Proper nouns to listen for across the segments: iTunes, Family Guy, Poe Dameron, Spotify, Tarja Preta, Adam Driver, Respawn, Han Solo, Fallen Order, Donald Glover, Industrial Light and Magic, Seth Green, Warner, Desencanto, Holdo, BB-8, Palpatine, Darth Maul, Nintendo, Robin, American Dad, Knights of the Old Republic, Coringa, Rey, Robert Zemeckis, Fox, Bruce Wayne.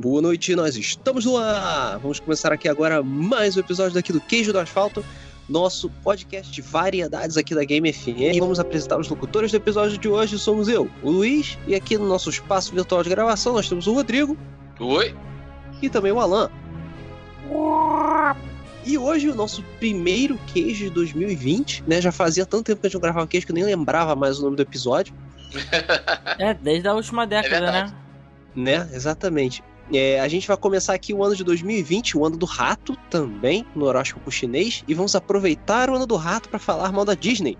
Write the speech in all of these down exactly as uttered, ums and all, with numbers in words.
Boa noite, nós estamos no ar! Vamos começar aqui agora mais um episódio daqui do Queijo do Asfalto, nosso podcast de variedades aqui da Game F M. Vamos apresentar os locutores do episódio de hoje, somos eu, o Luiz, e aqui no nosso espaço virtual de gravação nós temos o Rodrigo. Oi! E também o Alan. E hoje o nosso primeiro queijo de dois mil e vinte, né? Já fazia tanto tempo que a gente não gravava queijo que eu nem lembrava mais o nome do episódio. É, desde a última década, é né? Né, exatamente. É, a gente vai começar aqui o ano de dois mil e vinte, o ano do rato também, no horóscopo chinês, e vamos aproveitar o ano do rato para falar mal da Disney.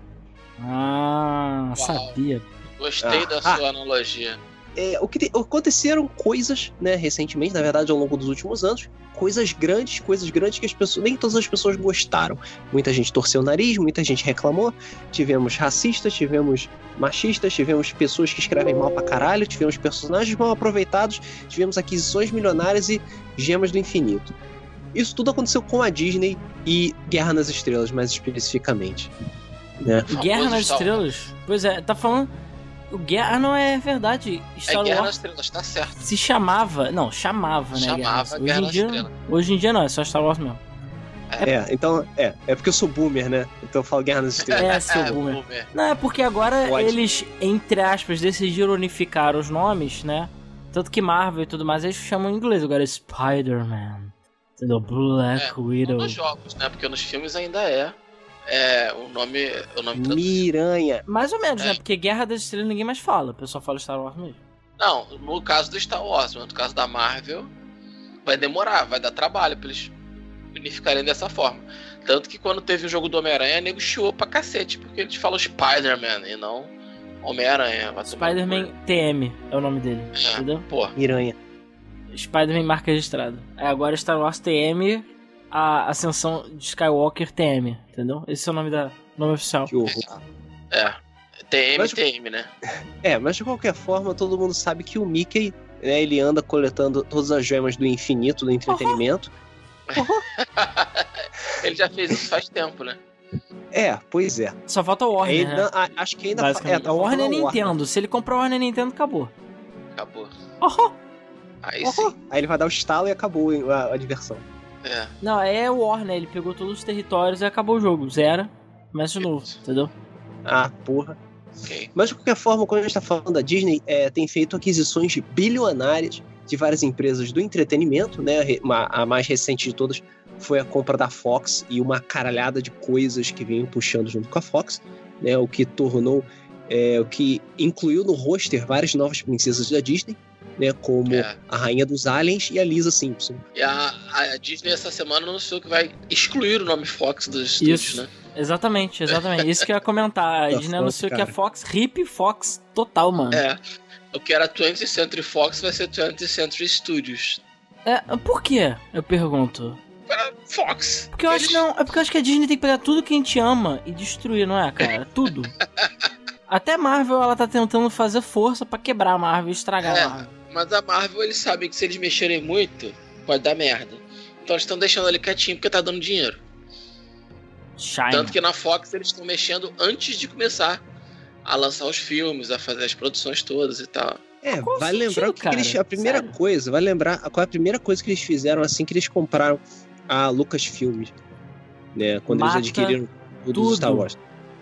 Ah, uau. Sabia. Gostei ah, da ah, sua analogia. É, o que te, aconteceram coisas, né, recentemente, na verdade ao longo dos últimos anos, coisas grandes, coisas grandes que as pessoas, nem todas as pessoas gostaram. Muita gente torceu o nariz, muita gente reclamou. Tivemos racistas, tivemos machistas, tivemos pessoas que escrevem mal pra caralho, tivemos personagens mal aproveitados, tivemos aquisições milionárias e gemas do infinito. Isso tudo aconteceu com a Disney e Guerra nas Estrelas, mais especificamente. Né? Guerra nas Estrelas? Pois é, tá falando... O Guerra... Ah, não, é verdade. Star é Guerra War... nas Estrelas, tá certo. Se chamava... Não, chamava, né? Chamava Guerra, Guerra nas dia... Estrelas. Hoje em dia não, é só Star Wars mesmo. É, é então... É, é porque eu sou boomer, né? Então eu falo Guerra nas Estrelas. É, sou é, boomer. boomer. Não, é porque agora Pode. eles, entre aspas, decidiram unificar os nomes, né? Tanto que Marvel e tudo mais, eles chamam em inglês. Agora é Spider-Man. Entendeu? Black é, Widow. Nos jogos, né? Porque nos filmes ainda é... É, o nome... O nome Miranha. Mais ou menos, é. né? Porque Guerra das Estrelas ninguém mais fala. O pessoal fala Star Wars mesmo. Não, no caso do Star Wars, mas no caso da Marvel, vai demorar, vai dar trabalho pra eles unificarem dessa forma. Tanto que quando teve o jogo do Homem-Aranha, nego chiou pra cacete, porque eles falam Spider-Man e não Homem-Aranha. Spider-Man T M é o nome dele, é, entendeu? Porra. Miranha. Spider-Man marca registrada. É, agora Star Wars T M... A Ascensão de Skywalker T M, entendeu? Esse é o nome da nome oficial. Que horror. É, T M, mas, T M, né? É, mas de qualquer forma, todo mundo sabe que o Mickey, né, ele anda coletando todas as gemas do infinito, do entretenimento. Uhum. Uhum. Ele já fez isso faz tempo, né? É, pois é. Só falta o Warner, ele, né? A, acho que ainda falta. É, tá, Warner Nintendo. Warner. Se ele comprar o Warner Nintendo, acabou. Acabou. Uhum. Aí uhum. sim. Aí ele vai dar o estalo e acabou a, a diversão. É. Não, é o Warner, ele pegou todos os territórios e acabou o jogo, zero, começa de novo, entendeu? Ah, porra. Okay. Mas de qualquer forma, quando a gente tá falando da Disney, é, tem feito aquisições bilionárias de várias empresas do entretenimento, né? A mais recente de todas foi a compra da Fox e uma caralhada de coisas que vinham puxando junto com a Fox, né? O que tornou, é, o que incluiu no roster várias novas princesas da Disney. Né, como é. a Rainha dos Aliens e a Lisa Simpson. E a, a Disney essa semana anunciou que vai excluir o nome Fox dos estúdios, né? Exatamente, exatamente. Isso que eu ia comentar. A Disney Fox, anunciou cara. que a Fox, hip Fox total, mano. É. O que era twentieth Century Fox vai ser twentieth Century Studios. É, por quê? Eu pergunto. Para Fox. Porque eu, eles... acho, não, é porque eu acho que a Disney tem que pegar tudo que a gente ama e destruir, não é, cara? Tudo. Até a Marvel, ela tá tentando fazer força pra quebrar a Marvel e estragar é. a Marvel. Mas a Marvel, eles sabem que se eles mexerem muito, pode dar merda. Então eles estão deixando ele quietinho porque tá dando dinheiro. China. Tanto que na Fox eles estão mexendo antes de começar a lançar os filmes, a fazer as produções todas e tal. É, qual vai sentido, lembrar que, que eles... A primeira Sério? coisa, vai lembrar qual é a primeira coisa que eles fizeram assim que eles compraram a Lucasfilm, né? Quando Mata eles adquiriram tudo do Star Wars.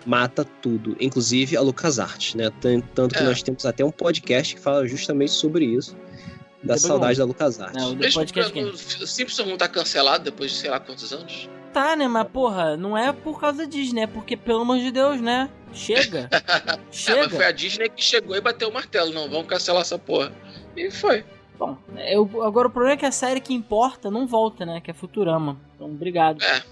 Mata tudo, inclusive a LucasArts, né? Tanto que é. nós temos até um podcast que fala justamente sobre isso, da depois saudade não. da LucasArts. Não, o podcast que... O Simpsons não tá cancelado depois de sei lá quantos anos? Tá, né? Mas porra, não é por causa da Disney, é porque, pelo amor de Deus, né? Chega. Chega. É, mas foi a Disney que chegou e bateu o martelo, não, vamos cancelar essa porra. E foi. Bom, eu, agora o problema é que a série que importa não volta, né? Que é Futurama. Então, obrigado. É.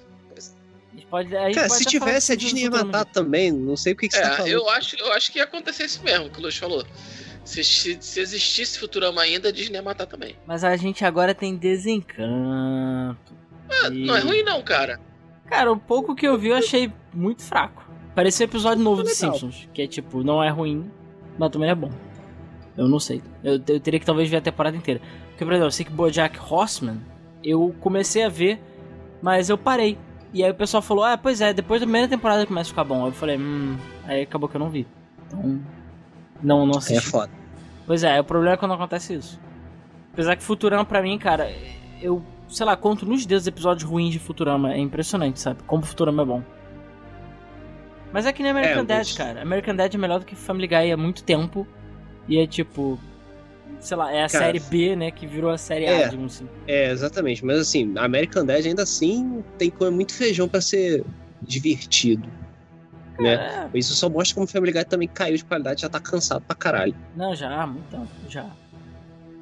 Pode, aí cara, se tivesse a Disney ia matar também, não sei por que, que é, você tá falando. Eu acho, eu acho que ia acontecer isso mesmo, que o Luiz falou. Se, se existisse Futurama ainda, a Disney ia matar também. Mas a gente agora tem Desencanto. É, e... Não é ruim não, cara. Cara, o pouco que eu vi eu achei muito fraco. Parecia um episódio novo de Simpsons, que é tipo, não é ruim, mas também é bom. Eu não sei. Eu, eu teria que talvez ver a temporada inteira. Porque, por exemplo, eu sei que BoJack Horseman, eu comecei a ver, mas eu parei. E aí o pessoal falou, ah, pois é, depois da primeira temporada começa a ficar bom. Aí eu falei, hum, aí acabou que eu não vi. Então, não, não assisti. É foda. Pois é, o problema é quando acontece isso. Apesar que Futurama, pra mim, cara, eu, sei lá, conto nos dedos episódios ruins de Futurama. É impressionante, sabe? Como Futurama é bom. Mas é que nem American é, Dad, gosto. cara. American Dad é melhor do que Family Guy há muito tempo. E é tipo... sei lá, é a cara, série B, né, que virou a série é, A, digamos assim. É, exatamente. Mas assim, American Dad ainda assim tem muito feijão pra ser divertido, é, né? Isso só mostra como o Family Guy também caiu de qualidade, já tá cansado pra caralho. Não, já, muito tempo, já.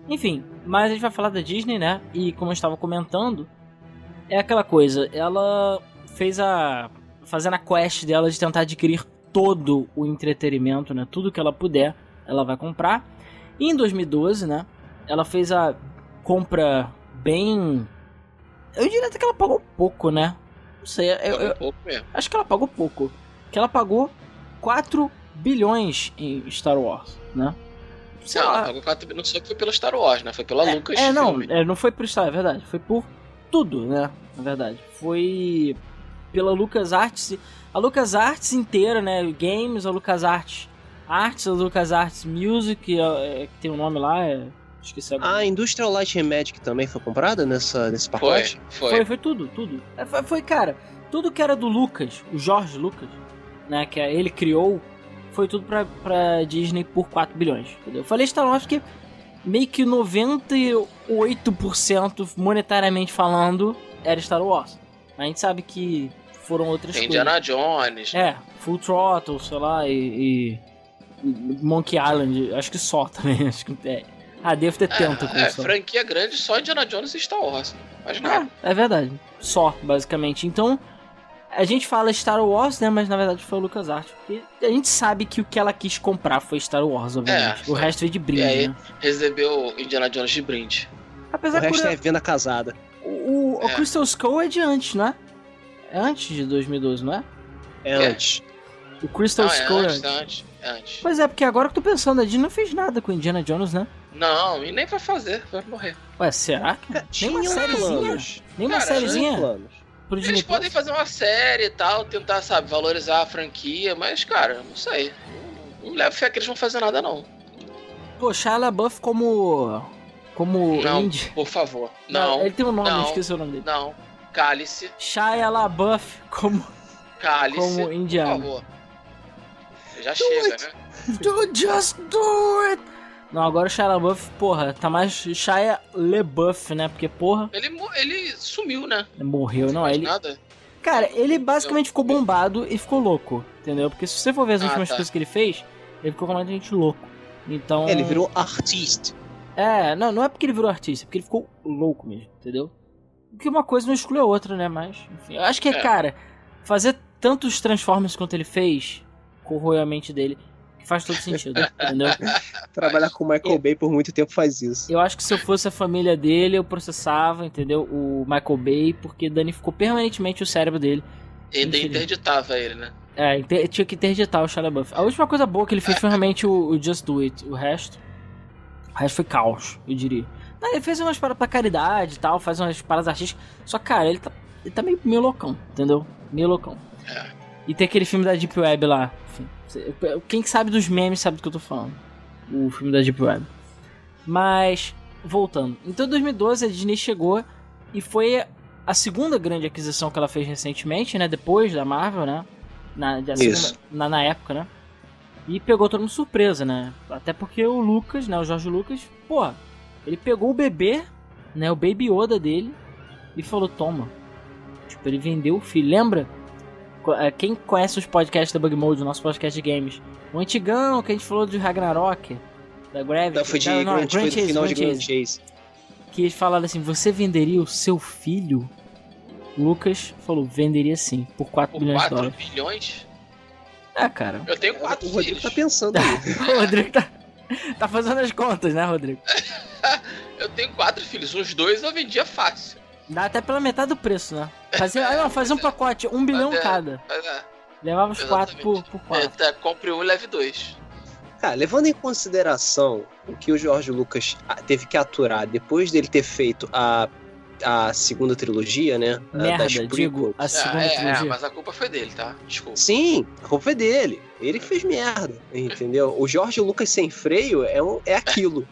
Enfim, mas a gente vai falar da Disney, né? E como eu estava comentando, é aquela coisa, ela fez a... fazendo a quest dela de tentar adquirir todo o entretenimento, né? Tudo que ela puder, ela vai comprar. E em dois mil e doze, né, ela fez a compra bem... eu diria até que ela pagou pouco, né? Não sei, eu, eu, pouco mesmo. Acho que ela pagou pouco. Que ela pagou quatro bilhões em Star Wars, né? Sei não, lá. Ela pagou quatro bilhões, não sei que foi pelo Star Wars, né? Foi pela é, Lucas. É, não, é, não foi por Star Wars, é verdade. Foi por tudo, né? Na verdade. Foi pela LucasArts. A LucasArts inteira, né? Games, a LucasArts... Arts, LucasArts Music, que tem um nome lá, é... esqueci agora. Ah, a Industrial Light and Magic também foi comprada nessa, nesse pacote? Foi, foi. Foi, foi tudo, tudo. Foi, foi, cara, tudo que era do Lucas, o George Lucas, né, que ele criou, foi tudo pra, pra Disney por quatro bilhões, entendeu? Eu falei Star Wars porque meio que noventa e oito por cento monetariamente falando era Star Wars. A gente sabe que foram outras tem coisas. Indiana Jones. É, Full Throttle, sei lá, e... e... Monkey Island, acho que só também. Acho que é. Ah, devo ter tento. É, é franquia grande só Indiana Jones e Star Wars. Mas nada. É, é verdade. Só, basicamente. Então, a gente fala Star Wars, né? Mas na verdade foi o LucasArts. Porque a gente sabe que o que ela quis comprar foi Star Wars, obviamente. É, o resto é de brinde. E aí, né? Recebeu Indiana Jones de brinde. Apesar o resto por... é venda casada. O, o, é. o Crystal Skull é de antes, não é? É antes de dois mil e doze, não é? É antes. O Crystal não, Skull é antes. É antes. Antes. Pois é, porque agora que eu tô pensando, a Disney não fez nada com Indiana Jones, né? Não, e nem vai fazer, vai morrer. Ué, será que? Nem uma sériezinha? Nem uma sériezinha? Eles podem fazer uma série e tal, tentar, sabe, valorizar a franquia, mas, cara, não sei. Não, não levo fé que eles vão fazer nada, não. Pô, Shia LaBeouf como... como... Não, indie. Por favor. Não, não. Ele tem um nome, não, eu esqueci o nome dele. Não, Cálice. Shia LaBeouf como... Cálice, como indiano. Por favor. Já do chega, it. né? Do, just do it! Não, agora o Shia LaBeouf, porra, tá mais Shia LaBeouf, né? Porque, porra... Ele, ele sumiu, né? Morreu, não, não ele... nada. Cara, ele basicamente eu... ficou bombado e ficou louco, entendeu? Porque se você for ver as ah, últimas tá. coisas que ele fez, ele ficou completamente louco. Então... ele virou artista. É, não, não é porque ele virou artista, é porque ele ficou louco mesmo, entendeu? Porque uma coisa não exclui a outra, né? Mas, enfim, eu acho que, é. cara, fazer tantos Transformers quanto ele fez... corroeu a mente dele, que faz todo sentido, entendeu? Trabalhar com o Michael eu, Bay por muito tempo faz isso. Eu acho que se eu fosse a família dele, eu processava, entendeu? O Michael Bay, porque danificou permanentemente o cérebro dele. Ele interditava ele, né? É, inter- tinha que interditar o Shia LaBeouf. A última coisa boa que ele fez foi realmente o, o Just Do It, o resto... o resto foi caos, eu diria. Não, ele fez umas paradas pra caridade e tal, faz umas paradas artísticas, só que, cara, ele tá, ele tá meio, meio loucão, entendeu? Meio loucão. É. E tem aquele filme da Deep Web lá. Enfim, quem sabe dos memes sabe do que eu tô falando. O filme da Deep Web. Mas, voltando. Então, em dois mil e doze, a Disney chegou e foi a segunda grande aquisição que ela fez recentemente, né? Depois da Marvel, né? Na, da segunda, na, na época, né? E pegou todo mundo surpresa, né? Até porque o Lucas, né? O George Lucas, porra, ele pegou o bebê, né? O Baby Yoda dele e falou, toma. Tipo, ele vendeu o filho. Lembra? Quem conhece os podcasts da Bug Mode, o nosso podcast de games, o antigão que a gente falou de Ragnarok, da Gravity, não, foi de, não, não, Grand, Grand, Chase, foi final Grand, de Grand Chase, Chase, que eles falaram assim, você venderia o seu filho? Lucas falou, venderia sim, por quatro bilhões de dólares. quatro bilhões? É, cara. Eu tenho quatro. O Rodrigo filhos. tá pensando aí. O Rodrigo tá, tá fazendo as contas, né, Rodrigo? Eu tenho quatro filhos, os dois eu vendia fácil. Dá até pela metade do preço, né? Fazer, é, não, fazer um pacote, um bilhão é, cada. É, levava os quatro por, por quatro. É, tá, compre um e leve dois. Cara, levando em consideração o que o George Lucas teve que aturar depois dele ter feito a, a segunda trilogia, né? Merda, das digo, a segunda é, é, trilogia. É, mas a culpa foi dele, tá? Desculpa. Sim, a culpa foi dele. Ele que fez merda, entendeu? O George Lucas sem freio é, um, é aquilo.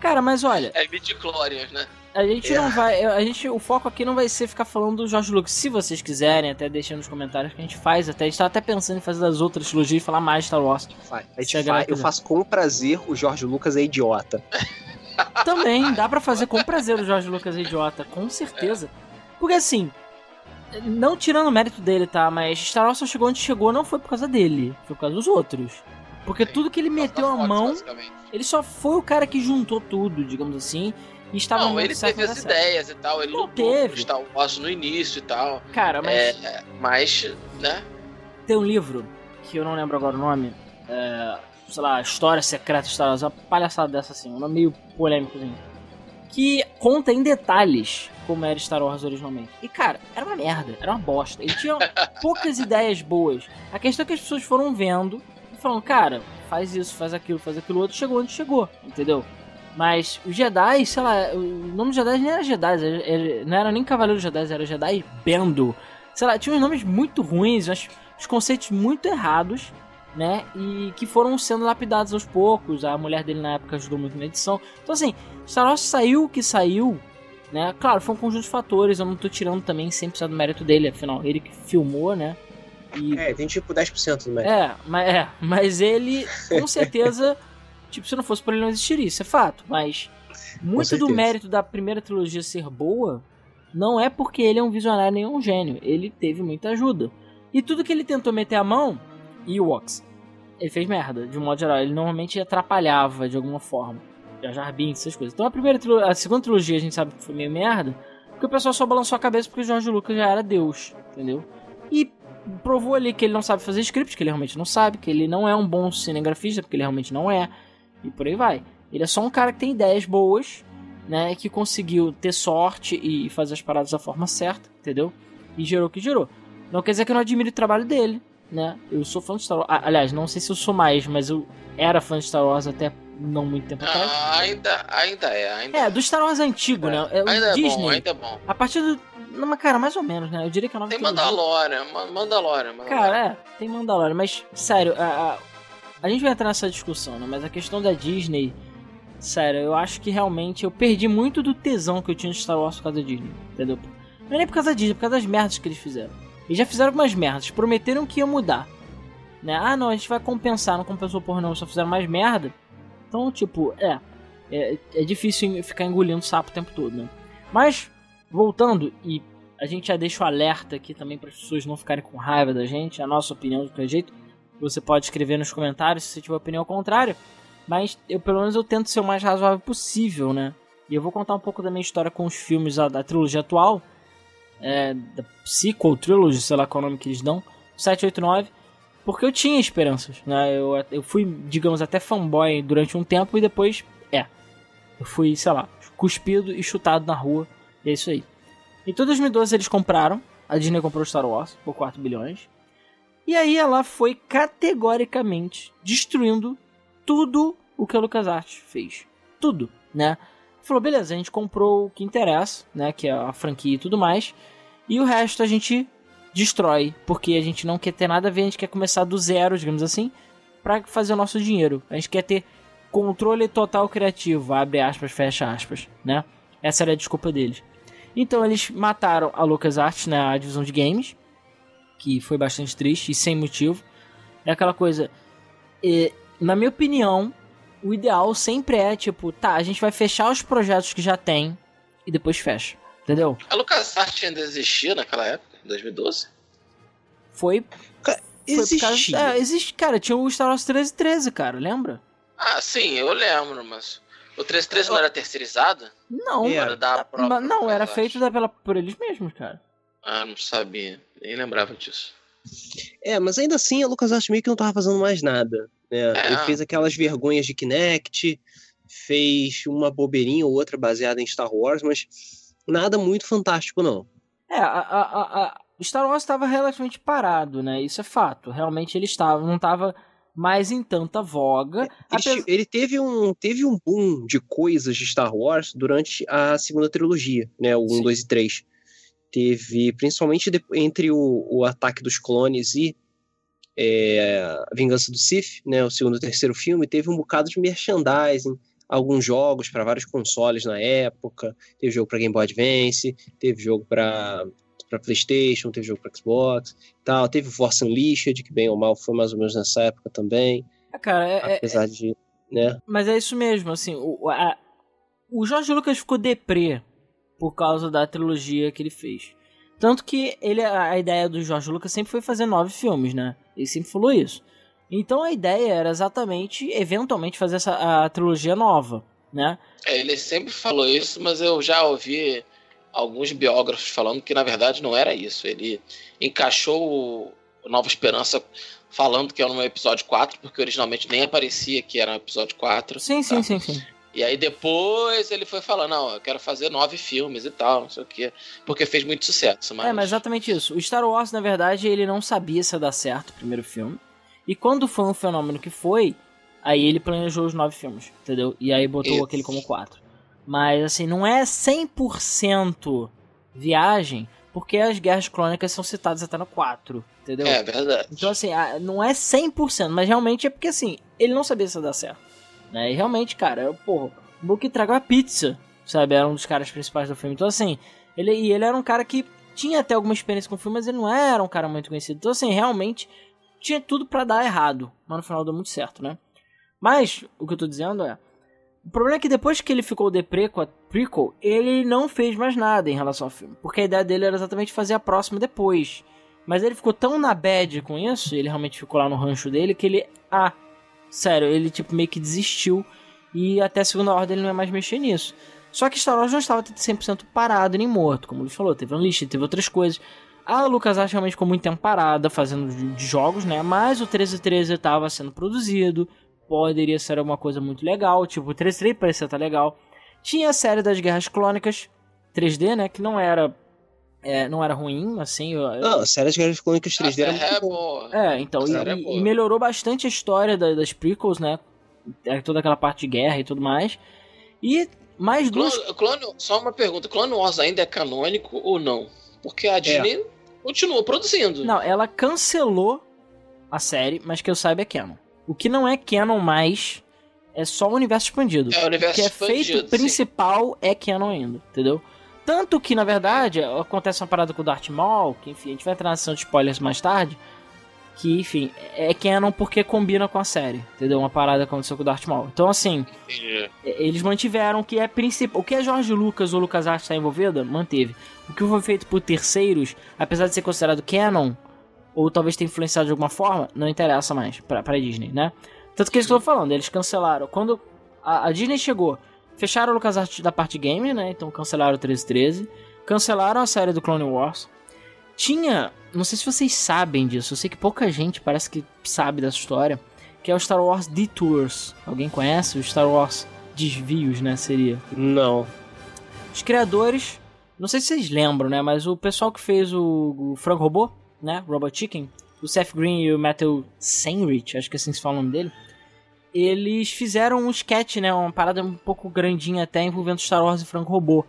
Cara, mas olha... É midi-clórias, né? A gente yeah. não vai... A gente, o foco aqui não vai ser ficar falando do George Lucas. Se vocês quiserem, até deixem nos comentários que a gente faz. Até, a gente tá até pensando em fazer das outras trilogias e falar mais de Star Wars. Faz. A gente faz. Eu faço com prazer o George Lucas é idiota. Também, dá pra fazer com prazer o George Lucas é idiota. Com certeza. Porque assim... Não tirando o mérito dele, tá? Mas Star Wars só chegou onde chegou não foi por causa dele. Foi por causa dos outros. Porque Sim, tudo que ele meteu a Fox, mão... Ele só foi o cara que juntou tudo, digamos assim... E estava não, ele teve as ideias e tal, ele não lutou teve. por Star Wars no início e tal. Cara, mas... É, mas, né? Tem um livro, que eu não lembro agora o nome, é, sei lá, História Secreta de Star Wars, uma palhaçada dessa assim, um nome meio polêmico, que conta em detalhes como era Star Wars originalmente. E, cara, era uma merda, era uma bosta. Ele tinha poucas ideias boas. A questão é que as pessoas foram vendo e falando, cara, faz isso, faz aquilo, faz aquilo outro, chegou onde chegou, entendeu? Mas os Jedi, sei lá, o nome dos Jedi nem era Jedi, não era nem Cavaleiro Jedi, era Jedi Bendo. Sei lá, tinha uns nomes muito ruins, uns conceitos muito errados, né? E que foram sendo lapidados aos poucos. A mulher dele na época ajudou muito na edição. Então assim, Star Wars saiu o que saiu, né? Claro, foi um conjunto de fatores, eu não tô tirando também cem por cento do mérito dele, afinal, ele que filmou, né? E... É, tem tipo dez por cento do mérito. É, mas, é, mas ele, com certeza... Tipo, se não fosse por ele não existiria, isso é fato. Mas muito do mérito da primeira trilogia ser boa não é porque ele é um visionário nem um gênio. Ele teve muita ajuda. E tudo que ele tentou meter a mão, Ewoks, ele fez merda, de um modo geral. Ele normalmente atrapalhava de alguma forma. Já Jar Binks, essas coisas. Então a, primeira, a segunda trilogia a gente sabe que foi meio merda, porque o pessoal só balançou a cabeça porque o George Lucas já era Deus, entendeu? E... provou ali que ele não sabe fazer script, que ele realmente não sabe, que ele não é um bom cinegrafista, porque ele realmente não é. E por aí vai. Ele é só um cara que tem ideias boas, né? Que conseguiu ter sorte e fazer as paradas da forma certa, entendeu? E gerou o que gerou. Não quer dizer que eu não admire o trabalho dele, né? Eu sou fã de Star Wars. Aliás, não sei se eu sou mais, mas eu era fã de Star Wars até não muito tempo ah, atrás. Ainda, ainda é, ainda é. É, do Star Wars antigo, é. né? É, ainda Disney, é bom, ainda é bom. A partir do... Não, mas cara, mais ou menos, né? Eu diria que a nova tem Mandalorian, Mandalorian, Mandalorian. Cara, é, tem Mandalorian, mas, sério, a... a... A gente vai entrar nessa discussão, né? Mas a questão da Disney... Sério, eu acho que realmente... Eu perdi muito do tesão que eu tinha de Star Wars por causa da Disney. Entendeu? Não é nem por causa da Disney, é por causa das merdas que eles fizeram. E já fizeram algumas merdas. Prometeram que ia mudar. Né? Ah, não, a gente vai compensar. Não compensou porra não, só fizeram mais merda. Então, tipo, é... É, é difícil ficar engolindo sapo o tempo todo, né? Mas, voltando... E a gente já deixa o alerta aqui também para as pessoas não ficarem com raiva da gente. A nossa opinião do que é jeito... Você pode escrever nos comentários se você tiver opinião contrária. Mas eu, pelo menos eu tento ser o mais razoável possível, né? E eu vou contar um pouco da minha história com os filmes da, da trilogia atual. É, da sequel trilogy, sei lá qual é o nome que eles dão. sete oito nove. Porque eu tinha esperanças, né? Eu, eu fui, digamos, até fanboy durante um tempo e depois, é. Eu fui, sei lá, cuspido e chutado na rua. E é isso aí. Em todo dois mil e doze eles compraram. A Disney comprou Star Wars por quatro bilhões. E aí ela foi categoricamente destruindo tudo o que a LucasArts fez. Tudo, né? Falou, beleza, a gente comprou o que interessa, né? Que é a franquia e tudo mais. E o resto a gente destrói. Porque a gente não quer ter nada a ver, a gente quer começar do zero, digamos assim, pra fazer o nosso dinheiro. A gente quer ter controle total criativo, abre aspas, fecha aspas, né? Essa era a desculpa deles. Então eles mataram a LucasArts, né? A divisão de games. Que foi bastante triste e sem motivo. É aquela coisa... E, na minha opinião, o ideal sempre é, tipo... Tá, a gente vai fechar os projetos que já tem e depois fecha. Entendeu? A LucasArts ainda existia naquela época, em dois mil e doze? Foi... Cara, foi existia. Por causa, é, existe, cara, tinha o Star Wars treze treze, cara, lembra? Ah, sim, eu lembro, mas... O treze treze eu... não era terceirizado? Não, era, era da própria, não, era feito da, pela, por eles mesmos, cara. Ah, não sabia. Nem lembrava disso. É, mas ainda assim a LucasArts meio que não tava fazendo mais nada, né? É. Ele fez aquelas vergonhas de Kinect, fez uma bobeirinha ou outra baseada em Star Wars, mas nada muito fantástico, não. É, a, a, a Star Wars estava relativamente parado, né? Isso é fato. Realmente ele estava, não estava mais em tanta voga. É, ele, apes... ele teve um, teve um boom de coisas de Star Wars durante a segunda trilogia, né? O um, dois e três. Teve, principalmente entre o, o Ataque dos Clones e é, a Vingança do Sith, né, o segundo e terceiro filme, teve um bocado de merchandising, alguns jogos para vários consoles na época. Teve jogo para Game Boy Advance, teve jogo para PlayStation, teve jogo para Xbox e tal. Teve Force Unleashed, que bem ou mal foi mais ou menos nessa época também. Ah, cara, é, apesar é, de, né? Mas é isso mesmo, assim, o, a, o George Lucas ficou deprê por causa da trilogia que ele fez. Tanto que ele, a ideia do George Lucas sempre foi fazer nove filmes, né? Ele sempre falou isso. Então a ideia era exatamente, eventualmente, fazer essa, a trilogia nova, né? É, ele sempre falou isso, mas eu já ouvi alguns biógrafos falando que, na verdade, não era isso. Ele encaixou o Nova Esperança falando que era um episódio quatro, porque originalmente nem aparecia que era um episódio quatro. Sim, tá? sim, sim, sim. E aí depois ele foi falando, não, eu quero fazer nove filmes e tal, não sei o quê, porque fez muito sucesso. Mas... É, mas exatamente isso. O Star Wars, na verdade, ele não sabia se ia dar certo o primeiro filme. E quando foi um fenômeno que foi, aí ele planejou os nove filmes, entendeu? E aí botou isso. Aquele como quatro. Mas, assim, não é cem por cento viagem, porque as Guerras Clônicas são citadas até no quatro, entendeu? É verdade. Então, assim, não é cem por cento, mas realmente é porque, assim, ele não sabia se ia dar certo. Né? E realmente, cara, eu, porra, o Luke tragou a pizza, sabe? Era um dos caras principais do filme. Então, assim, ele, e ele era um cara que tinha até alguma experiência com o filme, mas ele não era um cara muito conhecido. Então, assim, realmente tinha tudo pra dar errado, mas no final deu muito certo, né? Mas, o que eu tô dizendo é, o problema é que depois que ele ficou deprê com a prequel, ele não fez mais nada em relação ao filme, porque a ideia dele era exatamente fazer a próxima depois. Mas ele ficou tão na bad com isso, ele realmente ficou lá no rancho dele, que ele... Ah, sério, ele tipo meio que desistiu e até a segunda ordem ele não ia mais mexer nisso. Só que Star Wars não estava cem por cento parado nem morto, como ele falou. Teve Unleashed, teve outras coisas. A LucasArts realmente ficou muito tempo parada fazendo de jogos, né? Mas o treze treze estava sendo produzido, poderia ser alguma coisa muito legal. Tipo, o treze treze parecia estar legal. Tinha a série das Guerras Clônicas três D, né? Que não era... É, não era ruim, assim... Eu, eu... Não, a série das Guerras Clônicas três D era muito boa. É, então, e, é e melhorou bastante a história da, das prequels, né? Toda aquela parte de guerra e tudo mais. E mais duas... Clone, Clone, só uma pergunta, Clone Wars ainda é canônico ou não? Porque a Disney é. Continuou produzindo. Não, ela cancelou a série, mas que eu saiba é canon. O que não é canon mais é só o universo expandido. É o universo expandido. O que é feito principal é canon ainda, entendeu? Tanto que, na verdade, acontece uma parada com o Darth Maul, que, enfim, a gente vai entrar na sessão de spoilers mais tarde, que, enfim, é canon porque combina com a série, entendeu? Uma parada aconteceu com o Darth Maul. Então, assim, entendi. Eles mantiveram que é principal... O que é George Lucas ou LucasArts está envolvida, manteve. O que foi feito por terceiros, apesar de ser considerado canon, ou talvez ter influenciado de alguma forma, não interessa mais pra, pra Disney, né? Tanto que eles estão falando, eles cancelaram. Quando a, a Disney chegou... Fecharam o LucasArts da parte game, né? Então cancelaram o treze treze. Cancelaram a série do Clone Wars. Tinha... Não sei se vocês sabem disso. Eu sei que pouca gente parece que sabe dessa história. Que é o Star Wars Detours. Alguém conhece? O Star Wars Desvios, né? Seria. Não. Os criadores... Não sei se vocês lembram, né? Mas o pessoal que fez o, o Frango Robô, né? Robot Chicken. O Seth Green e o Matthew Sandrich. Acho que assim se fala o nome dele. Eles fizeram um sketch, né, uma parada um pouco grandinha até, envolvendo Star Wars e Franco Robô,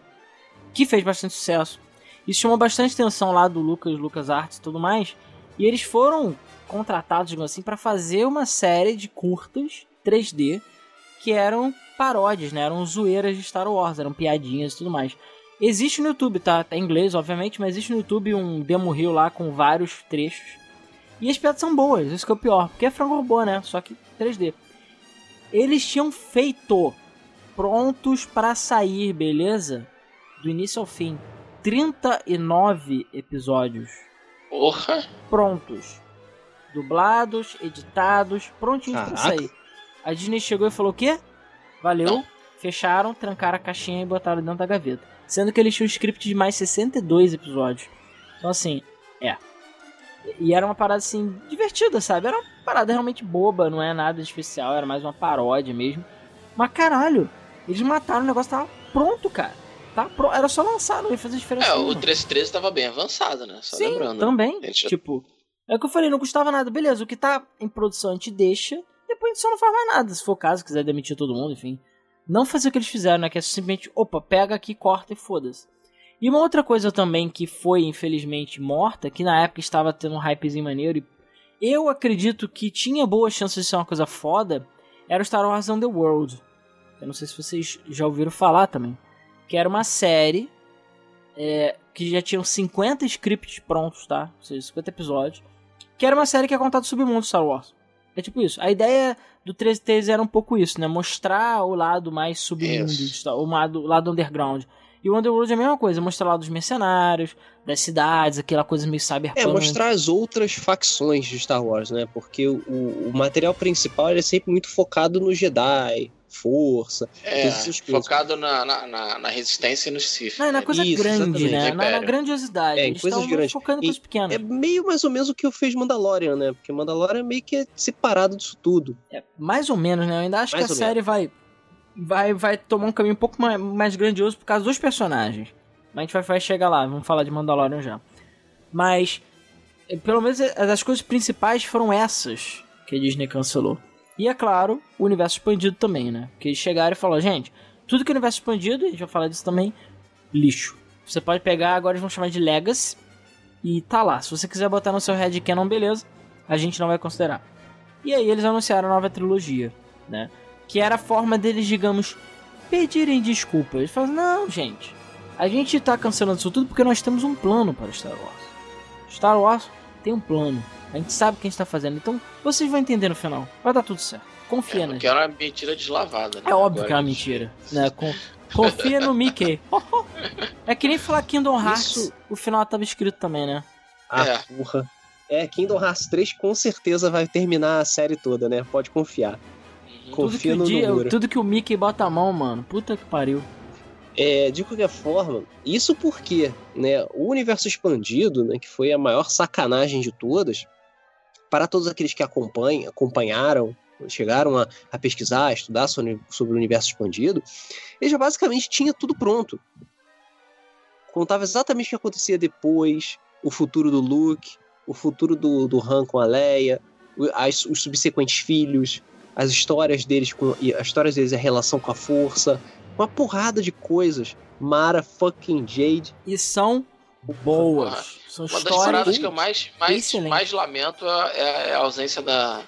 que fez bastante sucesso. Isso chamou bastante atenção lá do Lucas, LucasArts e tudo mais, e eles foram contratados, digamos assim, para fazer uma série de curtas três D, que eram paródias, né, eram zoeiras de Star Wars, eram piadinhas e tudo mais. Existe no YouTube, tá, tá em inglês, obviamente, mas existe no YouTube um demo reel lá com vários trechos, e as piadas são boas, isso que é o pior, porque é Franco Robô, né, só que três D. Eles tinham feito, prontos pra sair, beleza? Do início ao fim, trinta e nove episódios. Porra! Prontos. Dublados, editados, prontinhos Caraca. Pra sair. A Disney chegou e falou o quê? Valeu, não. Fecharam, trancaram a caixinha e botaram dentro da gaveta. Sendo que eles tinham um script de mais sessenta e dois episódios. Então assim, é... E era uma parada, assim, divertida, sabe? Era uma parada realmente boba, não é nada especial, era mais uma paródia mesmo. Mas, caralho, eles mataram, o negócio tava pronto, cara. Tava pro... Era só lançar, não ia fazer diferença. É, nenhuma. O treze treze tava bem avançado, né? Só Sim, lembrando. também. Gente... Tipo, é o que eu falei, não custava nada. Beleza, o que tá em produção a gente deixa, depois a gente só não faz mais nada. Se for o caso, quiser demitir todo mundo, enfim. Não fazer o que eles fizeram, né? Que é simplesmente, opa, pega aqui, corta e foda-se. E uma outra coisa também que foi, infelizmente, morta, que na época estava tendo um hypezinho maneiro, e eu acredito que tinha boas chances de ser uma coisa foda, era o Star Wars Underworld. Eu não sei se vocês já ouviram falar também. Que era uma série é, que já tinham cinquenta scripts prontos, tá? Ou seja, cinquenta episódios. Que era uma série que ia contar do submundo Star Wars. É tipo isso. A ideia do treze treze era um pouco isso, né? Mostrar o lado mais submundo, o lado, o lado underground. E o Underworld é a mesma coisa, mostrar lá dos mercenários, das cidades, aquela coisa meio cyberpunk. É, mostrar as outras facções de Star Wars, né? Porque o, o material principal ele é sempre muito focado no Jedi, força... É, focado na, na, na resistência e no Sith. Não, na coisa isso, grande, né? Na, na grandiosidade. É, eles coisas grandes. Focando em coisas pequenas. É meio mais ou menos o que eu fiz Mandalorian, né? Porque Mandalorian meio que é separado disso tudo. É, mais ou menos, né? Eu ainda acho mais que a série menos. vai... Vai, vai tomar um caminho um pouco mais, mais grandioso por causa dos personagens. Mas a gente vai, vai chegar lá, vamos falar de Mandalorian já. Mas, pelo menos as coisas principais foram essas que a Disney cancelou. E, é claro, o universo expandido também, né? Porque eles chegaram e falaram, gente, tudo que é universo expandido, a gente vai falar disso também, lixo. Você pode pegar, agora eles vão chamar de Legacy, e tá lá. Se você quiser botar no seu headcanon, beleza, a gente não vai considerar. E aí eles anunciaram a nova trilogia, né? Que era a forma deles, digamos, pedirem desculpas. Eles falam, não, gente, a gente tá cancelando isso tudo porque nós temos um plano para Star Wars. Star Wars tem um plano. A gente sabe o que a gente tá fazendo. Então, vocês vão entender no final. Vai dar tudo certo. Confia, é, né? Porque era uma mentira deslavada, né? É óbvio que é uma mentira. Né? Com... Confia no Mickey. É que nem falar Kingdom Hearts, isso... o final tava escrito também, né? Ah, é. Porra. É, Kingdom Hearts três com certeza vai terminar a série toda, né? Pode confiar. Confia no número. Tudo que o Mickey bota a mão, mano. Puta que pariu. É, de qualquer forma, isso porque, né, o universo expandido, né, que foi a maior sacanagem de todas, para todos aqueles que acompanham, acompanharam, chegaram a, a pesquisar, a estudar sobre, sobre o universo expandido, ele já basicamente tinha tudo pronto. Contava exatamente o que acontecia depois, o futuro do Luke, o futuro do, do Han com a Leia, as, os subsequentes filhos, as histórias deles, com, as histórias deles, a relação com a força, uma porrada de coisas. Mara fucking Jade. E são boas. São uma das paradas que eu mais, mais, mais lamento é a ausência da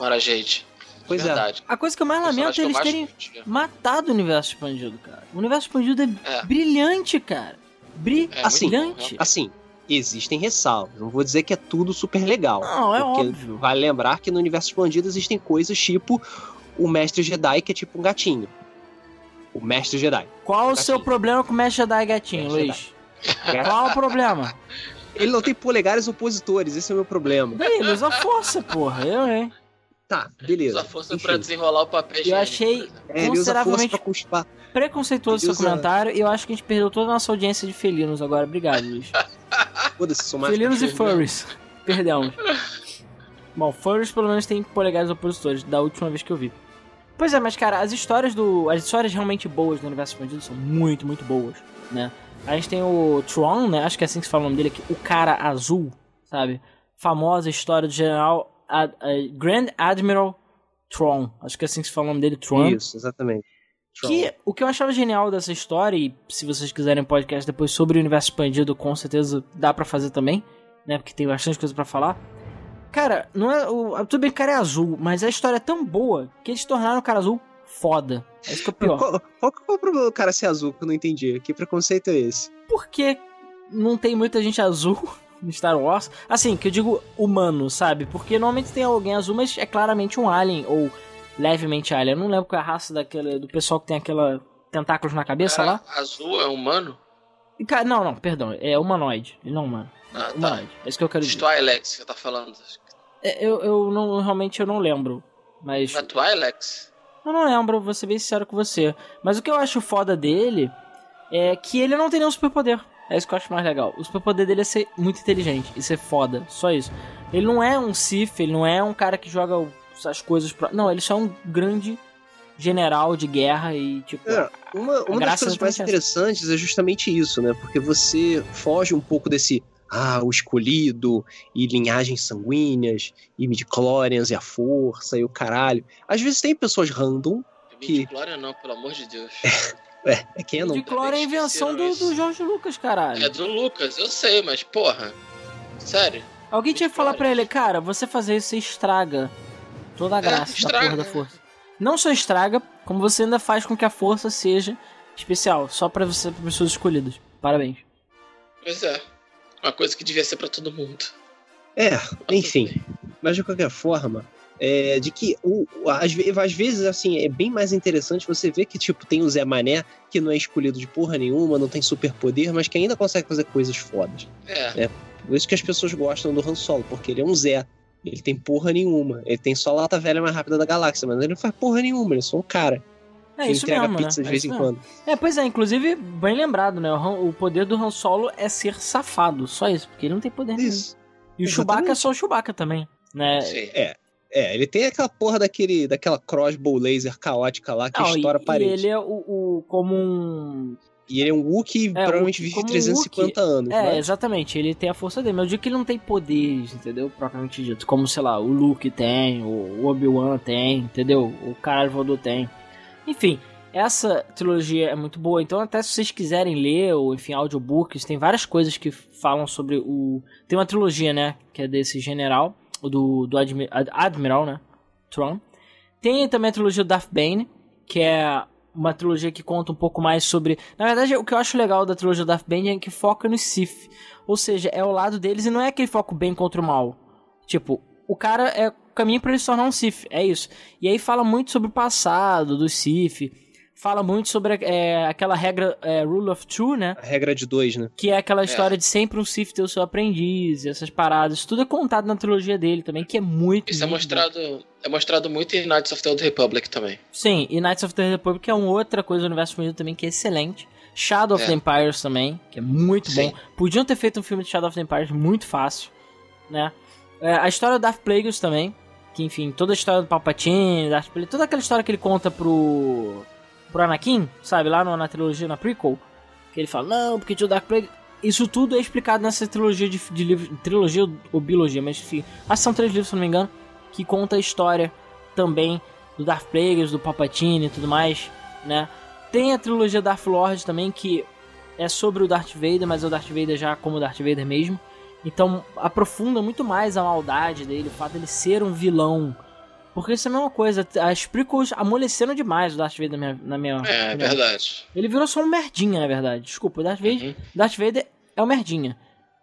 Mara Jade. Pois verdade. É. A coisa que eu mais lamento é eles mais... terem matado o universo expandido, cara. O universo expandido é, é. brilhante, cara. Brilhante. É, assim, assim, existem ressalvas. Não vou dizer que é tudo super legal. Não, é óbvio. Vale lembrar que no universo expandido existem coisas tipo o Mestre Jedi, que é tipo um gatinho. O Mestre Jedi. Qual o seu problema com o Mestre Jedi gatinho, Luiz? Qual o problema? Ele não tem polegares opositores, esse é o meu problema. Daí, ele usa força, porra. Eu, hein? Tá, beleza. Usa força Enfim. pra desenrolar o papel. Eu achei é, consideravelmente preconceituoso esse seu usa... comentário, e eu acho que a gente perdeu toda a nossa audiência de felinos agora. Obrigado, Luiz. Felinos e furries. Perdão. Bom, furries pelo menos tem polegares opositores, da última vez que eu vi. Pois é, mas cara, as histórias do as histórias realmente boas do universo expandido são muito, muito boas, né? A gente tem o Tron, né? Acho que é assim que se fala o nome dele aqui. O cara azul, sabe? Famosa história do general Ad, uh, Grand Admiral Tron. Acho que é assim que se fala o nome dele, Tron. Isso, exatamente. Tron. Que, o que eu achava genial dessa história, e se vocês quiserem um podcast depois sobre o universo expandido, com certeza dá pra fazer também, né? Porque tem bastante coisa pra falar. Cara, não é, o, tudo bem que o cara é azul, mas a história é tão boa que eles tornaram o cara azul foda. É isso que é pior. Qual, qual, qual é o problema do cara ser azul, que eu não entendi? Que preconceito é esse? Porque não tem muita gente azul no Star Wars. Assim, que eu digo humano, sabe? Porque normalmente tem alguém azul, mas é claramente um alien, ou levemente alien. Eu não lembro qual é a raça daquela, do pessoal que tem aquela tentáculos na cabeça cara, lá. Azul é humano? Cara, não, não, perdão. É humanoide, não humano. Ah, tá. É isso que eu quero dizer. Twi'lek, você tá falando. Eu, eu não, realmente eu não lembro. Mas... Mas Twi'lek? Eu não lembro, vou ser bem sincero com você. Mas o que eu acho foda dele é que ele não tem nenhum superpoder. É isso que eu acho mais legal. O superpoder dele é ser muito inteligente e ser foda, só isso. Ele não é um Sith, ele não é um cara que joga as coisas pra... Não, ele só é um grande general de guerra e tipo... É, uma uma das coisas mais interessantes é justamente isso, né? Porque você foge um pouco desse... Ah, o escolhido, e linhagens sanguíneas, e midichlorians, e a força, e o caralho. Às vezes tem pessoas random que... Midichlorian não, pelo amor de Deus. é, é que é não. Midichlorian é invenção do, do George Lucas, caralho. É do Lucas, eu sei, mas porra. Sério. Alguém tinha que falar pra ele, cara, você fazer isso, você estraga toda a graça é, estraga. da porra da força. Não só estraga, como você ainda faz com que a força seja especial, só para você, para pessoas escolhidas. Parabéns. Pois é, uma coisa que devia ser para todo mundo. É, enfim, mas de qualquer forma, é, de que o, às, às vezes, assim, é bem mais interessante você ver que, tipo, tem o Zé Mané, que não é escolhido de porra nenhuma, não tem superpoder, mas que ainda consegue fazer coisas fodas. É. É por isso que as pessoas gostam do Han Solo, porque ele é um Zé. Ele tem porra nenhuma. Ele tem só a lata velha mais rápida da galáxia, mas ele não faz porra nenhuma, ele é só um cara. É que isso entrega mesmo, pizza, né? De é vez em mesmo. Quando. É, pois é, inclusive, bem lembrado, né? O, o poder do Han Solo é ser safado, só isso, porque ele não tem poder isso. Nenhum. E o Chewbacca é só o Chewbacca também, né? Sim. É. É, ele tem aquela porra daquele, daquela crossbow laser caótica lá que ah, estoura e, a parede. E ele é o, o como um... E ele é um Wookiee, é, provavelmente vive trezentos e cinquenta um anos. É, né? Exatamente, ele tem a força dele, mas eu digo que ele não tem poderes, entendeu? Propriamente dito, como, sei lá, o Luke tem, o Obi-Wan tem, entendeu? O Caralho Voador tem. Enfim, essa trilogia é muito boa, então até se vocês quiserem ler, ou enfim, audiobooks, tem várias coisas que falam sobre o... Tem uma trilogia, né, que é desse general... Do, do Admi- Ad- Admiral, né? Tron. Tem também a trilogia do Darth Bane, que é uma trilogia que conta um pouco mais sobre... Na verdade, o que eu acho legal da trilogia do Darth Bane é que foca no Sith. Ou seja, é o lado deles e não é aquele foco bem contra o mal. Tipo, o cara é o caminho pra ele se tornar um Sith, é isso. E aí fala muito sobre o passado do Sith... Fala muito sobre é, aquela regra é, Rule of Two, né? A regra de dois, né? Que é aquela história é. de sempre um Sith ter o seu aprendiz, essas paradas. Tudo é contado na trilogia dele também, que é muito... Isso é mostrado, é mostrado muito em Knights of the Old Republic também. Sim, e Knights of the Old Republic é uma outra coisa do universo feminino também que é excelente. Shadow é. of the Empires também, que é muito Sim. bom. Podiam ter feito um filme de Shadow of the Empires muito fácil, né? É, a história do Darth Plagueis também, que enfim, toda a história do Palpatine, Darth Plagueis, toda aquela história que ele conta pro... pro Anakin, sabe, lá na, na trilogia, na prequel, que ele fala, não, porque tinha o Dark Plague, isso tudo é explicado nessa trilogia de, de livros, trilogia ou biologia, mas enfim, acho que são três livros, se não me engano, que conta a história também do Darth Plagueis, do Palpatine e tudo mais, né, tem a trilogia Darth Lord também, que é sobre o Darth Vader, mas é o Darth Vader já como Darth Vader mesmo, então aprofunda muito mais a maldade dele, o fato dele ser um vilão. Porque isso é a mesma coisa, as prequels amoleceram demais o Darth Vader na minha, na minha É, opinião. Verdade. Ele virou só um merdinha, na verdade. Desculpa, o Darth Vader, uhum. Darth Vader é um merdinha.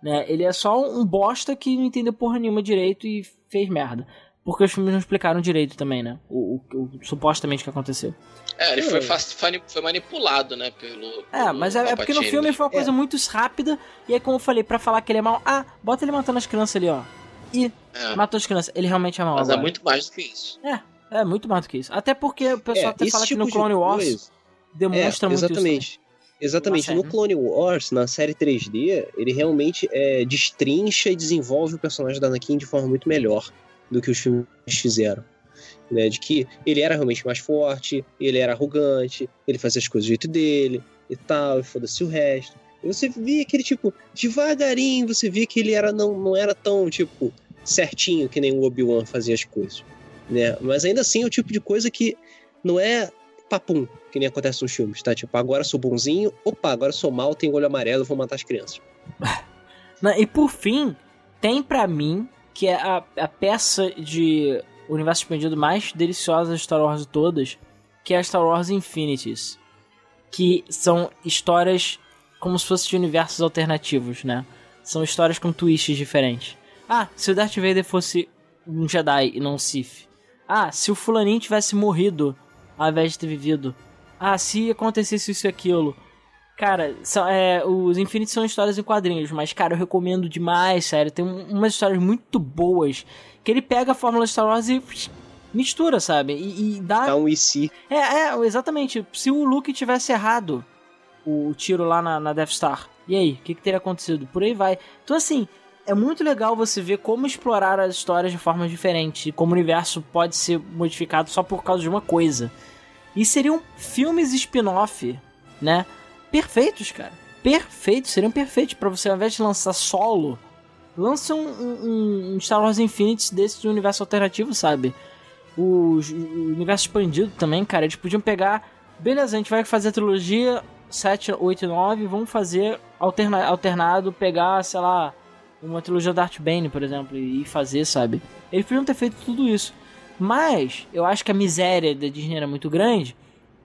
Né? Ele é só um bosta que não entendeu porra nenhuma direito e fez merda. Porque os filmes não explicaram direito também, né? O, o, o supostamente que aconteceu. É, ele foi, foi manipulado, né? Pelo, pelo é, mas é, é porque no filme foi uma coisa é. muito rápida. E aí, como eu falei, pra falar que ele é mau... Ah, bota ele matando as crianças ali, ó. E é. matou as crianças. Ele realmente é mau. Mas agora. É muito mais do que isso. É, é muito mais do que isso. Até porque o pessoal é, até fala tipo que no Clone Wars coisa. demonstra é, muito exatamente. isso. Né? Exatamente. Série, no Clone Wars, na série três D, ele realmente é, destrincha e desenvolve o personagem da Anakin de forma muito melhor do que os filmes fizeram. Né? De que ele era realmente mais forte, ele era arrogante, ele fazia as coisas do jeito dele e tal, e foda-se o resto. E você via que ele, tipo, devagarinho, você via que ele era, não, não era tão, tipo... certinho que nem o Obi-Wan fazia as coisas, né? Mas ainda assim é o tipo de coisa que não é papum, que nem acontece nos filmes, tá? Tipo, agora sou bonzinho, opa, agora sou mal, tenho olho amarelo, vou matar as crianças. E por fim, tem pra mim que é a, a peça de universo expandido mais deliciosa da Star Wars de todas, que é a Star Wars Infinities, que são histórias como se fossem de universos alternativos, né? São histórias com twists diferentes. Ah, se o Darth Vader fosse um Jedi e não um Sith. Ah, se o fulaninho tivesse morrido ao invés de ter vivido. Ah, se acontecesse isso e aquilo. Cara, são, é, os Infinity são histórias em quadrinhos, mas, cara, eu recomendo demais, sério. Tem umas histórias muito boas que ele pega a fórmula Star Wars e mistura, sabe? E, e dá... Dá um e se. É, é, exatamente. Se o Luke tivesse errado o tiro lá na, na Death Star, e aí? O que, que teria acontecido? Por aí vai. Então, assim... É muito legal você ver como explorar as histórias de forma diferente, como o universo pode ser modificado só por causa de uma coisa. E seriam filmes spin-off, né? Perfeitos, cara. Perfeitos, seriam perfeitos pra você, ao invés de lançar solo, lança um, um, um Star Wars Infinity desse de universo alternativo, sabe? O, o universo expandido também, cara. Eles podiam pegar... Beleza, a gente vai fazer a trilogia sete, oito e nove, vamos fazer alterna- alternado, pegar, sei lá... uma trilogia da Darth Bane, por exemplo, e fazer, sabe? Eles podiam ter feito tudo isso. Mas, eu acho que a miséria da Disney era muito grande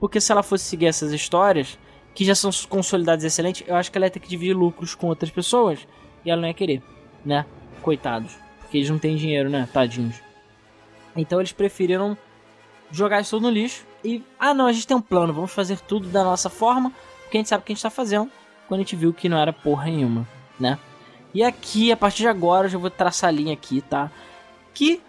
Porque se ela fosse seguir essas histórias, que já são consolidadas e excelentes, eu acho que ela ia ter que dividir lucros com outras pessoas. E ela não ia querer, né? Coitados. Porque eles não têm dinheiro, né? Tadinhos. Então eles preferiram jogar isso tudo no lixo. E, ah não, a gente tem um plano. Vamos fazer tudo da nossa forma. Porque a gente sabe o que a gente tá fazendo. Quando a gente viu que não era porra nenhuma, né? E aqui, a partir de agora, eu já vou traçar a linha aqui, tá? Que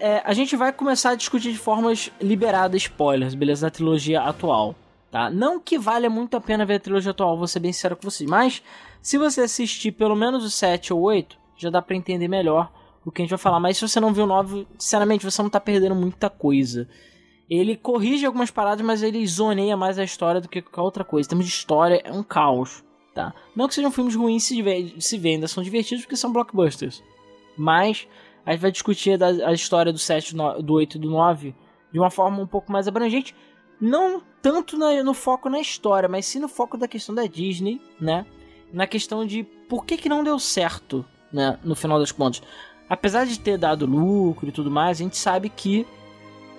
é, a gente vai começar a discutir de formas liberadas spoilers, beleza? Da trilogia atual, tá? Não que valha muito a pena ver a trilogia atual, vou ser bem sincero com vocês. Mas, se você assistir pelo menos o sete ou oito, já dá pra entender melhor o que a gente vai falar. Mas se você não viu o nove, sinceramente, você não tá perdendo muita coisa. Ele corrige algumas paradas, mas ele zoneia mais a história do que qualquer outra coisa. Em termos de história, é um caos. Tá? Não que sejam filmes ruins se, se venda, são divertidos porque são blockbusters. Mas a gente vai discutir a, a história do sete, do oito e do nove de uma forma um pouco mais abrangente. Não tanto na, no foco na história, mas sim no foco da questão da Disney, né? Na questão de por que, que não deu certo, né? No final das contas. Apesar de ter dado lucro e tudo mais, a gente sabe que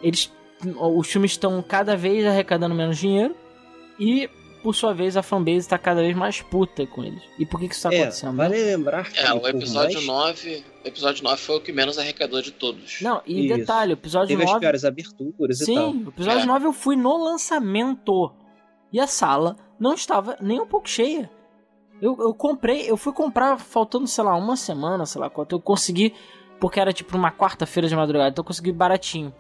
eles, os filmes estão cada vez arrecadando menos dinheiro e... Por sua vez, a fanbase tá cada vez mais puta com eles. E por que que isso tá é, acontecendo? Vale lembrar que... É, o episódio, nove, o episódio nove foi o que menos arrecadou de todos. Não, e isso. Detalhe, o episódio Teve nove... Teve as piores aberturas Sim, e tal. Sim, o episódio é. nove eu fui no lançamento. E a sala não estava nem um pouco cheia. Eu, eu comprei, eu fui comprar faltando, sei lá, uma semana, sei lá quanto. Eu consegui, porque era tipo uma quarta-feira de madrugada, então eu consegui baratinho.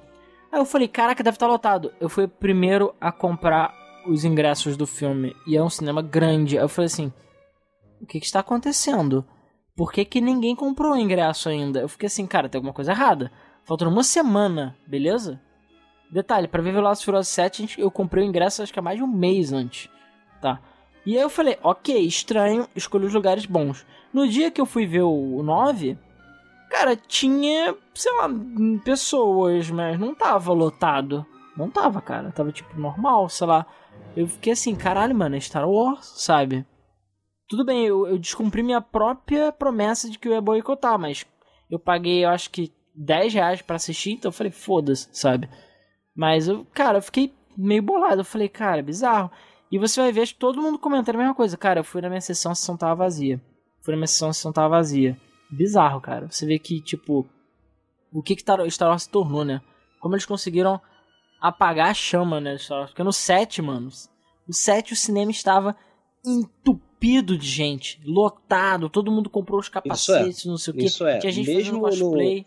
Aí eu falei, caraca, deve estar lotado. Eu fui primeiro a comprar... os ingressos do filme, e é um cinema grande. Eu falei assim, o que que está acontecendo? Por que que ninguém comprou o ingresso ainda? Eu fiquei assim, cara, tem alguma coisa errada. Faltou uma semana, beleza? Detalhe, pra ver Velozes e Furiosos sete, eu comprei o ingresso acho que há mais de um mês antes, tá? E aí eu falei, ok, estranho, escolhi os lugares bons. No dia que eu fui ver o nove, cara, tinha, sei lá, pessoas, mas não tava lotado. Não tava, cara. Tava tipo normal, sei lá. Eu fiquei assim, caralho, mano, é Star Wars, sabe? Tudo bem, eu, eu descumpri minha própria promessa de que eu ia boicotar, mas eu paguei, eu acho que dez reais pra assistir, então eu falei, foda-se, sabe? Mas, eu, cara, eu fiquei meio bolado, eu falei, cara, bizarro. E você vai ver todo mundo comentando a mesma coisa. Cara, eu fui na minha sessão, a sessão tava vazia. Fui na minha sessão, a sessão tava vazia. Bizarro, cara. Você vê que, tipo, o que que Star Wars se tornou, né? Como eles conseguiram apagar a chama, né? Porque no sete, mano, no sete o cinema estava entupido de gente, lotado, todo mundo comprou os capacetes, é, não sei o que, é. Tinha gente fazendo cosplay. No...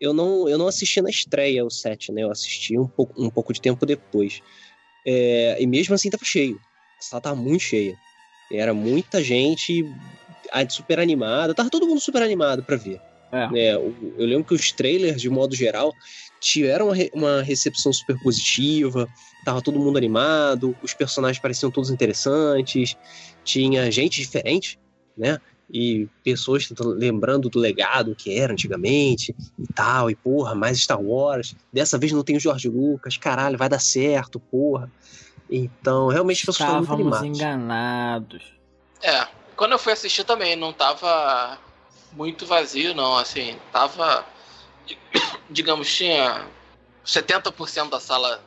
Eu, não, eu não assisti na estreia o sete, né? Eu assisti um pouco, um pouco de tempo depois. É, e mesmo assim tava cheio. A sala tava muito cheia. Era muita gente super animada, tava todo mundo super animado pra ver. É. É, eu lembro que os trailers, de modo geral, tiveram uma, re- uma recepção super positiva, tava todo mundo animado, os personagens pareciam todos interessantes, tinha gente diferente, né? E pessoas lembrando do legado que era antigamente e tal, e porra, mais Star Wars, dessa vez não tem o George Lucas, caralho, vai dar certo, porra. Então, realmente as pessoas estavam muito animadas. Enganados. É, quando eu fui assistir também, não tava... muito vazio, não, assim, tava, digamos, tinha setenta por cento da sala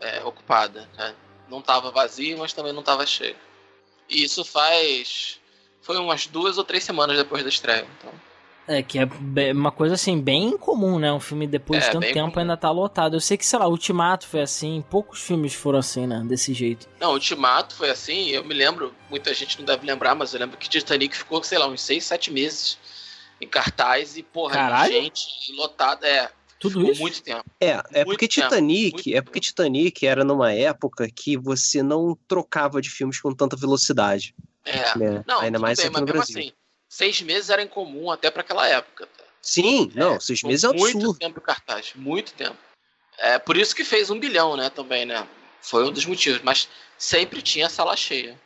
é, ocupada, né? Não tava vazio, mas também não tava cheio. E isso faz, foi umas duas ou três semanas depois da estreia, então. É, que é uma coisa, assim, bem comum, né, um filme depois é, de tanto tempo comum. Ainda tá lotado. Eu sei que, sei lá, Ultimato foi assim, poucos filmes foram assim, né, desse jeito. Não, Ultimato foi assim, eu me lembro, muita gente não deve lembrar, mas eu lembro que Titanic ficou, sei lá, uns seis, sete meses em cartaz e, porra, Caralho? gente lotada, é, tudo isso? Muito tempo. É, é porque Titanic, tempo, é porque Titanic era numa época que você não trocava de filmes com tanta velocidade. É, né? Não, ainda mais bem, aqui no Brasil. Assim, seis meses era incomum até para aquela época. Sim, é, não, seis meses é absurdo. Muito tempo cartaz, muito tempo. É, por isso que fez um bilhão, né, também, né, foi um dos motivos, mas sempre tinha a sala cheia.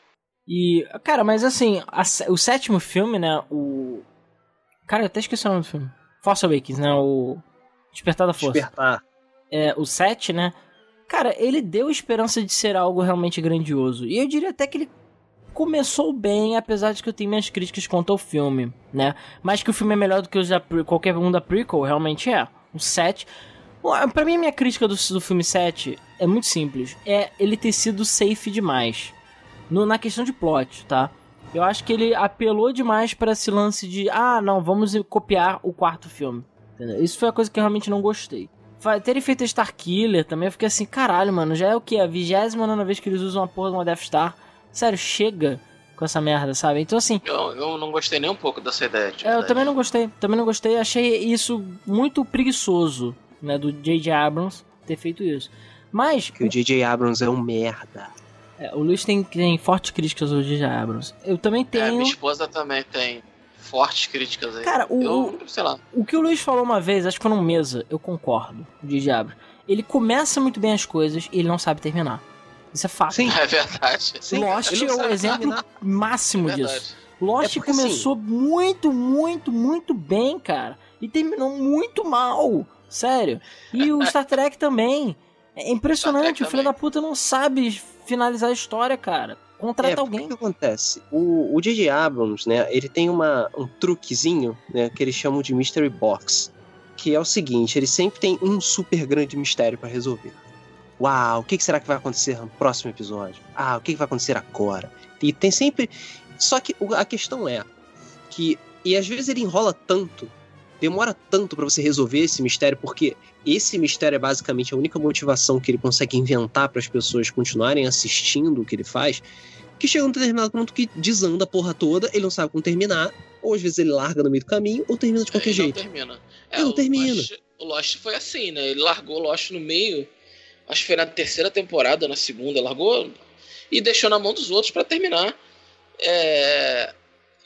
E, cara, mas assim, a, o sétimo filme, né, o... Cara, eu até esqueci o nome do filme. Force Awakens, né? O Despertar da Força. Despertar. É, o sete, né? Cara, ele deu esperança de ser algo realmente grandioso. E eu diria até que ele começou bem, apesar de que eu tenho minhas críticas quanto ao filme, né? Mas que o filme é melhor do que os da pre- qualquer um da prequel, realmente é. O sete... Bom, pra mim, a minha crítica do, do filme sete é muito simples. É ele ter sido safe demais. No, na questão de plot, tá? Eu acho que ele apelou demais pra esse lance de... Ah, não, vamos copiar o quarto filme. Entendeu? Isso foi a coisa que eu realmente não gostei. Terem feito a Starkiller também, eu fiquei assim... Caralho, mano, já é o quê? A vigésima nona vez que eles usam a porra de uma Death Star. Sério, chega... com essa merda, sabe? Então, assim... Eu, eu não gostei nem um pouco dessa ideia. De é, eu também não gostei. Também não gostei. Achei isso muito preguiçoso, né? Do J J. Abrams ter feito isso. Mas... que o J J. Abrams é um merda. É, o Luiz tem, tem fortes críticas ao J J. Abrams. Eu também tenho... É, minha esposa também tem fortes críticas aí. Cara, o... Eu, sei lá. O que o Luiz falou uma vez, acho que foi num mesa, eu concordo. O J J. Abrams. Ele começa muito bem as coisas e ele não sabe terminar. Isso é fato. Sim, é verdade. Sim, Lost é o exemplo terminar. máximo é disso. Lost é começou sim. muito, muito, muito bem, cara. E terminou muito mal. Sério. E o Star Trek também. É impressionante. O, o filho também. da puta não sabe finalizar a história, cara. Contrata é, alguém. O que acontece? O J J. Abrams, né? Ele tem uma, um truquezinho, né? Que eles chamam de Mystery Box. Que é o seguinte. Ele sempre tem um super grande mistério pra resolver. Uau, o que será que vai acontecer no próximo episódio? Ah, o que vai acontecer agora? E tem sempre... Só que a questão é que... E às vezes ele enrola tanto, demora tanto pra você resolver esse mistério, porque esse mistério é basicamente a única motivação que ele consegue inventar para as pessoas continuarem assistindo o que ele faz, que chega num determinado ponto que desanda a porra toda, ele não sabe como terminar, ou às vezes ele larga no meio do caminho, ou termina de qualquer ele jeito. Ele não termina. É, ele não o termina. Lost, o Lost foi assim, né? Ele largou o Lost no meio... Acho que foi na terceira temporada, na segunda, largou e deixou na mão dos outros pra terminar. É...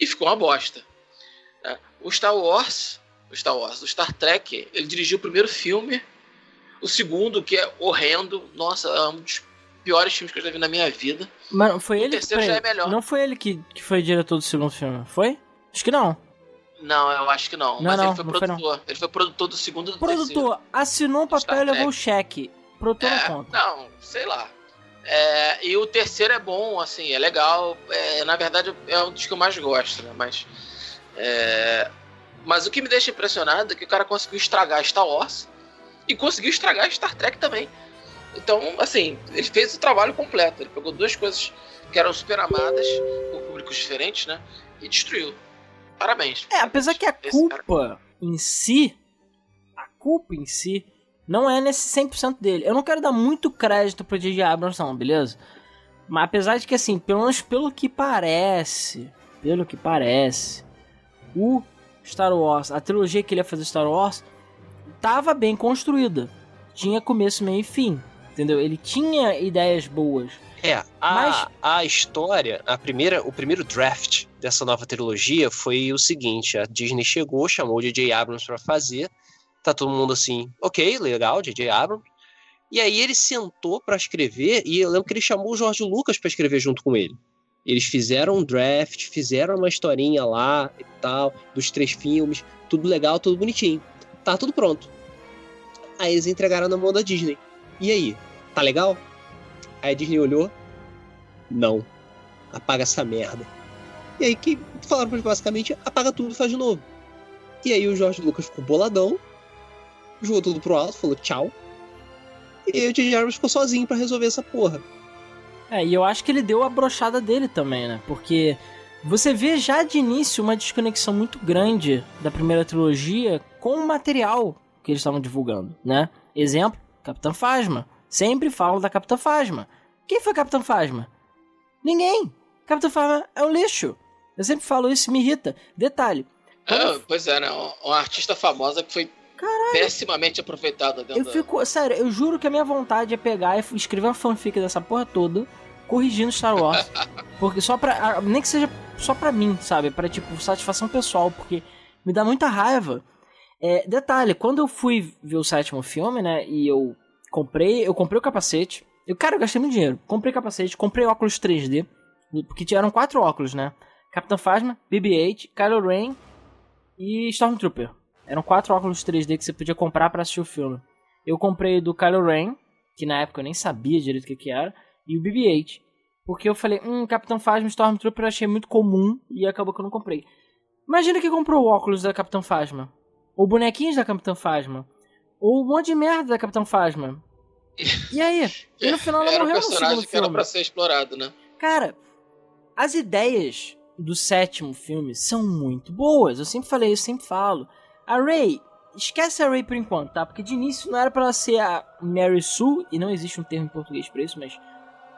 E ficou uma bosta. O Star Wars, o Star Wars, o Star Trek, ele dirigiu o primeiro filme, o segundo, que é horrendo. Nossa, é um dos piores filmes que eu já vi na minha vida. Mas foi ele? O terceiro já é melhor. Não foi ele que, que foi diretor do segundo filme, foi? Acho que não. Não, eu acho que não. não Mas não, ele foi produtor. Foi ele foi produtor do segundo e do terceiro. Produtor, assinou o papel e levou o cheque. É, não, sei lá. É, e o terceiro é bom, assim, é legal. É, na verdade, é um dos que eu mais gosto, né? Mas, é, mas o que me deixa impressionado é que o cara conseguiu estragar Star Wars e conseguiu estragar Star Trek também. Então, assim, ele fez o trabalho completo. Ele pegou duas coisas que eram super amadas por públicos diferentes, né? E destruiu. Parabéns. É, apesar que a culpa em si, a culpa em si, não é nesse cem por cento dele. Eu não quero dar muito crédito pro J J. Abrams, não, beleza? Mas apesar de que, assim, pelo menos pelo que parece... Pelo que parece... O Star Wars, a trilogia que ele ia fazer Star Wars... Tava bem construída. Tinha começo, meio e fim. Entendeu? Ele tinha ideias boas. É, a, mas... a história... A primeira, o primeiro draft dessa nova trilogia foi o seguinte. A Disney chegou, chamou o J J. Abrams pra fazer... Tá todo mundo assim, ok, legal, J J. Abrams. E aí ele sentou pra escrever, e eu lembro que ele chamou o George Lucas pra escrever junto com ele. Eles fizeram um draft, fizeram uma historinha lá e tal, dos três filmes, tudo legal, tudo bonitinho. Tá tudo pronto. Aí eles entregaram na mão da Disney. E aí, tá legal? Aí a Disney olhou, não, apaga essa merda. E aí que falaram basicamente, apaga tudo e faz de novo. E aí o George Lucas ficou boladão, jogou tudo pro alto, falou tchau. E aí o J J. Abrams ficou sozinho pra resolver essa porra. É, e eu acho que ele deu a brochada dele também, né? Porque você vê já de início uma desconexão muito grande da primeira trilogia com o material que eles estavam divulgando, né? Exemplo, Capitã Phasma. Sempre falo da Capitã Phasma. Quem foi Capitã Phasma? Ninguém. Capitã Phasma é um lixo. Eu sempre falo isso, me irrita. Detalhe. Ah, f... Pois é, né? Uma artista famosa que foi... Caralho. Pessimamente aproveitada. Eu fico... Sério, eu juro que a minha vontade é pegar e escrever uma fanfic dessa porra toda, corrigindo Star Wars. Porque só pra... Nem que seja só pra mim, sabe? Pra, tipo, satisfação pessoal, porque me dá muita raiva. É, detalhe, quando eu fui ver o sétimo filme, né? E eu comprei... Eu comprei o capacete. Eu, cara, eu gastei muito dinheiro. Comprei capacete, comprei óculos três D. Porque tiveram quatro óculos, né? Capitã Phasma, B B oito, Kylo Ren e Stormtrooper. Eram quatro óculos três D que você podia comprar pra assistir o filme. Eu comprei do Kylo Ren, que na época eu nem sabia direito o que, que era, e o B B oito. Porque eu falei, hum, Capitão Phasma e Stormtrooper eu achei muito comum e acabou que eu não comprei. Imagina que comprou o óculos da Capitão Phasma, ou bonequinhos da Capitão Phasma, ou um monte de merda da Capitão Phasma. E aí? E no final ela era morreu no segundo filme. Era um personagem que era pra ser explorado, né? Cara, as ideias do sétimo filme são muito boas. Eu sempre falei, eu sempre falo. A Rey, esquece a Rey por enquanto, tá? Porque de início não era pra ela ser a Mary Sue, e não existe um termo em português pra isso, mas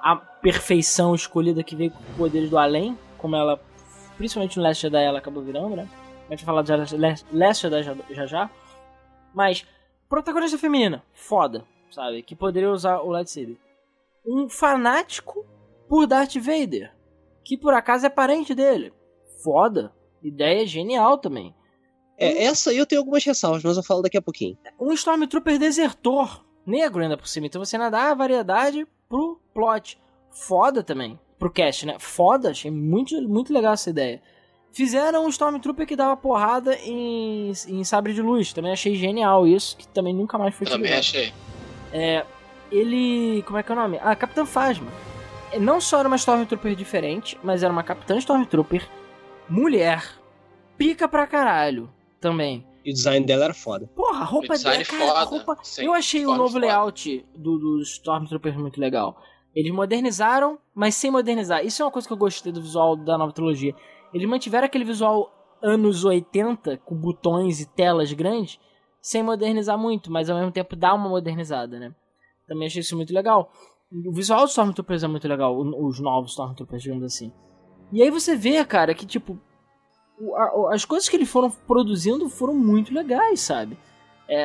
a perfeição escolhida que veio com poderes do além, como ela, principalmente no Last Jedi, ela acabou virando, né? A gente vai falar de Last Jedi já, já já. Mas, protagonista feminina, foda, sabe? Que poderia usar o lightsaber. Um fanático por Darth Vader, que por acaso é parente dele. Foda. Ideia genial também. É, essa aí eu tenho algumas ressalvas, mas eu falo daqui a pouquinho. Um Stormtrooper desertor, negro ainda por cima. Então você ainda dá a variedade pro plot. Foda também. Pro cast, né? Foda, achei muito, muito legal essa ideia. Fizeram um Stormtrooper que dava porrada em, em sabre de luz. Também achei genial isso, que também nunca mais foi utilizado. Também achei. É, ele... Como é que é o nome? Ah, Capitã Phasma. Não só era uma Stormtrooper diferente, mas era uma Capitã Stormtrooper mulher. Pica pra caralho também. E o design dela era foda. Porra, a roupa dela, cara, a roupa... Sim, eu achei o novo foda. Layout do, do Stormtrooper muito legal. Eles modernizaram, mas sem modernizar. Isso é uma coisa que eu gostei do visual da nova trilogia. Eles mantiveram aquele visual anos oitenta, com botões e telas grandes, sem modernizar muito, mas ao mesmo tempo dá uma modernizada, né? Também achei isso muito legal. O visual dos Stormtroopers é muito legal, os novos Stormtroopers, digamos assim. E aí você vê, cara, que tipo, as coisas que eles foram produzindo foram muito legais, sabe?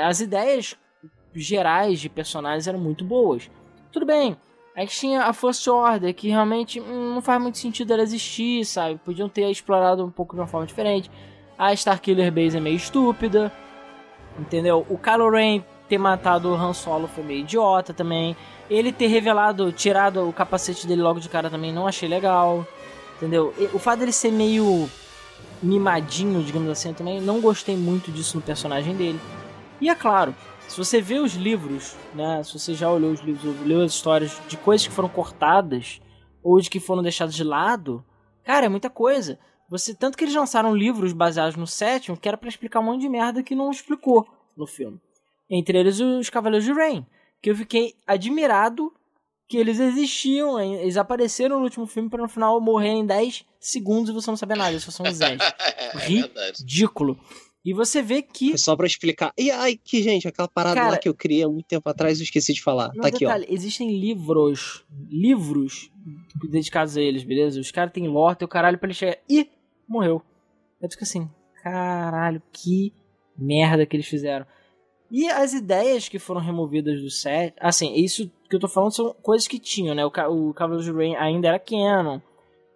As ideias gerais de personagens eram muito boas. Tudo bem. Aí tinha a First Order, que realmente hum, não faz muito sentido ela existir, sabe? Podiam ter explorado um pouco de uma forma diferente. A Starkiller Base é meio estúpida, entendeu? O Kylo Ren ter matado o Han Solo foi meio idiota também. Ele ter revelado, tirado o capacete dele logo de cara também não achei legal, entendeu? E o fato dele ser meio mimadinho, digamos assim, eu também não gostei muito disso no personagem dele. E é claro... Se você vê os livros, né, se você já olhou os livros, leu as histórias de coisas que foram cortadas ou de que foram deixadas de lado, cara, é muita coisa. Você, tanto que eles lançaram livros baseados no sétimo, que era pra explicar um monte de merda que não explicou no filme. Entre eles, os Cavaleiros de Rain, que eu fiquei admirado que eles existiam, eles apareceram no último filme pra no final morrer em dez segundos e você não saber nada, eles só são os dez. Ridículo. E você vê que... É só pra explicar. E ai, que gente, aquela parada, cara, lá que eu criei há muito tempo atrás e esqueci de falar. Tá aqui, detalhe, ó. Existem livros, livros dedicados a eles, beleza? Os caras têm lore, tem o caralho pra ele chegar. Ih, morreu. Eu fico assim, caralho, que merda que eles fizeram. E as ideias que foram removidas do set... Assim, isso que eu tô falando são coisas que tinham, né? O, o Cavaleiro de Rain ainda era canon.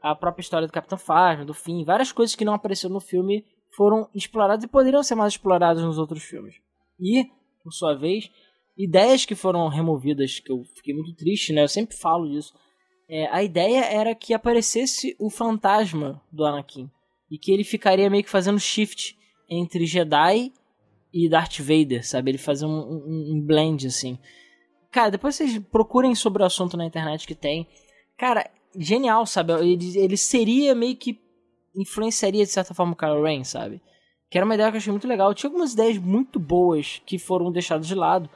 A própria história do Capitão Phasma, do Finn. Várias coisas que não apareceram no filme... foram explorados e poderiam ser mais explorados nos outros filmes. E, por sua vez, ideias que foram removidas, que eu fiquei muito triste, né? Eu sempre falo disso. É, a ideia era que aparecesse o fantasma do Anakin. E que ele ficaria meio que fazendo shift entre Jedi e Darth Vader, sabe? Ele fazia um, um, um blend, assim. Cara, depois vocês procurem sobre o assunto na internet que tem. Cara, genial, sabe? Ele, ele seria meio que... influenciaria de certa forma o Kylo Ren, sabe? Que era uma ideia que eu achei muito legal. Tinha algumas ideias muito boas que foram deixadas de lado.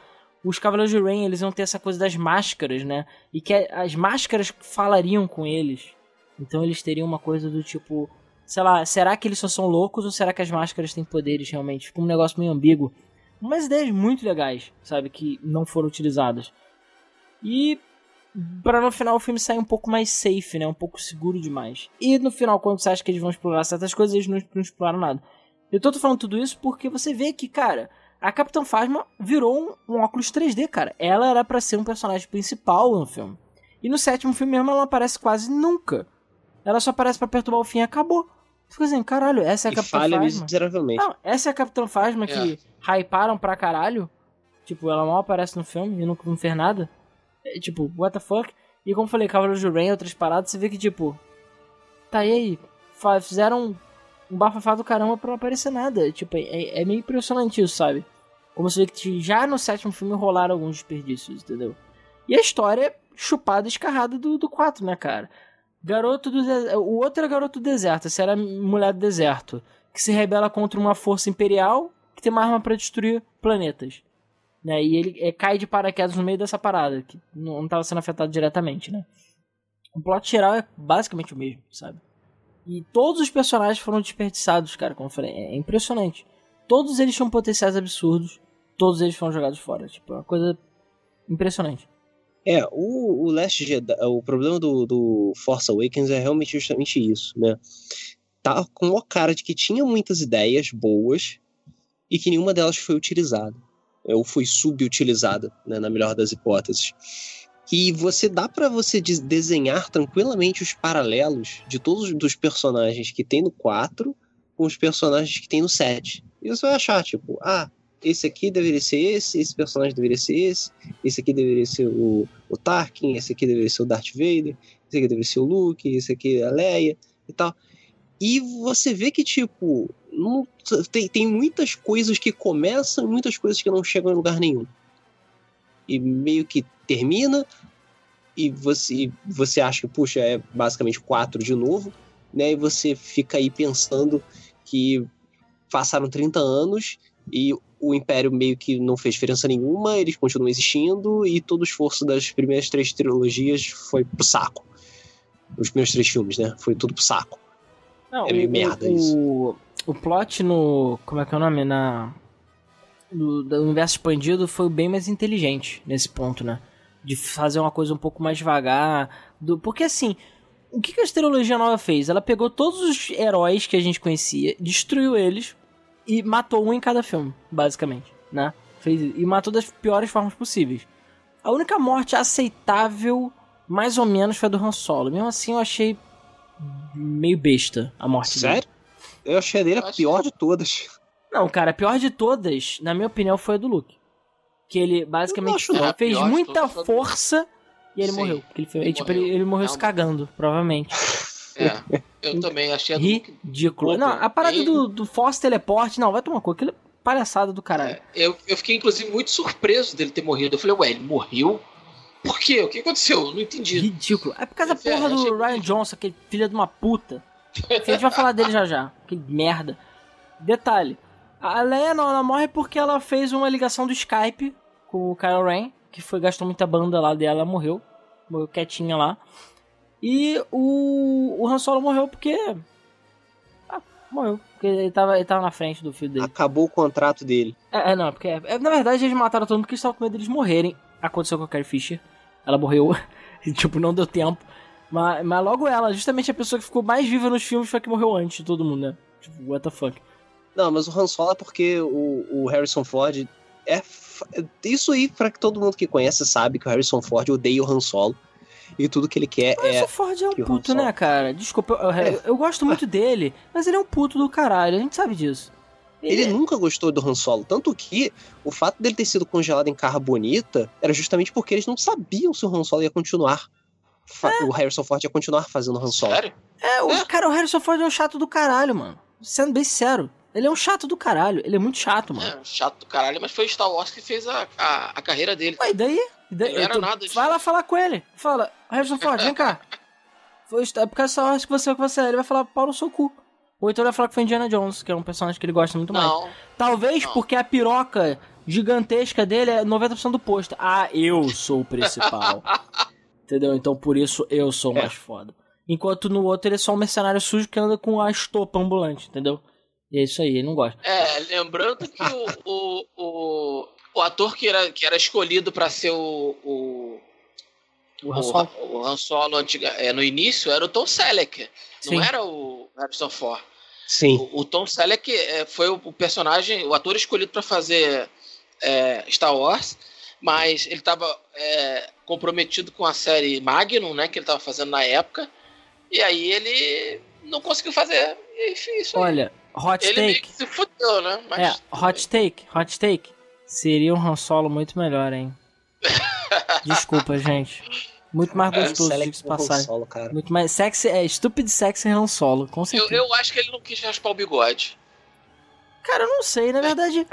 Os Cavaleiros de Ren, eles iam ter essa coisa das máscaras, né? E que as máscaras falariam com eles. Então eles teriam uma coisa do tipo... Sei lá, será que eles só são loucos ou será que as máscaras têm poderes realmente? Ficou um negócio meio ambíguo. Umas ideias muito legais, sabe? Que não foram utilizadas. E... pra no final o filme sair um pouco mais safe, né? Um pouco seguro demais. E no final, quando você acha que eles vão explorar certas coisas, eles não, não exploraram nada. Eu tô falando tudo isso porque você vê que, cara, a Capitã Phasma virou um, um óculos três D, cara. Ela era pra ser um personagem principal no filme. E no sétimo filme mesmo ela não aparece quase nunca. Ela só aparece pra perturbar o fim e acabou. Fica assim, caralho, essa é a Capitã Phasma. Não, essa é a Capitã Phasma que é. Hyparam pra caralho. Tipo, ela mal aparece no filme e não, não fez nada. É, tipo, what the fuck? E como eu falei, Cavaleiro de Rain e outras paradas, você vê que, tipo... Tá aí, fizeram um bafafá do caramba pra não aparecer nada. Tipo, é, é meio impressionante isso, sabe? Como você vê que já no sétimo filme rolaram alguns desperdícios, entendeu? E a história é chupada, escarrada do, do quatro, né, cara? Garoto do de... O outro era garoto do deserto, essa era mulher do deserto. Que se rebela contra uma força imperial que tem uma arma pra destruir planetas. né? E ele é, cai de paraquedas no meio dessa parada, que não estava sendo afetado diretamente, né? O plot geral é basicamente o mesmo, sabe? E todos os personagens foram desperdiçados, cara, como eu falei, é impressionante. Todos eles tinham potenciais absurdos, todos eles foram jogados fora, tipo, é uma coisa impressionante. É, o, o Last Jedi, o problema do, do Force Awakens é realmente justamente isso, né? Tá com uma cara de que tinha muitas ideias boas e que nenhuma delas foi utilizada, ou foi subutilizada, né, na melhor das hipóteses. E você dá pra você desenhar tranquilamente os paralelos de todos os personagens que tem no quatro com os personagens que tem no sete. E você vai achar, tipo, ah, esse aqui deveria ser esse, esse personagem deveria ser esse, esse aqui deveria ser o, o Tarkin, esse aqui deveria ser o Darth Vader, esse aqui deveria ser o Luke, esse aqui é a Leia e tal. E você vê que, tipo, não, tem, tem muitas coisas que começam e muitas coisas que não chegam em lugar nenhum. E meio que termina, e você, você acha que, puxa, é basicamente quatro de novo, né? E você fica aí pensando que passaram trinta anos e o Império meio que não fez diferença nenhuma, eles continuam existindo e todo o esforço das primeiras três trilogias foi pro saco. Os primeiros três filmes, né? Foi tudo pro saco. Não, é meio o, merda o, isso. O plot no... Como é que é o nome? Na... Do, do universo expandido foi bem mais inteligente nesse ponto, né? De fazer uma coisa um pouco mais devagar. Do, porque assim, o que, que a trilogia nova fez? Ela pegou todos os heróis que a gente conhecia, destruiu eles e matou um em cada filme, basicamente, né? Fez, e matou das piores formas possíveis. A única morte aceitável, mais ou menos, foi a do Han Solo. Mesmo assim, eu achei meio besta a morte Sério? dele. Sério? Eu achei a dele a pior que... de todas. Não, cara, a pior de todas, na minha opinião, foi a do Luke. Que ele basicamente fez muita força e ele Sim, morreu. Ele, ele, ele, tipo, morreu. Ele, ele morreu se cagando, provavelmente. É, eu também achei a do Luke ridícula. Não, a parada e... do, do Force Teleport, não, vai tomar coisa, aquilo é palhaçada do caralho. É, eu, eu fiquei, inclusive, muito surpreso dele ter morrido. Eu falei, ué, ele morreu? Por quê? O que aconteceu? Eu não entendi. Ridículo. É por causa da porra é, do Ryan ridículo. Johnson, aquele filho de uma puta. A gente vai falar dele já já. Que merda. Detalhe. A Leia não, ela morre porque ela fez uma ligação do Skype com o Kylo Ren, que foi, gastou muita banda lá dela, ela morreu, morreu quietinha lá. E o, o Han Solo morreu porque... Ah, morreu, porque ele tava, ele tava na frente do filho dele. Acabou o contrato dele. É, é não, porque... É, na verdade, eles mataram todo mundo porque estavam com medo deles morrerem. Aconteceu com a Carrie Fisher, ela morreu, tipo, não deu tempo. Mas, mas logo ela, justamente a pessoa que ficou mais viva nos filmes foi a que morreu antes de todo mundo, né? Tipo, what the fuck. Não, mas o Han Solo é porque o, o Harrison Ford é... F... Isso aí, pra que todo mundo que conhece sabe que o Harrison Ford odeia o Han Solo. E tudo que ele quer é... O Harrison é Ford é um puto, Solo... né, cara? Desculpa, eu, eu, eu gosto muito dele, mas ele é um puto do caralho, a gente sabe disso. Ele, ele é... nunca gostou do Han Solo, tanto que o fato dele ter sido congelado em carbonita era justamente porque eles não sabiam se o Han Solo ia continuar. É. O Harrison Ford ia continuar fazendo o Han Solo. Sério? É, o, é. Cara, o Harrison Ford é um chato do caralho, mano. Sendo bem sério. Ele é um chato do caralho, ele é muito chato, mano. É, um chato do caralho, mas foi o Star Wars que fez a, a, a carreira dele. Ué, e daí? E daí? Não era tô... nada disso. Vai lá falar com ele. Fala, Harrison Ford, vem cá. Foi, é por causa do Star Wars que você é o que você é. Ele vai falar, pau no seu cu. Ou então ele vai falar que foi Indiana Jones, que é um personagem que ele gosta muito não, mais. Talvez não. Porque a piroca gigantesca dele é noventa por cento do posto. Ah, eu sou o principal. Entendeu? Então por isso eu sou é. mais foda. Enquanto no outro ele é só um mercenário sujo que anda com a estopa ambulante, entendeu? E é isso aí, ele não gosta. É, lembrando que o, o, o, o ator que era, que era escolhido pra ser o... O, o, Han, Solo. o, o Han Solo antiga, é, no início era o Tom Selleck. Sim. Não era o Harrison Ford. Sim. O, o Tom Selleck é, foi o, o personagem, o ator escolhido pra fazer é, Star Wars, mas ele tava é, comprometido com a série Magnum, né, que ele tava fazendo na época, e aí ele não conseguiu fazer. Enfim, isso aí. Olha... Hot ele take. Se fudeu, né? Mas... É, hot take, hot take. Seria um Han Solo muito melhor, hein? Desculpa, gente. Muito mais gostoso é, de se passar. Solo, cara. Muito mais sexy, é estúpido sexy Han Solo, com certeza. Eu, eu acho que ele não quis raspar o bigode. Cara, eu não sei, na verdade.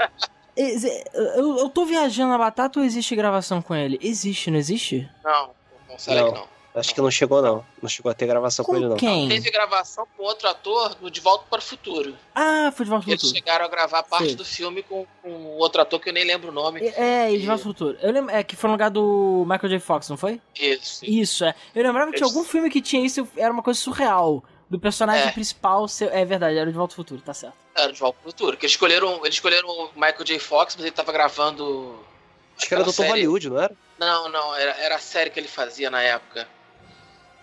eu, eu tô viajando na batata ou existe gravação com ele? Existe, não existe? Não, não sei que não. Acho que não chegou, não. Não chegou a ter gravação com, com ele, não. Quem? Teve gravação com outro ator no De Volta para o Futuro. Ah, foi De Volta para o Futuro. Eles chegaram a gravar parte Sim. do filme com, com outro ator que eu nem lembro o nome. É, é De Volta para o Futuro. Eu lembro, é, que foi no lugar do Michael J. Fox, não foi? Isso. Isso, é. Eu lembrava que tinha algum filme que tinha isso, era uma coisa surreal. Do personagem é. principal, é verdade, era o De Volta ao Futuro, tá certo. Era o De Volta ao Futuro, que eles escolheram, eles escolheram o Michael J. Fox, mas ele tava gravando... Acho que era doutor Hollywood, não era? Não, não, era, era a série que ele fazia na época.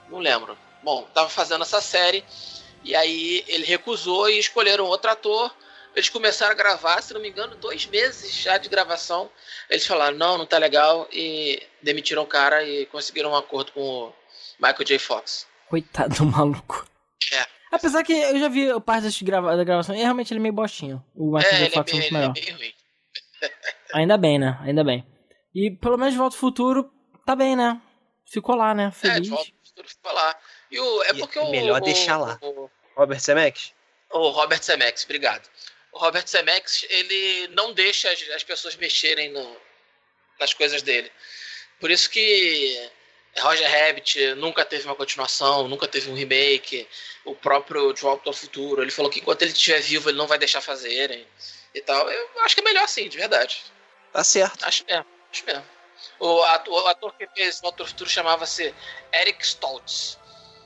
Não lembro. Bom, tava fazendo essa série, e aí ele recusou e escolheram outro ator. Eles começaram a gravar, se não me engano, dois meses já de gravação. Eles falaram, não, não tá legal, e demitiram o cara e conseguiram um acordo com o Michael J. Fox. Coitado do maluco. É. Apesar que eu já vi parte grava- da gravação e realmente ele é meio bostinho. O Michael J. Fox é muito melhor. Ainda bem, né? Ainda bem. E pelo menos De Volta ao Futuro tá bem, né? Ficou lá, né? Feliz. É, De Volta ao Futuro ficou lá. E o, é porque e é melhor o, deixar o, lá. O Robert Zemeckis? O Robert Zemeckis, obrigado. O Robert Zemeckis, ele não deixa as, as pessoas mexerem no, nas coisas dele. Por isso que... Roger Rabbit nunca teve uma continuação, nunca teve um remake. O próprio De Volta ao Futuro, ele falou que enquanto ele estiver vivo, ele não vai deixar fazerem e tal. Eu acho que é melhor assim, de verdade. Tá certo. Acho mesmo, acho mesmo. O ator, o ator que fez De Volta ao Futuro chamava-se Eric Stoltz.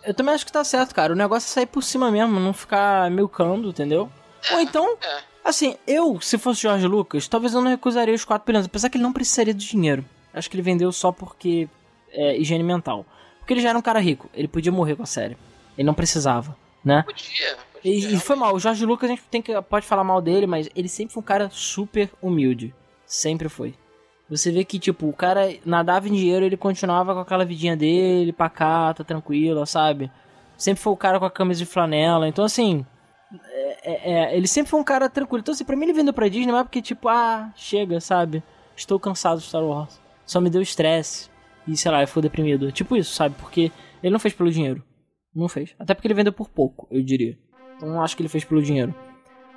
Eu também acho que tá certo, cara. O negócio é sair por cima mesmo, não ficar milcando, entendeu? É, Ou então, é. assim, eu, se fosse George Lucas, talvez eu não recusaria os quatro bilhões, apesar que ele não precisaria do dinheiro. Acho que ele vendeu só porque... É, higiene mental. Porque ele já era um cara rico. Ele podia morrer com a série. Ele não precisava, né? Podia. podia e, e foi mal. O George Lucas, a gente tem que, pode falar mal dele, mas ele sempre foi um cara super humilde. Sempre foi. Você vê que, tipo, o cara nadava em dinheiro, ele continuava com aquela vidinha dele, pacata, tranquila, sabe? Sempre foi o cara com a camisa de flanela. Então, assim... É, é, ele sempre foi um cara tranquilo. Então, assim, pra mim ele vendeu pra Disney, não é porque, tipo, ah, chega, sabe? Estou cansado de Star Wars. Só me deu estresse. E, sei lá, eu fui deprimido. Tipo isso, sabe? Porque ele não fez pelo dinheiro. Não fez. Até porque ele vendeu por pouco, eu diria. Então não acho que ele fez pelo dinheiro.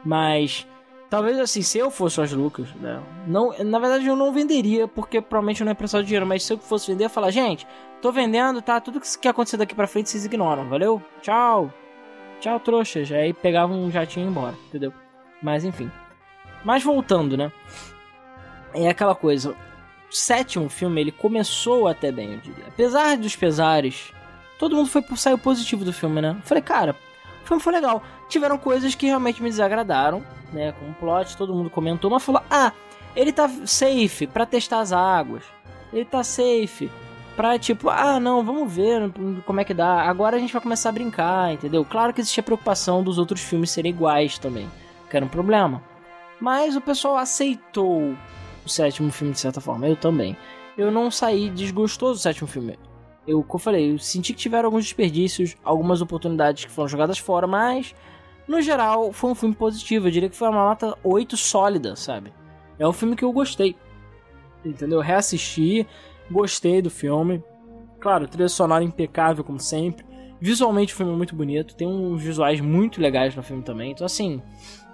Mas, talvez assim, se eu fosse o George Lucas, né? Não, na verdade, eu não venderia, porque provavelmente eu não ia prestar o dinheiro. Mas se eu fosse vender, eu ia falar, gente, tô vendendo, tá? Tudo que acontecer daqui pra frente, vocês ignoram, valeu? Tchau. Tchau, trouxas. Aí pegava um jatinho e ia embora, entendeu? Mas, enfim. Mas voltando, né? É aquela coisa... O sétimo filme, ele começou até bem, eu diria. Apesar dos pesares, todo mundo foi, saiu positivo do filme, né? Falei, cara, o filme foi legal. Tiveram coisas que realmente me desagradaram, né? Com o plot, todo mundo comentou, mas falou, ah, ele tá safe pra testar as águas. Ele tá safe pra, tipo, ah, não, vamos ver como é que dá. Agora a gente vai começar a brincar, entendeu? Claro que existia preocupação dos outros filmes serem iguais também, que era um problema. Mas o pessoal aceitou... o sétimo filme, de certa forma, eu também. Eu não saí desgostoso do sétimo filme. Eu, como eu falei, eu senti que tiveram alguns desperdícios, algumas oportunidades que foram jogadas fora, mas, no geral, foi um filme positivo. Eu diria que foi uma nota oito sólida, sabe? É um filme que eu gostei. Entendeu? Eu reassisti, gostei do filme. Claro, trilha sonora impecável, como sempre. Visualmente o filme é muito bonito, tem uns visuais muito legais no filme também. Então, assim,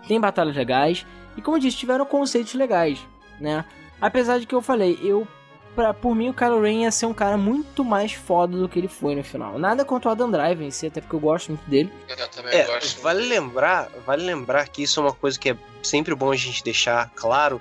tem batalhas legais. E, como eu disse, tiveram conceitos legais. Né? Apesar de que eu falei, eu pra, por mim o Kylo Ren ia ser um cara muito mais foda do que ele foi no final. Nada contra o Adam Driver em si, até porque eu gosto muito dele. Eu também é, gosto. Vale lembrar, vale lembrar que isso é uma coisa que é sempre bom a gente deixar claro,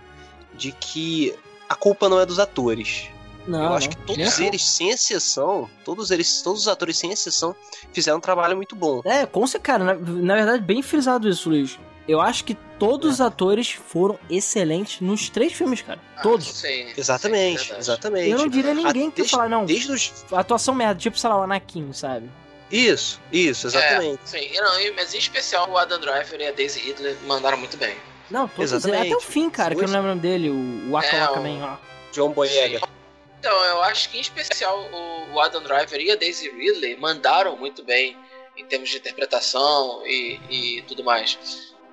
de que a culpa não é dos atores. Não, eu não. acho que todos é. eles, sem exceção, todos eles, todos os atores, sem exceção, fizeram um trabalho muito bom. É, com certeza, cara, na, na verdade, bem frisado isso, Luiz. Eu acho que todos os atores foram excelentes nos três filmes, cara. Ah, todos. Sim, exatamente, sim, exatamente. Eu não diria ninguém a, que desde, falar, não, desde os... atuação merda, tipo, sei lá, o Anakin, sabe? Isso, isso, exatamente. É, sim, não, mas em especial o Adam Driver e a Daisy Ridley mandaram muito bem. Não, todos exatamente. Até o fim, cara, que eu não lembro o nome dele, o Akala também, ó. John Boyega. Então, eu acho que em especial o Adam Driver e a Daisy Ridley mandaram muito bem em termos de interpretação e, e tudo mais.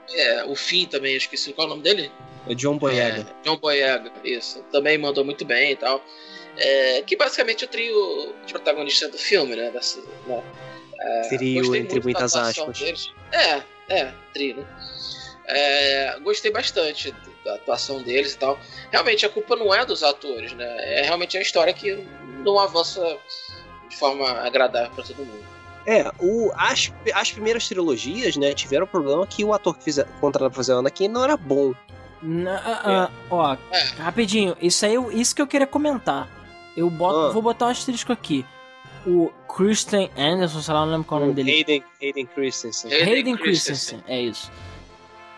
É, o Finn também, eu esqueci qual é o nome dele? É John Boyega. É, John Boyega, isso. Também mandou muito bem e tal. É, que basicamente é o trio de protagonistas do filme, né? Dessa, né? É, trio, entre muitas aspas. Deles. É, é, trio, né? É, gostei bastante da atuação deles e tal. Realmente, a culpa não é dos atores, né? É realmente a história que não avança de forma agradável pra todo mundo. É, o, as, as primeiras trilogias, né, tiveram o problema que o ator que fizer, contratado pra fazer a Anakin não era bom. Na, é. uh, ó, é. rapidinho, isso aí, isso que eu queria comentar. Eu boto, ah. vou botar um asterisco aqui. O Christian Anderson, sei lá, não lembro qual o nome dele. Hayden, Hayden Christensen. Hayden, Hayden Christensen, é isso.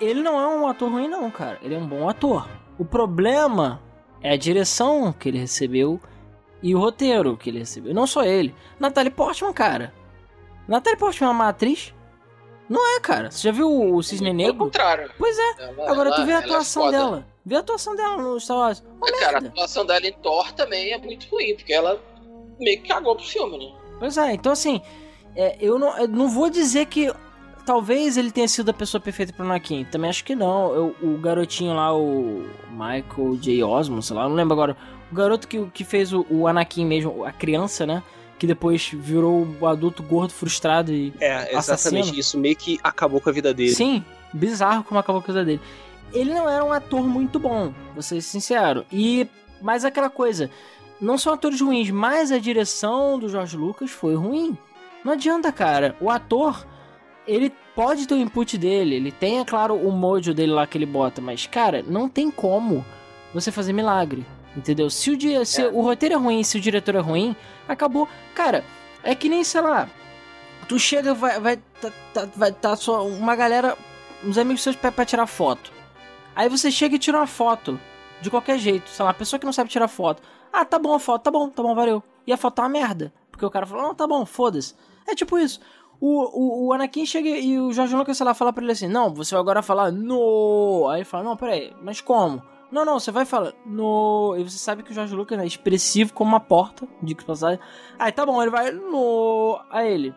Ele não é um ator ruim não, cara. Ele é um bom ator. O problema é a direção que ele recebeu e o roteiro que ele recebeu. Não só ele. Natalie Portman, cara. Natalie Portman é uma atriz? Não é, cara. Você já viu o Cisne Negro? Pelo contrário. Pois é. Ela, Agora ela, tu vê a atuação é dela. Vê a atuação dela no Star Wars. Uma cara, merda. A atuação dela em Thor também é muito ruim, porque ela meio que cagou pro filme, né? Pois é, então assim, é, eu, não, eu não vou dizer que talvez ele tenha sido a pessoa perfeita pro Anakin. Também acho que não. Eu, o garotinho lá, o Michael J. Osmond, sei lá, não lembro agora. O garoto que, que fez o, o Anakin mesmo, a criança, né? Que depois virou o adulto gordo, frustrado e é, assassino. Exatamente, isso meio que acabou com a vida dele. Sim, bizarro como acabou com a vida dele. Ele não era um ator muito bom, vou ser sincero. E, mas aquela coisa... Não são atores ruins, mas a direção do George Lucas foi ruim. Não adianta, cara. O ator, ele pode ter o input dele. Ele tem, é claro, o mojo dele lá que ele bota. Mas, cara, não tem como você fazer milagre. Entendeu? Se o, se é. o roteiro é ruim, se o diretor é ruim, acabou. Cara, é que nem, sei lá, tu chega, vai vai tá, tá, vai, tá só uma galera, uns amigos seus pra, pra tirar foto. Aí você chega e tira uma foto. De qualquer jeito. Sei lá, a pessoa que não sabe tirar foto. Ah, tá bom a foto, tá bom, tá bom, valeu. E a foto tá uma merda. Porque o cara falou, não, tá bom, foda-se. É tipo isso. O, o, o Anakin chega e o George Lucas, sei lá, fala pra ele assim, não, você vai agora falar, no. Aí ele fala, não, peraí, mas como? Não, não, você vai falar, no. E você sabe que o George Lucas é expressivo como uma porta, digo de passagem. Aí tá bom, ele vai, no. Aí ele,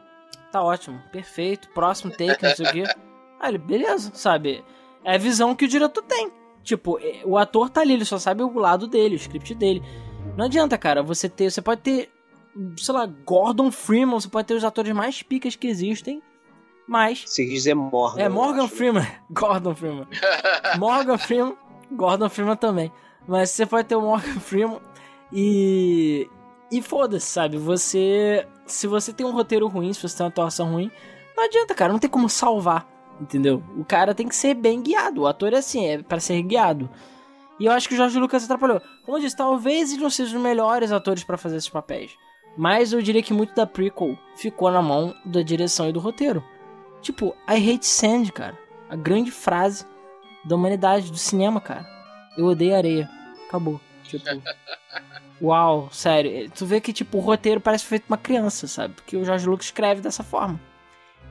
tá ótimo, perfeito, próximo take, não sei o quê. Aí ele, beleza, sabe? É a visão que o diretor tem. Tipo, o ator tá ali, ele só sabe o lado dele, o script dele. Não adianta, cara, você ter... Você pode ter, sei lá, Gordon Freeman, você pode ter os atores mais picas que existem, mas... Se dizer Morgan... É, Morgan Freeman, Gordon Freeman. Morgan Freeman, Gordon Freeman também. Mas você pode ter o Morgan Freeman e... E foda-se, sabe? Você... Se você tem um roteiro ruim, se você tem uma atuação ruim, não adianta, cara, não tem como salvar, entendeu? O cara tem que ser bem guiado, o ator é assim, é pra ser guiado. E eu acho que o George Lucas atrapalhou. Como eu disse, talvez eles não sejam os melhores atores pra fazer esses papéis. Mas eu diria que muito da prequel ficou na mão da direção e do roteiro. Tipo, I hate sand, cara. A grande frase da humanidade, do cinema, cara. Eu odeio areia. Acabou. Tipo... Uau, sério. Tu vê que, tipo, o roteiro parece feito pra uma criança, sabe? Porque o George Lucas escreve dessa forma.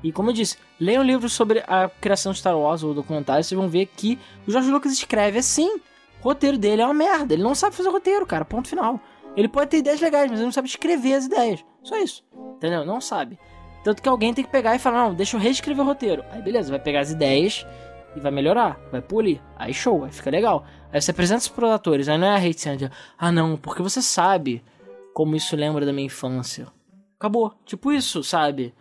E como eu disse, leiam um livro sobre a criação de Star Wars ou documentário, vocês vão ver que o George Lucas escreve assim... O roteiro dele é uma merda, ele não sabe fazer roteiro, cara, ponto final. Ele pode ter ideias legais, mas ele não sabe escrever as ideias, só isso, entendeu? Não sabe. Tanto que alguém tem que pegar e falar, não, deixa eu reescrever o roteiro. Aí beleza, vai pegar as ideias e vai melhorar, vai polir, aí show, aí fica legal. Aí você apresenta os produtores, aí não é a hate sand, ah não, porque você sabe como isso lembra da minha infância. Acabou, tipo isso, sabe?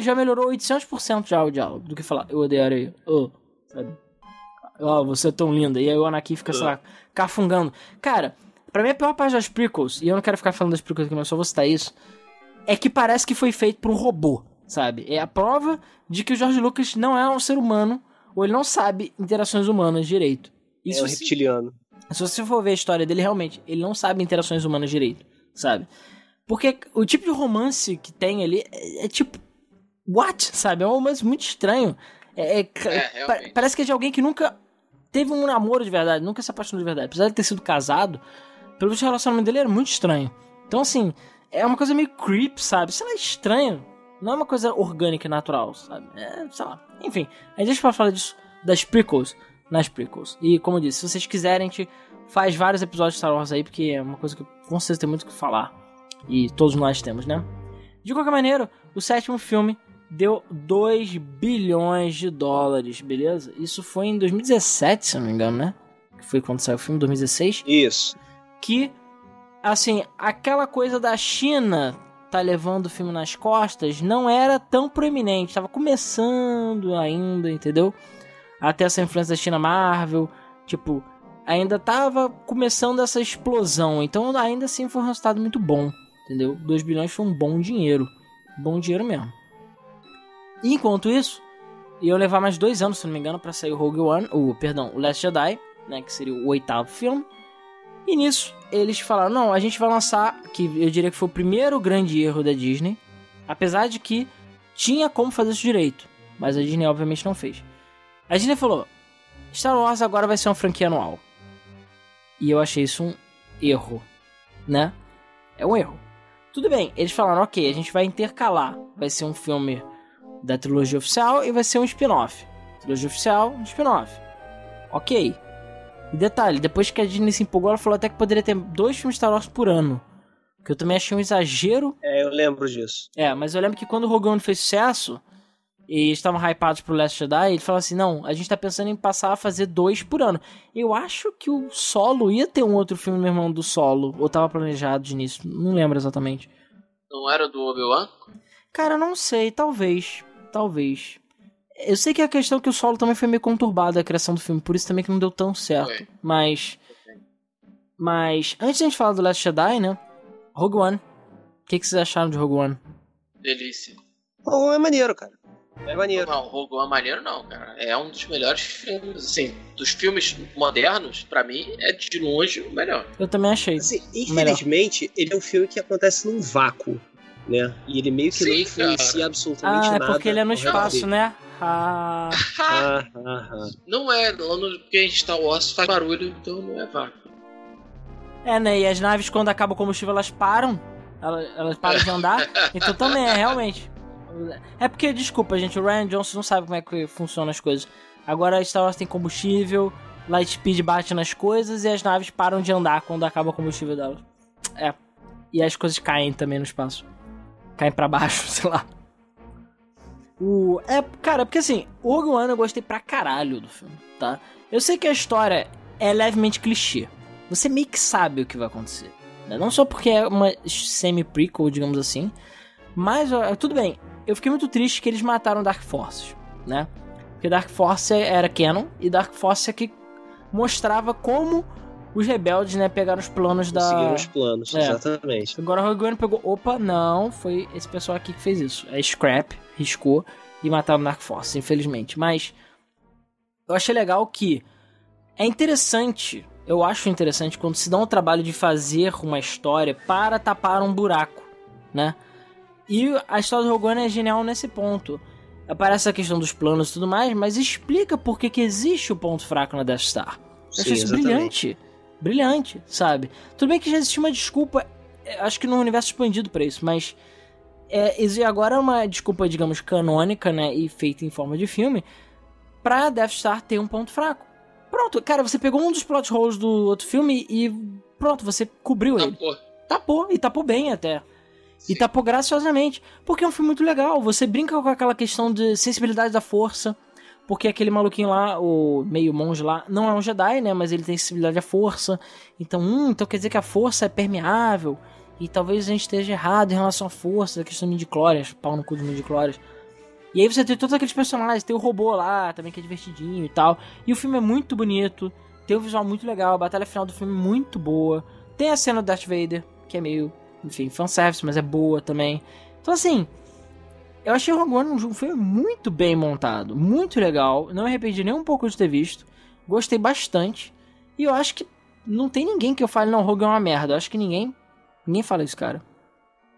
Já melhorou oitocentos por cento já o diálogo, do que falar, eu odeio areia, oh, sabe? Ó, oh, você é tão linda. E aí o Anakin fica, sei lá, cafungando. Cara, pra mim a pior parte das prequels, e eu não quero ficar falando das prequels aqui, mas só vou citar isso, é que parece que foi feito por um robô, sabe? É a prova de que o George Lucas não é um ser humano, ou ele não sabe interações humanas direito. Isso é um reptiliano. Se você for ver a história dele, realmente, ele não sabe interações humanas direito, sabe? Porque o tipo de romance que tem ali é, é tipo... What? Sabe? É um romance muito estranho. É, é, é, pa parece que é de alguém que nunca... Teve um namoro de verdade, nunca se apaixonou de verdade. Apesar de ter sido casado, pelo visto o relacionamento dele era muito estranho. Então, assim, é uma coisa meio creep, sabe? Sei lá, é estranho. Não é uma coisa orgânica e natural, sabe? É, sei lá. Enfim, a gente vai falar disso das prequels, nas prequels. E, como eu disse, se vocês quiserem, a gente faz vários episódios de Star Wars aí, porque é uma coisa que com certeza tem muito o que falar. E todos nós temos, né? De qualquer maneira, o sétimo filme... Deu dois bilhões de dólares, beleza? Isso foi em dois mil e dezessete, se eu não me engano, né? Que foi quando saiu o filme, dois mil e dezesseis. Isso. Que, assim, aquela coisa da China tá levando o filme nas costas não era tão proeminente. Tava começando ainda, entendeu? Até essa influência da China Marvel, tipo, ainda tava começando essa explosão. Então, ainda assim, foi um resultado muito bom. Entendeu? dois bilhões foi um bom dinheiro. Bom dinheiro mesmo. E enquanto isso, ia levar mais dois anos, se não me engano, pra sair o Rogue One, o, perdão, o Last Jedi, né, que seria o oitavo filme. E nisso, eles falaram, não, a gente vai lançar, que eu diria que foi o primeiro grande erro da Disney, apesar de que tinha como fazer isso direito, mas a Disney obviamente não fez. A Disney falou, Star Wars agora vai ser uma franquia anual. E eu achei isso um erro, né? É um erro. Tudo bem, eles falaram, ok, a gente vai intercalar, vai ser um filme da trilogia oficial e vai ser um spin-off. Trilogia oficial, um spin-off. Ok. E detalhe, depois que a Disney se empolgou, ela falou até que poderia ter dois filmes Star Wars por ano. Que eu também achei um exagero. É, eu lembro disso. É, mas eu lembro que quando o Rogue One fez sucesso, e estavam hypados pro Last Jedi, ele falou assim, não, a gente tá pensando em passar a fazer dois por ano. Eu acho que o Solo ia ter um outro filme, meu irmão, do Solo, ou tava planejado de início, não lembro exatamente. Não era do Obi-Wan? Cara, não sei, talvez, talvez. Eu sei que a questão é que o Solo também foi meio conturbado, a criação do filme, por isso também que não deu tão certo. Okay. Mas, okay. mas, antes de a gente falar do Last Jedi, né, Rogue One, o que, que vocês acharam de Rogue One? Delícia. Bom, é maneiro, cara. É maneiro. Não, Rogue One é maneiro não, cara. É um dos melhores filmes, assim, dos filmes modernos, pra mim, é de longe o melhor. Eu também achei. Assim, infelizmente, melhor. Ele é um filme que acontece num vácuo, né? E ele meio que Sim, não influencia cara. absolutamente ah, nada. Ah, é porque ele é no espaço, né? Ah. ah, ah, ah. Não é, porque a gente tá o osso, faz barulho, então não é vácuo. É, né? E as naves, quando acaba o combustível, elas param, elas, elas param de andar, então também é, realmente... É porque, desculpa, gente, o Rian Johnson não sabe como é que funcionam as coisas. Agora a Star Wars tem combustível, Lightspeed bate nas coisas e as naves param de andar quando acaba o combustível delas. É. E as coisas caem também no espaço. Caem pra baixo, sei lá. O... É, cara, porque assim, o Rogue One eu gostei pra caralho do filme, tá? Eu sei que a história é levemente clichê. Você meio que sabe o que vai acontecer, né? Não só porque é uma semi-prequel, digamos assim, mas, tudo bem. Eu fiquei muito triste que eles mataram Dark Forces, né? Porque Dark Force era canon e Dark Force é que mostrava como os rebeldes, né, pegaram os planos da... Seguiram os planos, é. Exatamente. Agora o Rogue One pegou, opa, não, foi esse pessoal aqui que fez isso. É Scrap, riscou e mataram Dark Force, infelizmente. Mas eu achei legal que é interessante, eu acho interessante quando se dá um trabalho de fazer uma história para tapar um buraco, né? E a história do Rogue One é genial nesse ponto. Aparece a questão dos planos e tudo mais, mas explica por que, que existe o ponto fraco na Death Star. Eu achei isso brilhante. Brilhante, sabe? Tudo bem que já existia uma desculpa, acho que no universo expandido pra isso, mas é, agora é uma desculpa, digamos, canônica, né, e feita em forma de filme, pra Death Star ter um ponto fraco. Pronto, cara, você pegou um dos plot holes do outro filme e pronto, você cobriu ele. Tapou. Tapou, e tapou bem até. Sim. E tapou graciosamente, porque é um filme muito legal. Você brinca com aquela questão de sensibilidade da força, porque aquele maluquinho lá, o meio monge lá, não é um Jedi, né, mas ele tem sensibilidade à força. Então, hum, então quer dizer que a força é permeável, e talvez a gente esteja errado em relação à força, a questão de midi-chlorians, pau no cu de midi-chlorians. E aí você tem todos aqueles personagens, tem o robô lá também que é divertidinho e tal. E o filme é muito bonito, tem um visual muito legal, a batalha final do filme é muito boa. Tem a cena do Darth Vader, que é meio... enfim, fanservice, mas é boa também. Então assim, eu achei o Rogue One um jogo foi muito bem montado, muito legal, não me arrependi nem um pouco de ter visto, gostei bastante. E eu acho que não tem ninguém que eu fale, não, Rogue One é uma merda. Eu acho que ninguém, ninguém fala isso, cara.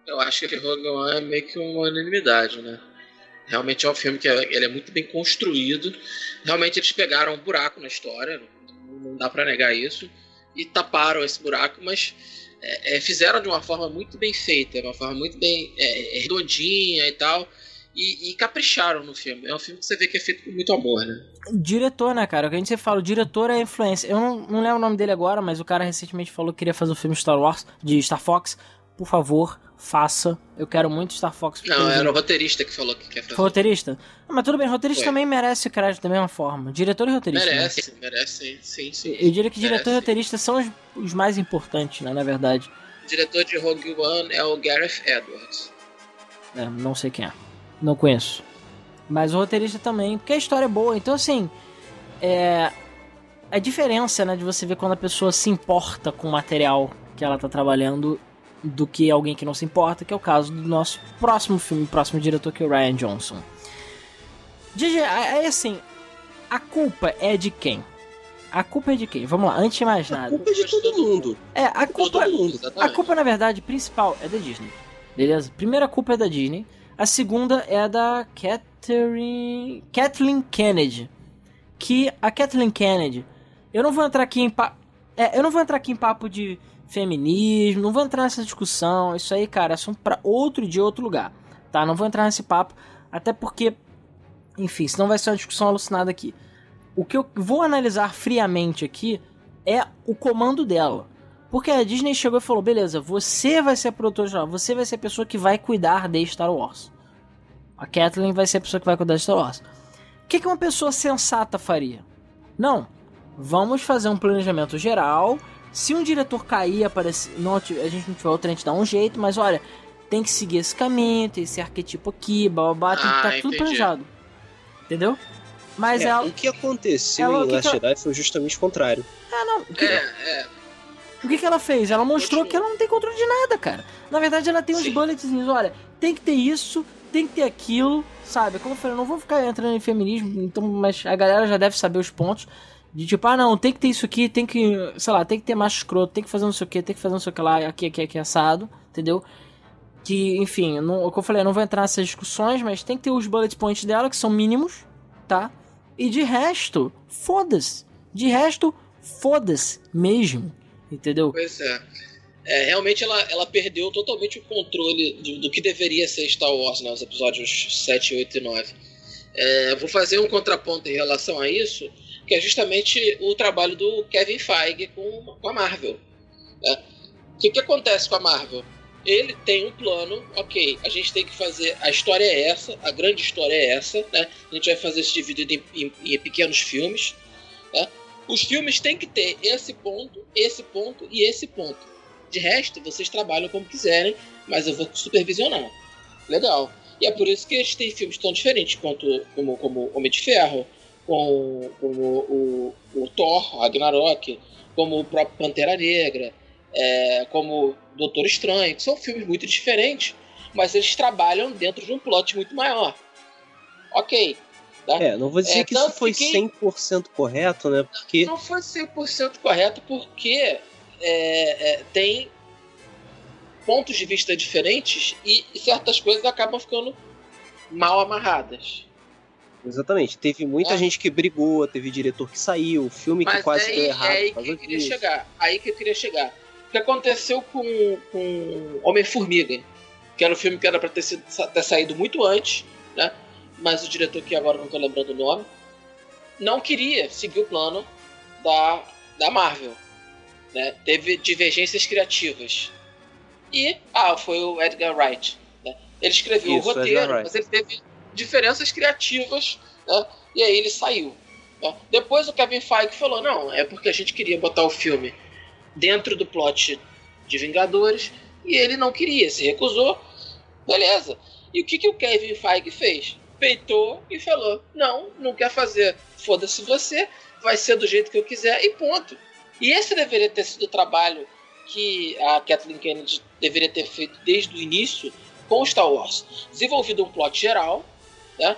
Eu acho que Rogue One é meio que uma unanimidade, né? Realmente é um filme que é, ele é muito bem construído. Realmente eles pegaram um buraco na história, não, não dá pra negar isso, e taparam esse buraco, mas É, é, fizeram de uma forma muito bem feita, de uma forma muito bem é, redondinha e tal, e, e capricharam no filme. É um filme que você vê que é feito com muito amor, né? Diretor, né, cara? O que a gente sempre fala, o diretor é a influência. Eu não, não lembro o nome dele agora, mas o cara recentemente falou que queria fazer um filme Star Wars, de Star Fox. Por favor, faça. Eu quero muito Star Fox. Não, era o roteirista que falou que quer fazer. Roteirista? Ah, mas tudo bem, roteirista Foi. também merece crédito da mesma forma. Diretor e roteirista. Merece, né? merece, sim, sim. Eu diria que merece. Diretor e roteirista são os, os mais importantes, né, na verdade. O diretor de Rogue One é o Gareth Edwards. É, não sei quem é. Não conheço. Mas o roteirista também, porque a história é boa. Então, assim, é... a diferença, né, de você ver quando a pessoa se importa com o material que ela tá trabalhando... do que alguém que não se importa, que é o caso do nosso próximo filme, próximo diretor, que é o Rian Johnson. G G, é assim, a culpa é de quem? A culpa é de quem? Vamos lá, antes de mais nada. A culpa é de todo mundo. É, a culpa, todo mundo, a culpa, na verdade, principal é da Disney. Beleza? Primeira culpa é da Disney. A segunda é da Catherine... Kathleen Kennedy. Que a Kathleen Kennedy... Eu não vou entrar aqui em pa... é, eu não vou entrar aqui em papo de feminismo, não vou entrar nessa discussão, isso aí, cara, é só pra outro dia, outro lugar, tá? Não vou entrar nesse papo, até porque, enfim, senão vai ser uma discussão alucinada aqui. O que eu vou analisar friamente aqui é o comando dela, porque a Disney chegou e falou, beleza, você vai ser a produtora de Star Wars, você vai ser a pessoa que vai cuidar de Star Wars. A Kathleen vai ser a pessoa que vai cuidar de Star Wars. O que, que uma pessoa sensata faria? Não, vamos fazer um planejamento geral... Se um diretor cair, aparecer, não, a gente não tiver outro, a gente dá um jeito, mas olha, tem que seguir esse caminho, tem esse arquetipo aqui, bababá, tem que estar ah, tá tudo planejado. Entendeu? Mas é, ela, o que aconteceu ela, em Last Jedi ela... foi justamente o contrário. Ah, não. O que, é, é. O que, que ela fez? Ela mostrou que ela não tem controle de nada, cara. Na verdade, ela tem uns bulletzinhos, olha, tem que ter isso, tem que ter aquilo, sabe? Como eu falei, eu não vou ficar entrando em feminismo, então, mas a galera já deve saber os pontos. De tipo, ah não, tem que ter isso aqui, tem que, sei lá, tem que ter macho escroto, tem que fazer não sei o que, tem que fazer não sei o que lá, aqui, aqui, aqui, assado, entendeu? Que, enfim, não, como eu falei, eu não vou entrar nessas discussões, mas tem que ter os bullet points dela, que são mínimos, tá? E de resto, foda-se. De resto, foda-se mesmo, entendeu? Pois é. É, realmente ela, ela perdeu totalmente o controle do, do que deveria ser Star Wars, né? Os episódios sete, oito e nove. É, vou fazer um contraponto em relação a isso, que é justamente o trabalho do Kevin Feige com, com a Marvel. Né? O que, que acontece com a Marvel? Ele tem um plano, ok, a gente tem que fazer, a história é essa, a grande história é essa, né? A gente vai fazer isso dividido em, em, em pequenos filmes. Né? Os filmes têm que ter esse ponto, esse ponto e esse ponto. De resto, vocês trabalham como quiserem, mas eu vou supervisionar. Legal. E é por isso que eles têm filmes tão diferentes quanto, como, como Homem de Ferro, como, como o, o, o Thor, Ragnarok, como o próprio Pantera Negra, é, como Doutor Estranho, que são filmes muito diferentes, mas eles trabalham dentro de um plot muito maior. Ok. Tá? É, não vou dizer é, que isso foi que... cem por cento correto, né? Porque... Não foi cem por cento correto porque é, é, tem pontos de vista diferentes e certas coisas acabam ficando mal amarradas. Exatamente, teve muita é. gente que brigou, teve diretor que saiu, filme mas que quase aí, deu errado. É aí que eu queria chegar, aí que eu queria chegar. O que aconteceu com, com Homem-Formiga, que era um filme que era pra ter, sido, ter saído muito antes, né? Mas o diretor, que agora não tô lembrando o nome, não queria seguir o plano da, da Marvel, né? Teve divergências criativas. E, ah, foi o Edgar Wright, né? Ele escreveu Isso, o roteiro, mas ele teve diferenças criativas, né? E aí ele saiu, né? Depois o Kevin Feige falou, não, é porque a gente queria botar o filme dentro do plot de Vingadores, e ele não queria, se recusou, beleza. E o que, que o Kevin Feige fez? Peitou e falou, não, não quer fazer, foda-se você, vai ser do jeito que eu quiser, e ponto. E esse deveria ter sido o trabalho que a Kathleen Kennedy deveria ter feito desde o início com Star Wars. Desenvolvido um plot geral, né?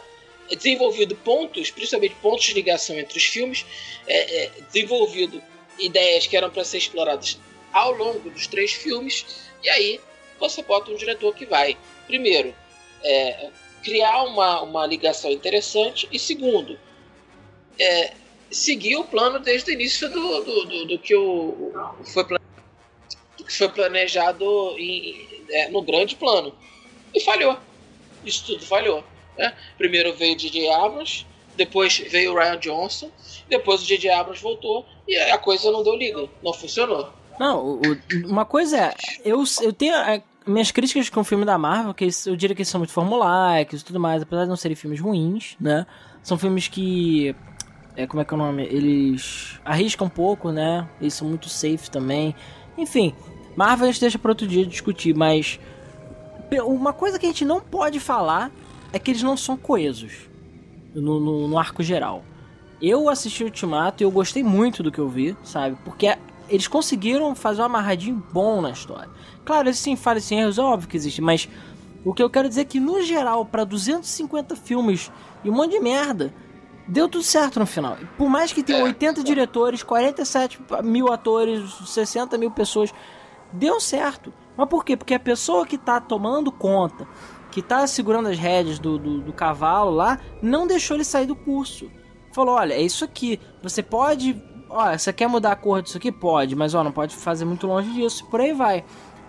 Desenvolvido pontos, principalmente pontos de ligação entre os filmes, é, é, desenvolvido ideias que eram para ser exploradas ao longo dos três filmes, e aí você bota um diretor que vai, primeiro, é, criar uma, uma ligação interessante, e segundo, é, seguir o plano desde o início do, do, do, do que o, o, foi, plane... do que foi planejado em, é, no grande plano. E falhou, isso tudo falhou. Né? Primeiro veio o J J. Abrams, depois veio o Rian Johnson, depois o J J. Abrams voltou e a coisa não deu liga, não funcionou. Não, o, uma coisa é, eu, eu tenho é, minhas críticas com o filme da Marvel, que eu diria que eles são muito formulaicos e tudo mais, apesar de não serem filmes ruins, né? São filmes que, é, como é que é o nome? Eles arriscam um pouco, né? Eles são muito safe também. Enfim, Marvel a gente deixa para outro dia discutir, mas uma coisa que a gente não pode falar é que eles não são coesos no, no, no arco geral. Eu assisti o Ultimato e eu gostei muito do que eu vi, sabe? Porque eles conseguiram fazer um amarradinho bom na história. Claro, existem falhas e erros, óbvio que existe, mas o que eu quero dizer é que, no geral, para duzentos e cinquenta filmes e um monte de merda, deu tudo certo no final. Por mais que tenha oitenta diretores, quarenta e sete mil atores, sessenta mil pessoas, deu certo. Mas por quê? Porque a pessoa que tá tomando conta, que tá segurando as rédeas do, do, do cavalo lá, não deixou ele sair do curso. Falou, olha, é isso aqui, você pode... Olha, você quer mudar a cor disso aqui? Pode, mas ó, não pode fazer muito longe disso, por aí vai.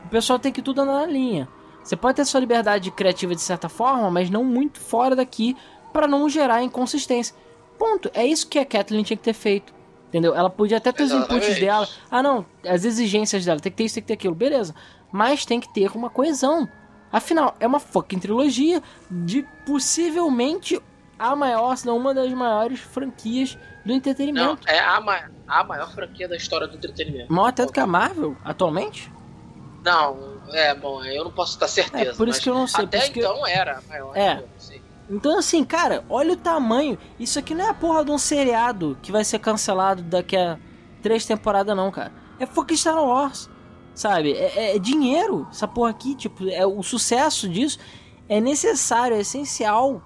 O pessoal tem que tudo andar na linha. Você pode ter sua liberdade criativa de certa forma, mas não muito fora daqui, para não gerar inconsistência. Ponto. É isso que a Kathleen tinha que ter feito, entendeu? Ela podia até ter os inputs dela. Ah, não, as exigências dela, tem que ter isso, tem que ter aquilo, beleza. Mas tem que ter uma coesão. Afinal, é uma fucking trilogia de possivelmente a maior, se não uma das maiores franquias do entretenimento. Não, é a, ma a maior franquia da história do entretenimento. Maior até do que a Marvel, atualmente? Não, é, bom, eu não posso dar certeza. É, por isso que eu não sei. Até então eu... era a maior. É. Eu não sei. Então, assim, cara, olha o tamanho. Isso aqui não é a porra de um seriado que vai ser cancelado daqui a três temporadas, não, cara. É fucking Star Wars, sabe? É, é, é dinheiro, essa porra aqui, tipo, é, o sucesso disso é necessário, é essencial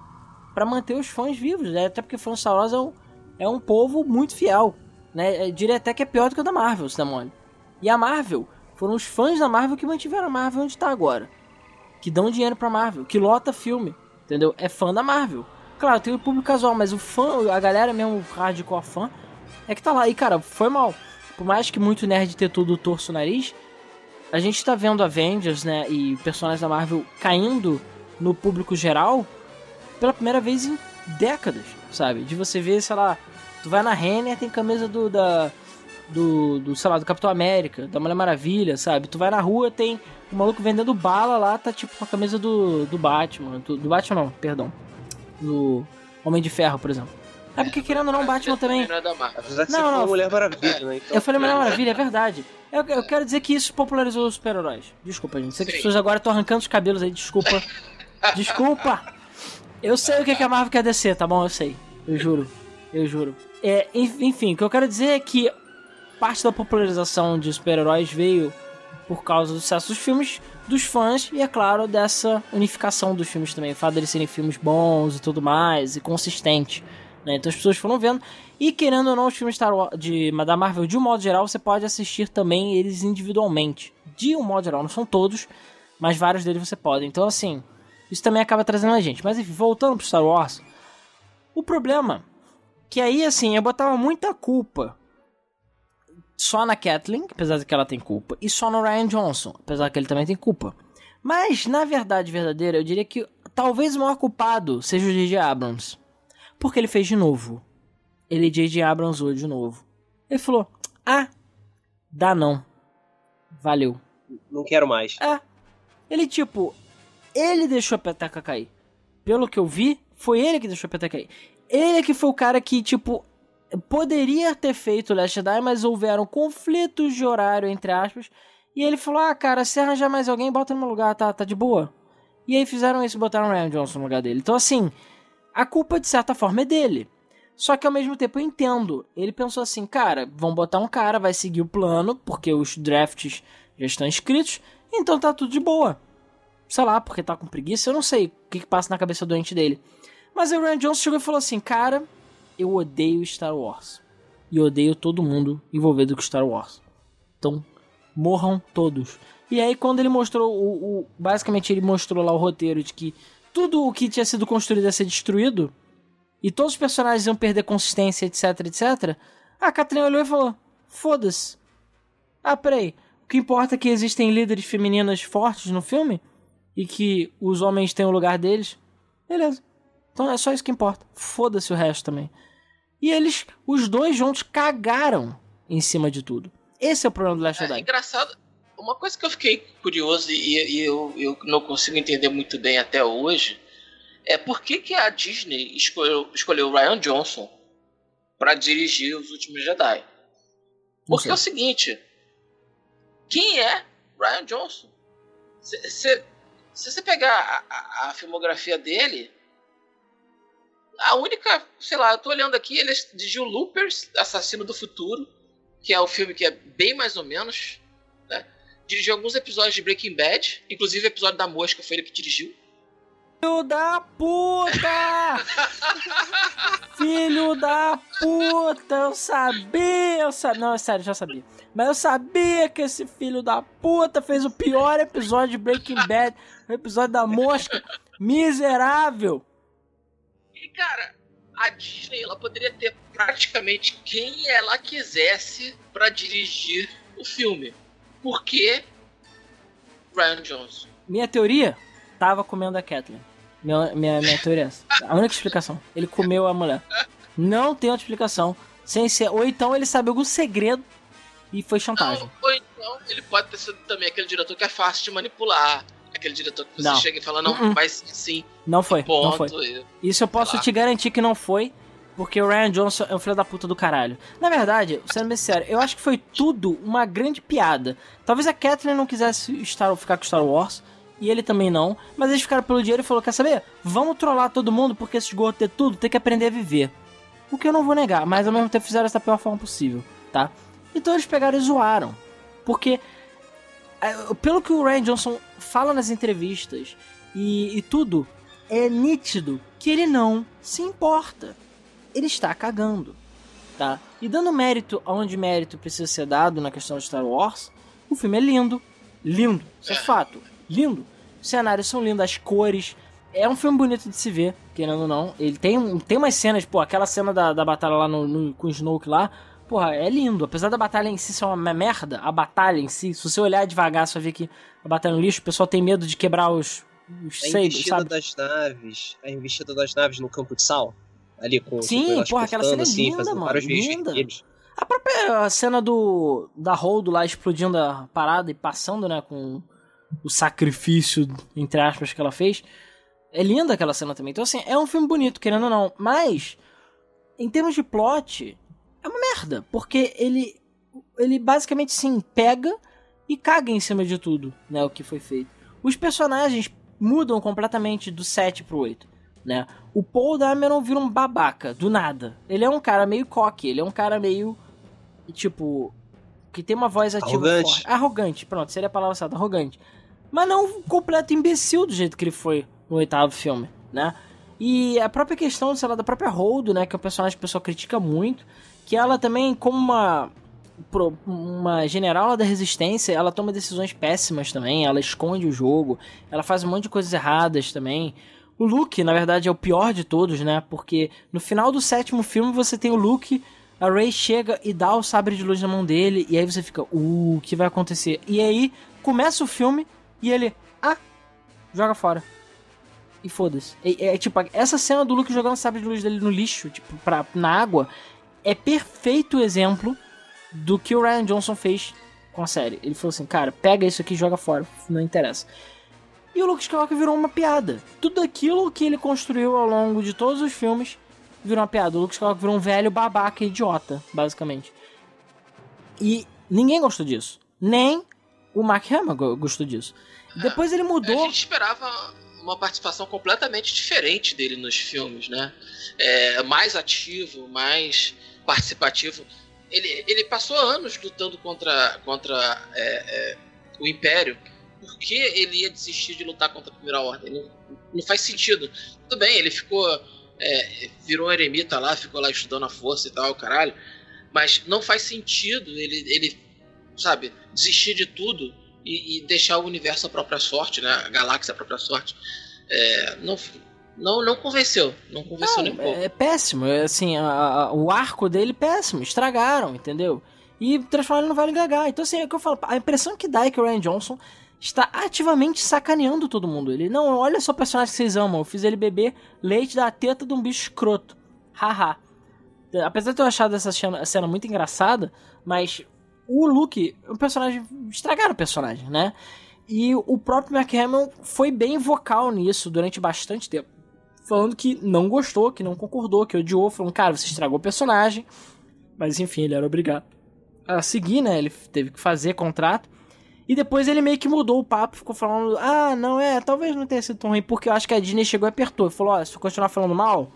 pra manter os fãs vivos, né? Até porque fã de Star Wars é um, é um povo muito fiel, né? Eu diria até que é pior do que o da Marvel, se dá mole. E a Marvel, foram os fãs da Marvel que mantiveram a Marvel onde tá agora. Que dão dinheiro pra Marvel, que lota filme. Entendeu? É fã da Marvel. Claro, tem o público casual, mas o fã, a galera mesmo, hardcore fã, é que tá lá. E, cara, foi mal. Por mais que muito nerd ter tudo torço o nariz, a gente tá vendo Avengers, né, e personagens da Marvel caindo no público geral pela primeira vez em décadas, sabe? De você ver, sei lá, tu vai na Renner, tem camisa do, da, do, do, sei lá, do Capitão América, da Mulher Maravilha, sabe? Tu vai na rua, tem... O maluco vendendo bala lá, tá tipo com a camisa do, do Batman. Do, do Batman não, perdão. Do Homem de Ferro, por exemplo. É porque querendo ou não, Batman também... Não, não, Mulher Maravilha, né? Eu falei Mulher Maravilha, é verdade. Eu, eu quero dizer que isso popularizou os super-heróis. Desculpa, gente. Sei que as pessoas agora estão arrancando os cabelos aí, desculpa. Desculpa! Eu sei o que é a Marvel quer descer, tá bom? Eu sei. Eu juro. Eu juro. É, enfim, o que eu quero dizer é que parte da popularização de super-heróis veio... por causa do sucesso dos filmes, dos fãs e, é claro, dessa unificação dos filmes também. O fato deles serem filmes bons e tudo mais, e consistente, né? Então as pessoas foram vendo. E, querendo ou não, os filmes Star Wars, de, da Marvel, de um modo geral, você pode assistir também eles individualmente. De um modo geral, não são todos, mas vários deles você pode. Então, assim, isso também acaba trazendo a gente. Mas, enfim, voltando pro Star Wars, o problema que aí, assim, eu botava muita culpa... só na Kathleen, apesar de que ela tem culpa, e só no Rian Johnson, apesar de que ele também tem culpa. Mas, na verdade verdadeira, eu diria que talvez o maior culpado seja o J J. Abrams. Porque ele fez de novo. Ele J J. Abrams hoje de novo. Ele falou, ah, dá não. Valeu. Não quero mais. É. Ele, tipo, ele deixou a peteca cair. Pelo que eu vi, foi ele que deixou a peteca cair. Ele que foi o cara que, tipo... poderia ter feito o Last Jedi, mas houveram conflitos de horário, entre aspas, e ele falou, ah, cara, se arranjar mais alguém, bota no meu lugar, tá, tá de boa. E aí fizeram isso, botaram o Rian Johnson no lugar dele. Então, assim, a culpa, de certa forma, é dele. Só que, ao mesmo tempo, eu entendo. Ele pensou assim, cara, vão botar um cara, vai seguir o plano, porque os drafts já estão escritos, então tá tudo de boa. Sei lá, porque tá com preguiça, eu não sei o que, que passa na cabeça doente dele. Mas aí o Rian Johnson chegou e falou assim, cara... eu odeio Star Wars. E odeio todo mundo envolvido com Star Wars. Então, morram todos. E aí, quando ele mostrou... O, o, basicamente, ele mostrou lá o roteiro de que... tudo o que tinha sido construído ia ser destruído. E todos os personagens iam perder consistência, etc, et cetera. A Kathleen olhou e falou... foda-se. Ah, peraí. O que importa é que existem líderes femininas fortes no filme? E que os homens têm o lugar deles? Beleza. Então, é só isso que importa. Foda-se o resto também. E eles, os dois juntos, cagaram em cima de tudo. Esse é o problema do Last Jedi. É engraçado, uma coisa que eu fiquei curioso e, e eu, eu não consigo entender muito bem até hoje, é por que, que a Disney escolheu, escolheu o Rian Johnson para dirigir Os Últimos Jedi. Porque é o seguinte, quem é Rian Johnson? Se, se, se você pegar a, a, a filmografia dele... a única, sei lá, eu tô olhando aqui, ele dirigiu Loopers, Assassino do Futuro, que é o filme que é bem mais ou menos, né? Dirigiu alguns episódios de Breaking Bad, inclusive o episódio da mosca foi ele que dirigiu. Filho da puta! Filho da puta! Eu sabia, eu sabia... Não, é sério, já sabia. Mas eu sabia que esse filho da puta fez o pior episódio de Breaking Bad. O episódio da mosca. Miserável! E, cara, a Disney, ela poderia ter praticamente quem ela quisesse pra dirigir o filme. Por quê? Rian Johnson. Minha teoria... Tava comendo a Kathleen. Minha, minha, minha teoria é essa. A única explicação. Ele comeu a mulher. Não tem outra explicação. Sem ser... Ou então ele sabe algum segredo e foi chantagem. Não, ou então ele pode ter sido também aquele diretor que é fácil de manipular. Aquele diretor que você não. chega e fala, não, uh-uh. mas sim. Não foi, ponto, não foi. E, isso eu posso te garantir que não foi, porque o Rian Johnson é um filho da puta do caralho. Na verdade, sendo bem sério, eu acho que foi tudo uma grande piada. Talvez a Kathleen não quisesse estar, ficar com Star Wars... E ele também não, mas eles ficaram pelo dinheiro e falou, quer saber? Vamos trollar todo mundo, porque esses gordos ter tudo, tem que aprender a viver. O que eu não vou negar, mas ao mesmo tempo fizeram essa pior forma possível, tá? Então eles pegaram e zoaram. Porque, pelo que o Rian Johnson fala nas entrevistas e, e tudo, é nítido que ele não se importa. Ele está cagando, tá? E dando mérito aonde mérito precisa ser dado na questão de Star Wars, o filme é lindo. Lindo, isso é fato. Lindo, os cenários são lindos, as cores, é um filme bonito de se ver, querendo ou não, ele tem, tem umas cenas, pô, aquela cena da, da batalha lá no, no, com o Snoke lá, porra, é lindo, apesar da batalha em si ser uma merda, a batalha em si, se você olhar devagar, você vai ver que a batalha no lixo, o pessoal tem medo de quebrar os, os sabres, sabe? A investida das naves, a investida das naves no campo de sal, ali com... Sim, com porra, aquela cena assim, é linda, mano, linda. Vídeos. A própria cena do da Holdo lá explodindo a parada e passando, né, com... o sacrifício, entre aspas, que ela fez. É linda aquela cena também. Então, assim, é um filme bonito, querendo ou não. Mas, em termos de plot, é uma merda. Porque ele, ele basicamente, sim, pega e caga em cima de tudo, né, o que foi feito. Os personagens mudam completamente do sete pro oito, né. O Paul Dameron vira um babaca, do nada. Ele é um cara meio cocky, ele é um cara meio, tipo, que tem uma voz ativa arrogante. Forte. Arrogante, pronto, seria a palavra certa, arrogante. Mas não um completo imbecil do jeito que ele foi no oitavo filme, né? E a própria questão, sei lá, da própria Holdo, né? Que é um personagem que o pessoal critica muito. Que ela também, como uma, uma general da resistência, ela toma decisões péssimas também. Ela esconde o jogo. Ela faz um monte de coisas erradas também. O Luke, na verdade, é o pior de todos, né? Porque no final do sétimo filme você tem o Luke... A Rey chega e dá o sabre de luz na mão dele. E aí você fica, uh, o que vai acontecer? E aí começa o filme e ele, ah, joga fora. E foda-se. É, é, tipo, essa cena do Luke jogando o sabre de luz dele no lixo, tipo, pra, na água, é perfeito exemplo do que o Rian Johnson fez com a série. Ele falou assim, cara, pega isso aqui e joga fora, não interessa. E o Luke Skywalker virou uma piada. Tudo aquilo que ele construiu ao longo de todos os filmes virou uma piada. O Luke Skywalker virou um velho babaca idiota, basicamente. E ninguém gostou disso. Nem o Mark Hamill gostou disso. É, depois ele mudou... A gente esperava uma participação completamente diferente dele nos filmes, né? É, mais ativo, mais participativo. Ele, ele passou anos lutando contra, contra é, é, o Império. Por que ele ia desistir de lutar contra a Primeira Ordem? Não, não faz sentido. Tudo bem, ele ficou... É, virou um eremita lá, ficou lá estudando a força e tal, caralho. Mas não faz sentido ele, ele sabe, desistir de tudo e, e deixar o universo à própria sorte, né? A galáxia à própria sorte. É, não, não, não convenceu. Não convenceu não, nem um pouco. É péssimo. Assim, a, a, o arco dele péssimo. Estragaram, entendeu? E transformaram ele no velho gaga. Então, assim, é o que eu falo. A impressão que dá é que o Rian Johnson está ativamente sacaneando todo mundo. Ele, não, olha só o personagem que vocês amam. Eu fiz ele beber leite da teta de um bicho escroto. Haha. Apesar de eu ter achado essa cena muito engraçada, mas o Luke, o personagem, estragaram o personagem, né? E o próprio Mark Hamill foi bem vocal nisso durante bastante tempo. Falando que não gostou, que não concordou, que odiou. Falando, cara, você estragou o personagem. Mas enfim, ele era obrigado a seguir, né? Ele teve que fazer contrato. E depois ele meio que mudou o papo, ficou falando, ah, não é, talvez não tenha sido tão ruim, porque eu acho que a Disney chegou e apertou. Falou, ó, se eu continuar falando mal,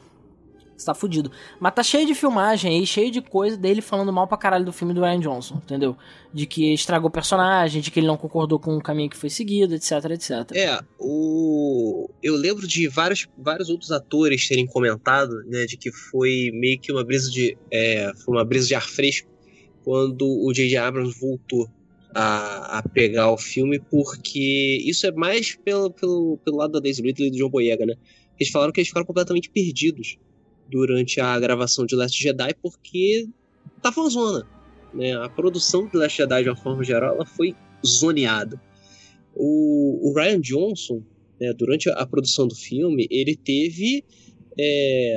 Você tá fudido. Mas tá cheio de filmagem aí, cheio de coisa dele falando mal pra caralho do filme do Rian Johnson, entendeu? De que estragou o personagem, de que ele não concordou com o caminho que foi seguido, etc, etcétera. É, o... eu lembro de vários, vários outros atores terem comentado, né, de que foi meio que uma brisa de... É, foi uma brisa de ar fresco quando o J J. Abrams voltou a, a pegar o filme, porque isso é mais pelo, pelo, pelo lado da Daisy Ridley e do John Boyega, né? Eles falaram que eles ficaram completamente perdidos durante a gravação de Last Jedi, porque tava uma zona, né? A produção de Last Jedi, de uma forma geral, ela foi zoneada. O, o Rian Johnson, né, durante a produção do filme, ele teve... É,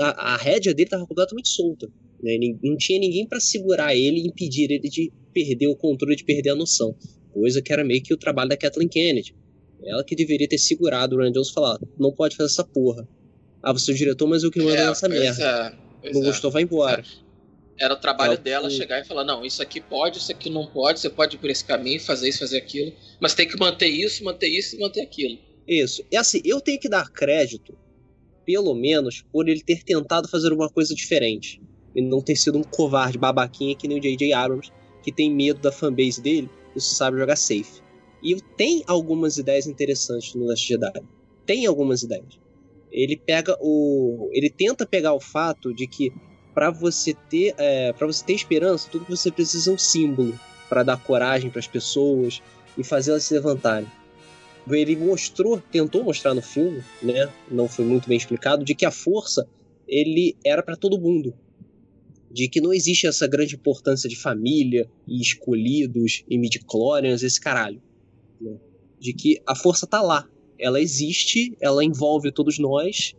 a, a rédea dele estava completamente solta, né? Não tinha ninguém para segurar ele e impedir ele de perder o controle, de perder a noção. Coisa que era meio que o trabalho da Kathleen Kennedy. Ela que deveria ter segurado o Rian Johnson e falar: não pode fazer essa porra. Ah, você é o diretor, mas eu que mando é, essa merda. É, não gostou, é. vai embora. É. Era o trabalho é, dela que... chegar e falar: não, isso aqui pode, isso aqui não pode, você pode ir por esse caminho, fazer isso, fazer aquilo, mas tem que manter isso, manter isso e manter aquilo. Isso. E assim, eu tenho que dar crédito, pelo menos, por ele ter tentado fazer uma coisa diferente. Ele não ter sido um covarde babaquinha que nem o J J. Abrams, que tem medo da fanbase dele e só sabe jogar safe. E tem algumas ideias interessantes no Last Jedi. Tem algumas ideias. Ele pega o, ele tenta pegar o fato de que para você ter, é, para você ter esperança, tudo que você precisa é um símbolo para dar coragem para as pessoas e fazê-las se levantarem. Ele mostrou, tentou mostrar no filme, né? Não foi muito bem explicado, de que a força ele era para todo mundo, de que não existe essa grande importância de família e escolhidos e midichlorians, esse caralho, né? De que a força tá lá. Ela existe, ela envolve todos nós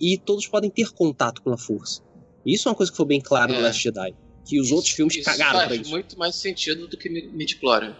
e todos podem ter contato com a força. Isso é uma coisa que foi bem clara é. no Last Jedi, que os isso, outros filmes cagaram pra isso. Isso faz muito mais sentido do que Midichlorian.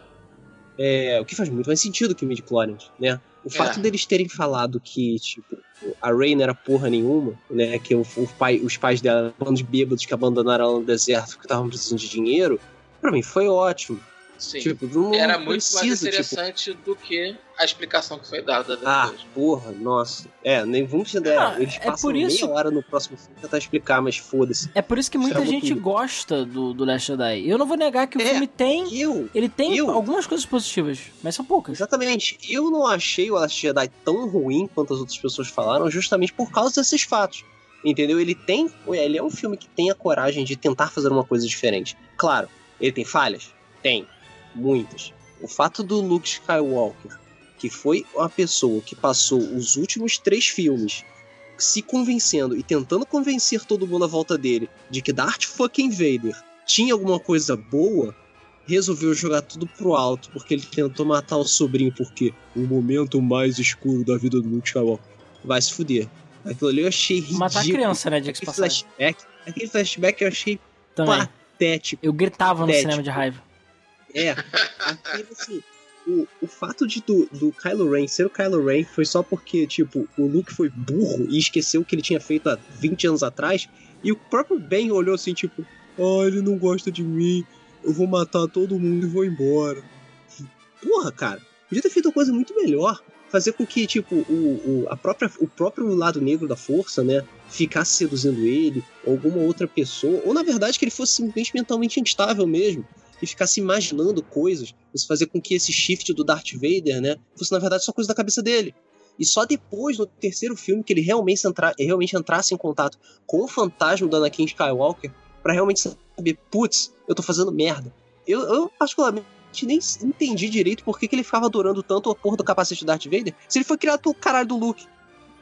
É, o que faz muito mais sentido que Midichlorian, né? O é. fato deles terem falado que, tipo, a Rey não era porra nenhuma, né? Que o, o pai, os pais dela eram bandos bêbados que abandonaram ela no deserto porque estavam precisando de dinheiro, pra mim foi ótimo. Sim, tipo, não era muito preciso, mais interessante tipo... do que a explicação que foi dada. Depois. Ah, porra, nossa. É, nem vamos entender. Ah, Eles é passam por isso... meia hora no próximo filme tentar explicar, mas foda-se. É por isso que muita gente tudo. gosta do, do Last Jedi. Eu não vou negar que o é, filme tem... Eu, ele tem eu, algumas coisas positivas, mas são poucas. Exatamente. Eu não achei o Last Jedi tão ruim quanto as outras pessoas falaram, justamente por causa desses fatos. Entendeu? Ele tem... Ele é um filme que tem a coragem de tentar fazer uma coisa diferente. Claro, ele tem falhas? Tem. Muitas. O fato do Luke Skywalker, que foi uma pessoa que passou os últimos três filmes se convencendo e tentando convencer todo mundo à volta dele de que Darth fucking Vader tinha alguma coisa boa, resolveu jogar tudo pro alto porque ele tentou matar o sobrinho porque o momento mais escuro da vida do Luke Skywalker. Vai se fuder. Aquilo ali eu achei ridículo. Matar a criança, né, de aquele flashback, aquele flashback eu achei também patético. Eu gritava patético. no cinema de raiva. É, aquele, assim, o, o fato de do, do Kylo Ren ser o Kylo Ren foi só porque, tipo, o Luke foi burro e esqueceu o que ele tinha feito há vinte anos atrás, e o próprio Ben olhou assim, tipo, oh, ele não gosta de mim, eu vou matar todo mundo e vou embora. Porra, cara, podia ter feito uma coisa muito melhor, fazer com que, tipo, o, o, a própria, o próprio lado negro da força, né, ficasse seduzindo ele, ou alguma outra pessoa, ou na verdade que ele fosse simplesmente mentalmente instável mesmo, e ficar se imaginando coisas, isso fazer com que esse shift do Darth Vader, né, fosse na verdade só coisa da cabeça dele. E só depois, no terceiro filme, que ele realmente, entra, realmente entrasse em contato com o fantasma do Anakin Skywalker, pra realmente saber, putz, eu tô fazendo merda. Eu, eu particularmente, nem entendi direito por que, que ele ficava adorando tanto a porra do capacete do Darth Vader, se ele foi criado pelo caralho do Luke.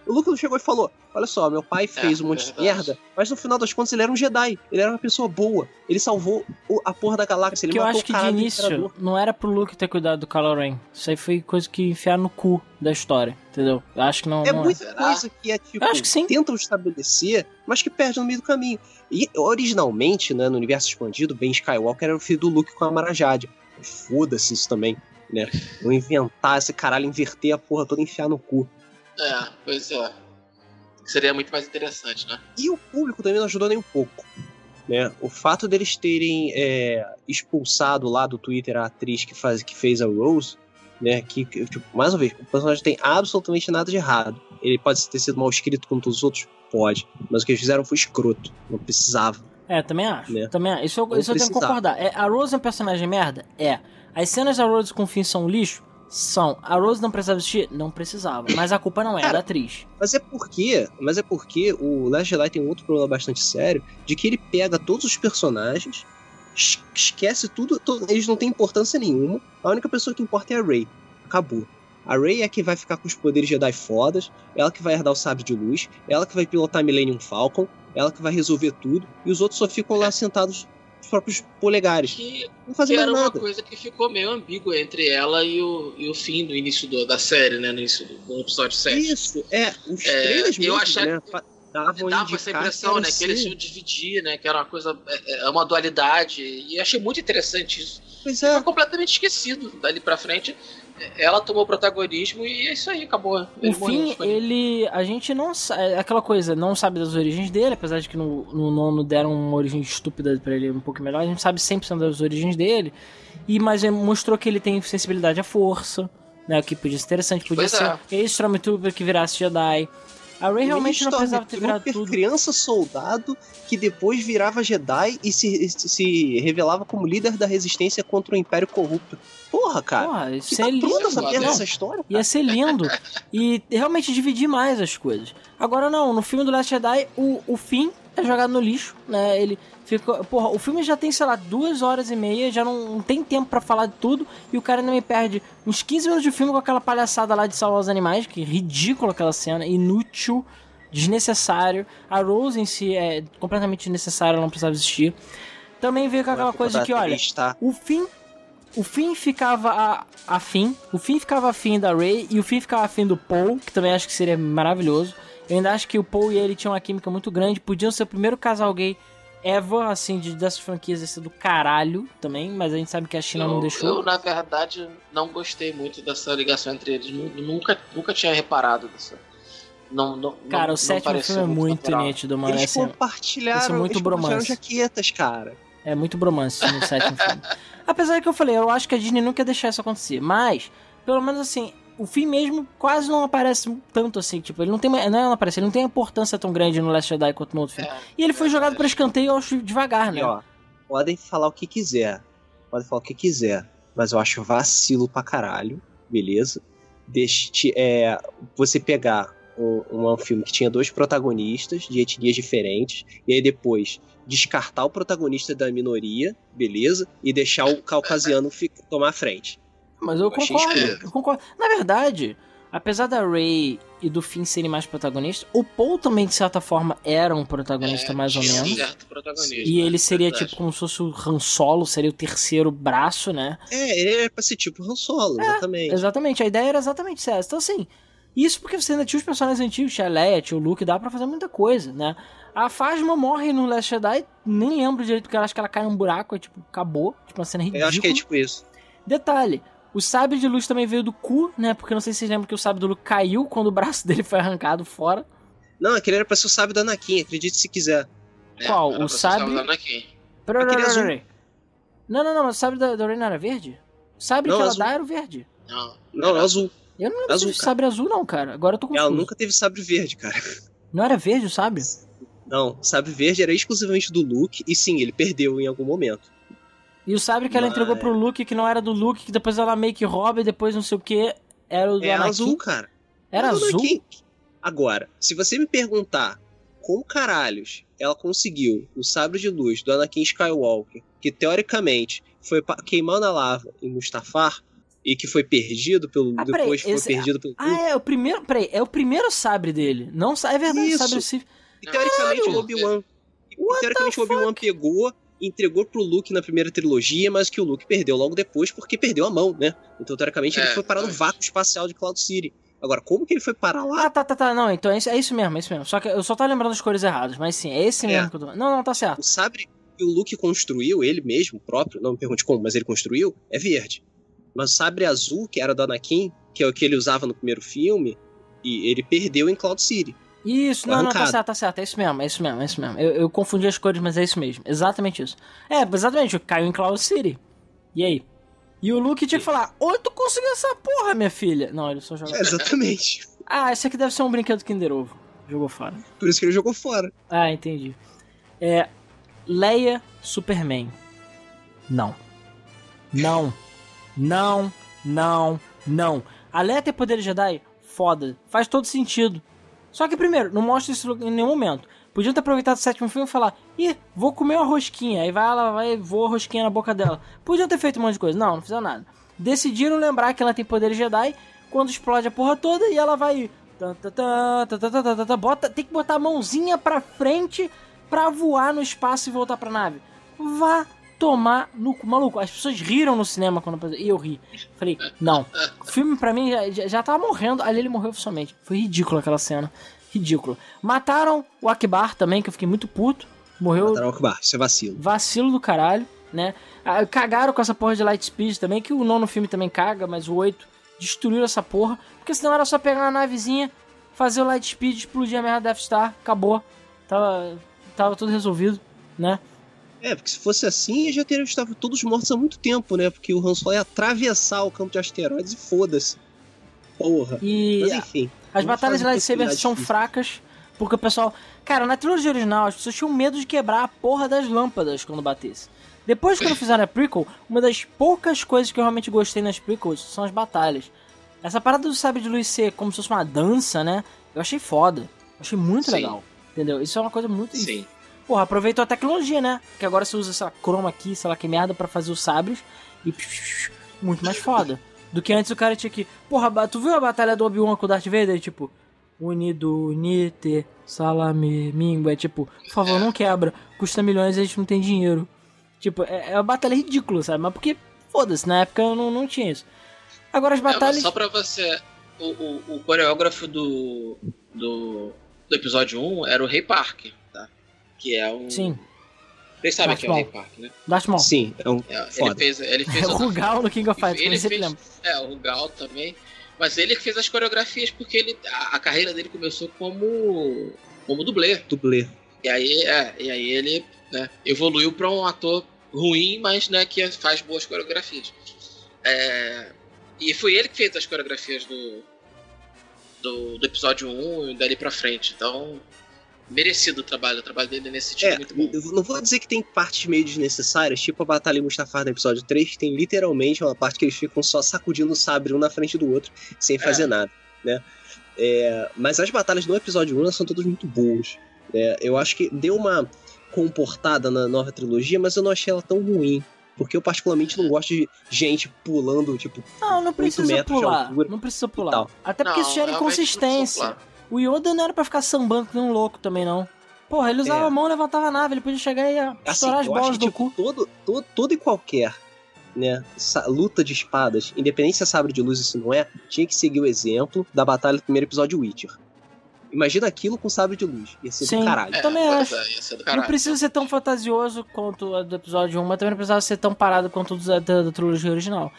O Luke chegou e falou, olha só, meu pai fez é, um monte é de merda, mas no final das contas ele era um Jedi, ele era uma pessoa boa, ele salvou a porra da galáxia, é ele matou o cara. Porque eu acho que de início não era pro Luke ter cuidado do Kylo Ren, isso aí foi coisa que enfiaram no cu da história, entendeu? Eu acho que não... É não muita é. coisa que é tipo, eu acho que sim. tentam estabelecer, mas que perde no meio do caminho. E originalmente, né, no universo expandido, Ben Skywalker era o filho do Luke com a Mara Jade. Foda-se isso também, né? Não inventar esse caralho, inverter a porra toda e enfiar no cu. É, pois é. Seria muito mais interessante, né? E o público também não ajudou nem um pouco, né? O fato deles terem é, expulsado lá do Twitter a atriz que, faz, que fez a Rose, né? Que, tipo, mais uma vez, o personagem tem absolutamente nada de errado. Ele pode ter sido mal escrito como todos os outros? Pode. Mas o que eles fizeram foi escroto. Não precisava. É, também acho. Né? Também acho. Isso, eu, isso eu tenho que concordar. É, a Rose é um personagem merda? É. As cenas da Rose com o Finn são lixo? São. A Rose não precisava existir? Não precisava. Mas a culpa não é, cara, da atriz. Mas é porque, mas é porque o Last Jedi tem outro problema bastante sério, de que ele pega todos os personagens, esquece tudo, tudo, eles não têm importância nenhuma. A única pessoa que importa é a Rey. Acabou. A Rey é que vai ficar com os poderes Jedi fodas, ela que vai herdar o sabre de luz, ela que vai pilotar a Millennium Falcon, ela que vai resolver tudo, e os outros só ficam lá sentados os próprios polegares. Que, não fazem que mais era nada. Uma coisa que ficou meio ambígua entre ela e o, e o fim do início do, da série, né? No início do, do episódio sete. Isso, é. Os é, trailers mesmo, eu achava, né? Davam dava essa impressão, né? Assim. Que eles iam dividir, né? Que era uma coisa, é uma dualidade. E eu achei muito interessante isso. Pois é. Foi completamente esquecido. Dali pra frente, ela tomou o protagonismo e é isso aí, acabou. O Finn, ele... A gente não sabe... Aquela coisa, não sabe das origens dele, apesar de que no, no nono deram uma origem estúpida pra ele um pouco melhor, a gente sabe cem por cento das origens dele, e, mas mostrou que ele tem sensibilidade à força, né, o que podia ser interessante, podia pois ser é. Stormtrooper que virasse Jedi. A Rey realmente não precisava ter virado tudo. Criança soldado que depois virava Jedi e se, se revelava como líder da resistência contra o Império Corrupto. Porra, cara. Porra, isso é lindo. Essa história, cara. Ia ser lindo. E realmente dividir mais as coisas. Agora não, no filme do Last Jedi, o, o Finn é jogado no lixo, né? Ele ficou. Porra, o filme já tem, sei lá, duas horas e meia, já não, não tem tempo pra falar de tudo, e o cara ainda me perde uns quinze minutos de filme com aquela palhaçada lá de salvar os animais, que é ridícula aquela cena, inútil, desnecessário. A Rose em si é completamente desnecessária, ela não precisava existir. Também veio com aquela coisa de que, olha, o Finn. O Finn ficava a, a Finn, o Finn ficava afim da Rey e o Finn ficava afim do Paul, que também acho que seria maravilhoso. Eu ainda acho que o Paul e ele tinham uma química muito grande, podiam ser o primeiro casal gay ever, assim, de, dessas franquias, ia ser do caralho também, mas a gente sabe que a China eu, não deixou. Eu, na verdade, não gostei muito dessa ligação entre eles, nunca, nunca tinha reparado dessa... Não, não, cara, não, o sétimo filme é muito nítido, mano. Eles compartilharam, isso é muito eles compartilharam jaquetas, cara. É muito bromance no sétimo filme. Apesar que eu falei, eu acho que a Disney nunca ia deixar isso acontecer. Mas, pelo menos assim, o Finn mesmo quase não aparece tanto assim. Tipo, ele não tem, não, não aparece, ele não tem importância tão grande no Last Jedi quanto no outro filme. É, e ele foi é, jogado é. para escanteio, eu acho, devagar, né? E, ó, podem falar o que quiser. Podem falar o que quiser. Mas eu acho vacilo pra caralho. Beleza? Deixe, é, você pegar um, um filme que tinha dois protagonistas de etnias diferentes. E aí depois... descartar o protagonista da minoria, beleza? E deixar o caucasiano ficar, tomar a frente. Mas eu, eu concordo, eu concordo. Na verdade, apesar da Rey e do Finn serem mais protagonistas, o Paul também, de certa forma, era um protagonista é, mais ou menos. E ele seria, verdade. tipo, como se fosse o Han Solo, seria o terceiro braço, né? É, ele era pra ser tipo o Han Solo, é, exatamente. Exatamente, a ideia era exatamente essa. Então, assim, isso porque você ainda tinha os personagens antigos, tinha a Leia, tinha o Luke, dá pra fazer muita coisa, né? A Phasma morre no Last Jedi, nem lembro direito, porque eu acho que ela cai num buraco, é tipo, acabou, tipo uma cena ridícula. Eu acho que é tipo isso. Detalhe, o sabre de luz também veio do cu, né, porque não sei se vocês lembram que o sabre do Luke caiu quando o braço dele foi arrancado fora. Não, aquele era pra ser o sabre da Anakin, acredite se quiser. Qual? É, o sabre... da Anakin. Pera, pera, pera, pera. Não, não, não, mas o sabre da, da Rey não era verde? O sabre não, que ela azul. dá era o verde. Não, não, não azul. Eu não lembro azul, se sabre azul não, cara, agora eu tô confuso. Ela nunca teve sabre verde, cara. Não era verde o sabre? Não, o sabre verde era exclusivamente do Luke, e sim, ele perdeu em algum momento. E o sabre que Mas... ela entregou pro Luke, que não era do Luke, que depois ela meio que rouba e depois não sei o que, era o do Era Anakin. azul, cara. Era Mas azul? Agora, se você me perguntar como caralhos ela conseguiu o sabre de luz do Anakin Skywalker, que teoricamente foi queimando a lava em Mustafar, e que foi perdido pelo... Ah, peraí, depois esse... foi perdido pelo... Ah, é o primeiro... Peraí, é o primeiro sabre dele. Não, é verdade, Isso. sabre... Cif... E teoricamente, o Obi-Wan, teoricamente o Obi-Wan pegou e entregou pro Luke na primeira trilogia, mas que o Luke perdeu logo depois porque perdeu a mão, né? Então, teoricamente, é, ele foi parar no vácuo espacial de Cloud City. Agora, como que ele foi parar lá? Ah, tá, tá, tá. Não, então é isso, é isso mesmo, é isso mesmo. Só que eu só tava lembrando as cores erradas, mas sim, é esse mesmo é. que eu tô... Não, não, tá certo. O sabre que o Luke construiu, ele mesmo, próprio, não me pergunte como, mas ele construiu, é verde. Mas o sabre azul, que era do Anakin, que é o que ele usava no primeiro filme, e ele perdeu em Cloud City. Isso, não, não, tá certo, tá certo, é isso mesmo, é isso mesmo, é isso mesmo. Eu, eu confundi as cores, mas é isso mesmo, exatamente isso. É, exatamente, caiu em Cloud City. E aí? E o Luke tinha que falar, onde tu conseguiu essa porra, minha filha? Não, ele só jogou. É, exatamente. Ah, esse aqui deve ser um brinquedo Kinder Ovo. Jogou fora. Por isso que ele jogou fora. Ah, entendi. É, Leia Superman. Não. Não. Não. Não. Não. A Leia ter poder Jedi? Foda. Faz todo sentido. Só que, primeiro, não mostra isso em nenhum momento. Podiam ter aproveitado o sétimo filme e falar, ih, vou comer uma rosquinha. Aí vai ela, vai, voa a rosquinha na boca dela. Podiam ter feito um monte de coisa. Não, não fizeram nada. Decidiram lembrar que ela tem poder Jedi quando explode a porra toda e ela vai... Bota, tem que botar a mãozinha pra frente pra voar no espaço e voltar pra nave. Vá tomar no cu, maluco. As pessoas riram no cinema quando eu... E eu ri. Falei, não. O filme pra mim já, já tava morrendo. Ali ele morreu oficialmente. Foi ridículo aquela cena. Ridículo. Mataram o Akbar também, que eu fiquei muito puto. Morreu... Mataram o Akbar, isso é vacilo. Vacilo do caralho, né? Cagaram com essa porra de Lightspeed também, que o nono filme também caga, mas o oito... Destruíram essa porra, porque senão era só pegar uma navezinha, fazer o Lightspeed, explodir a merda da Death Star, acabou. Tava, tava tudo resolvido, né? É, porque se fosse assim, já teriam estado todos mortos há muito tempo, né? Porque o Han Solo ia atravessar o campo de asteroides e foda-se. Porra. E... Mas enfim. As batalhas de lightsaber são difícil. Fracas, porque o pessoal... Cara, na trilogia original, as pessoas tinham medo de quebrar a porra das lâmpadas quando batesse. Depois, quando fizeram a prequel, uma das poucas coisas que eu realmente gostei nas prequels são as batalhas. Essa parada do sabre de luz ser como se fosse uma dança, né? Eu achei foda. Eu achei muito Sim. legal. Entendeu? Isso é uma coisa muito... Sim. Porra, aproveitou a tecnologia, né? Que agora você usa essa croma aqui, sei lá que merda, pra fazer os sabres. E... Muito mais foda. Do que antes o cara tinha que... Porra, tu viu a batalha do Obi-Wan com o Darth Vader? Tipo... Unido, unite, salame, mingo. É tipo... Por favor, não quebra. Custa milhões e a gente não tem dinheiro. Tipo, é uma batalha ridícula, sabe? Mas porque, foda-se, na época eu não, não tinha isso. Agora as batalhas... É, só pra você... O, o, o coreógrafo do, do do episódio um era o Rey Park, tá? Que é um... Sim. Vocês sabem Darth que é o Rey Park, né? Darth Maul. Sim, é um é, foda. Ele fez, ele fez é o Rugal no King of Fighters, ele fez, lembra. É, o Rugal também. Mas ele que fez as coreografias, porque ele, a, a carreira dele começou como, como dublê. Dublê. E aí, é, e aí ele... Né? Evoluiu para um ator ruim, mas né, que faz boas coreografias. É... E foi ele que fez as coreografias do, do, do episódio um e dali pra frente. Então, merecido o trabalho. O trabalho dele nesse tipo é muito bom. Eu não vou dizer que tem partes meio desnecessárias, tipo a Batalha Mustafar no episódio três, que tem literalmente uma parte que eles ficam só sacudindo o sabre um na frente do outro, sem fazer é. nada. Né? É... Mas as batalhas do episódio um são todas muito boas. É... Eu acho que deu uma... comportada na nova trilogia, mas eu não achei ela tão ruim, porque eu particularmente não gosto de gente pulando, tipo, não, não precisa pular, não precisa pular, até porque isso gera inconsistência. O Yoda não era pra ficar sambando que nem um louco também, não. Porra, ele usava é. a mão, levantava a nave, ele podia chegar e ia estourar assim, as bolas do tipo, cu. Todo, todo, todo e qualquer, né, luta de espadas, independente se é sabre de luz isso não é, tinha que seguir o exemplo da batalha do primeiro episódio Witcher. Imagina aquilo com sabre de luz. Ia ser Sim, do caralho. Eu também é, acho. É, caralho. Não precisa ser tão fantasioso quanto a do episódio um, mas também não precisava ser tão parado quanto a da, da, da trilogia original.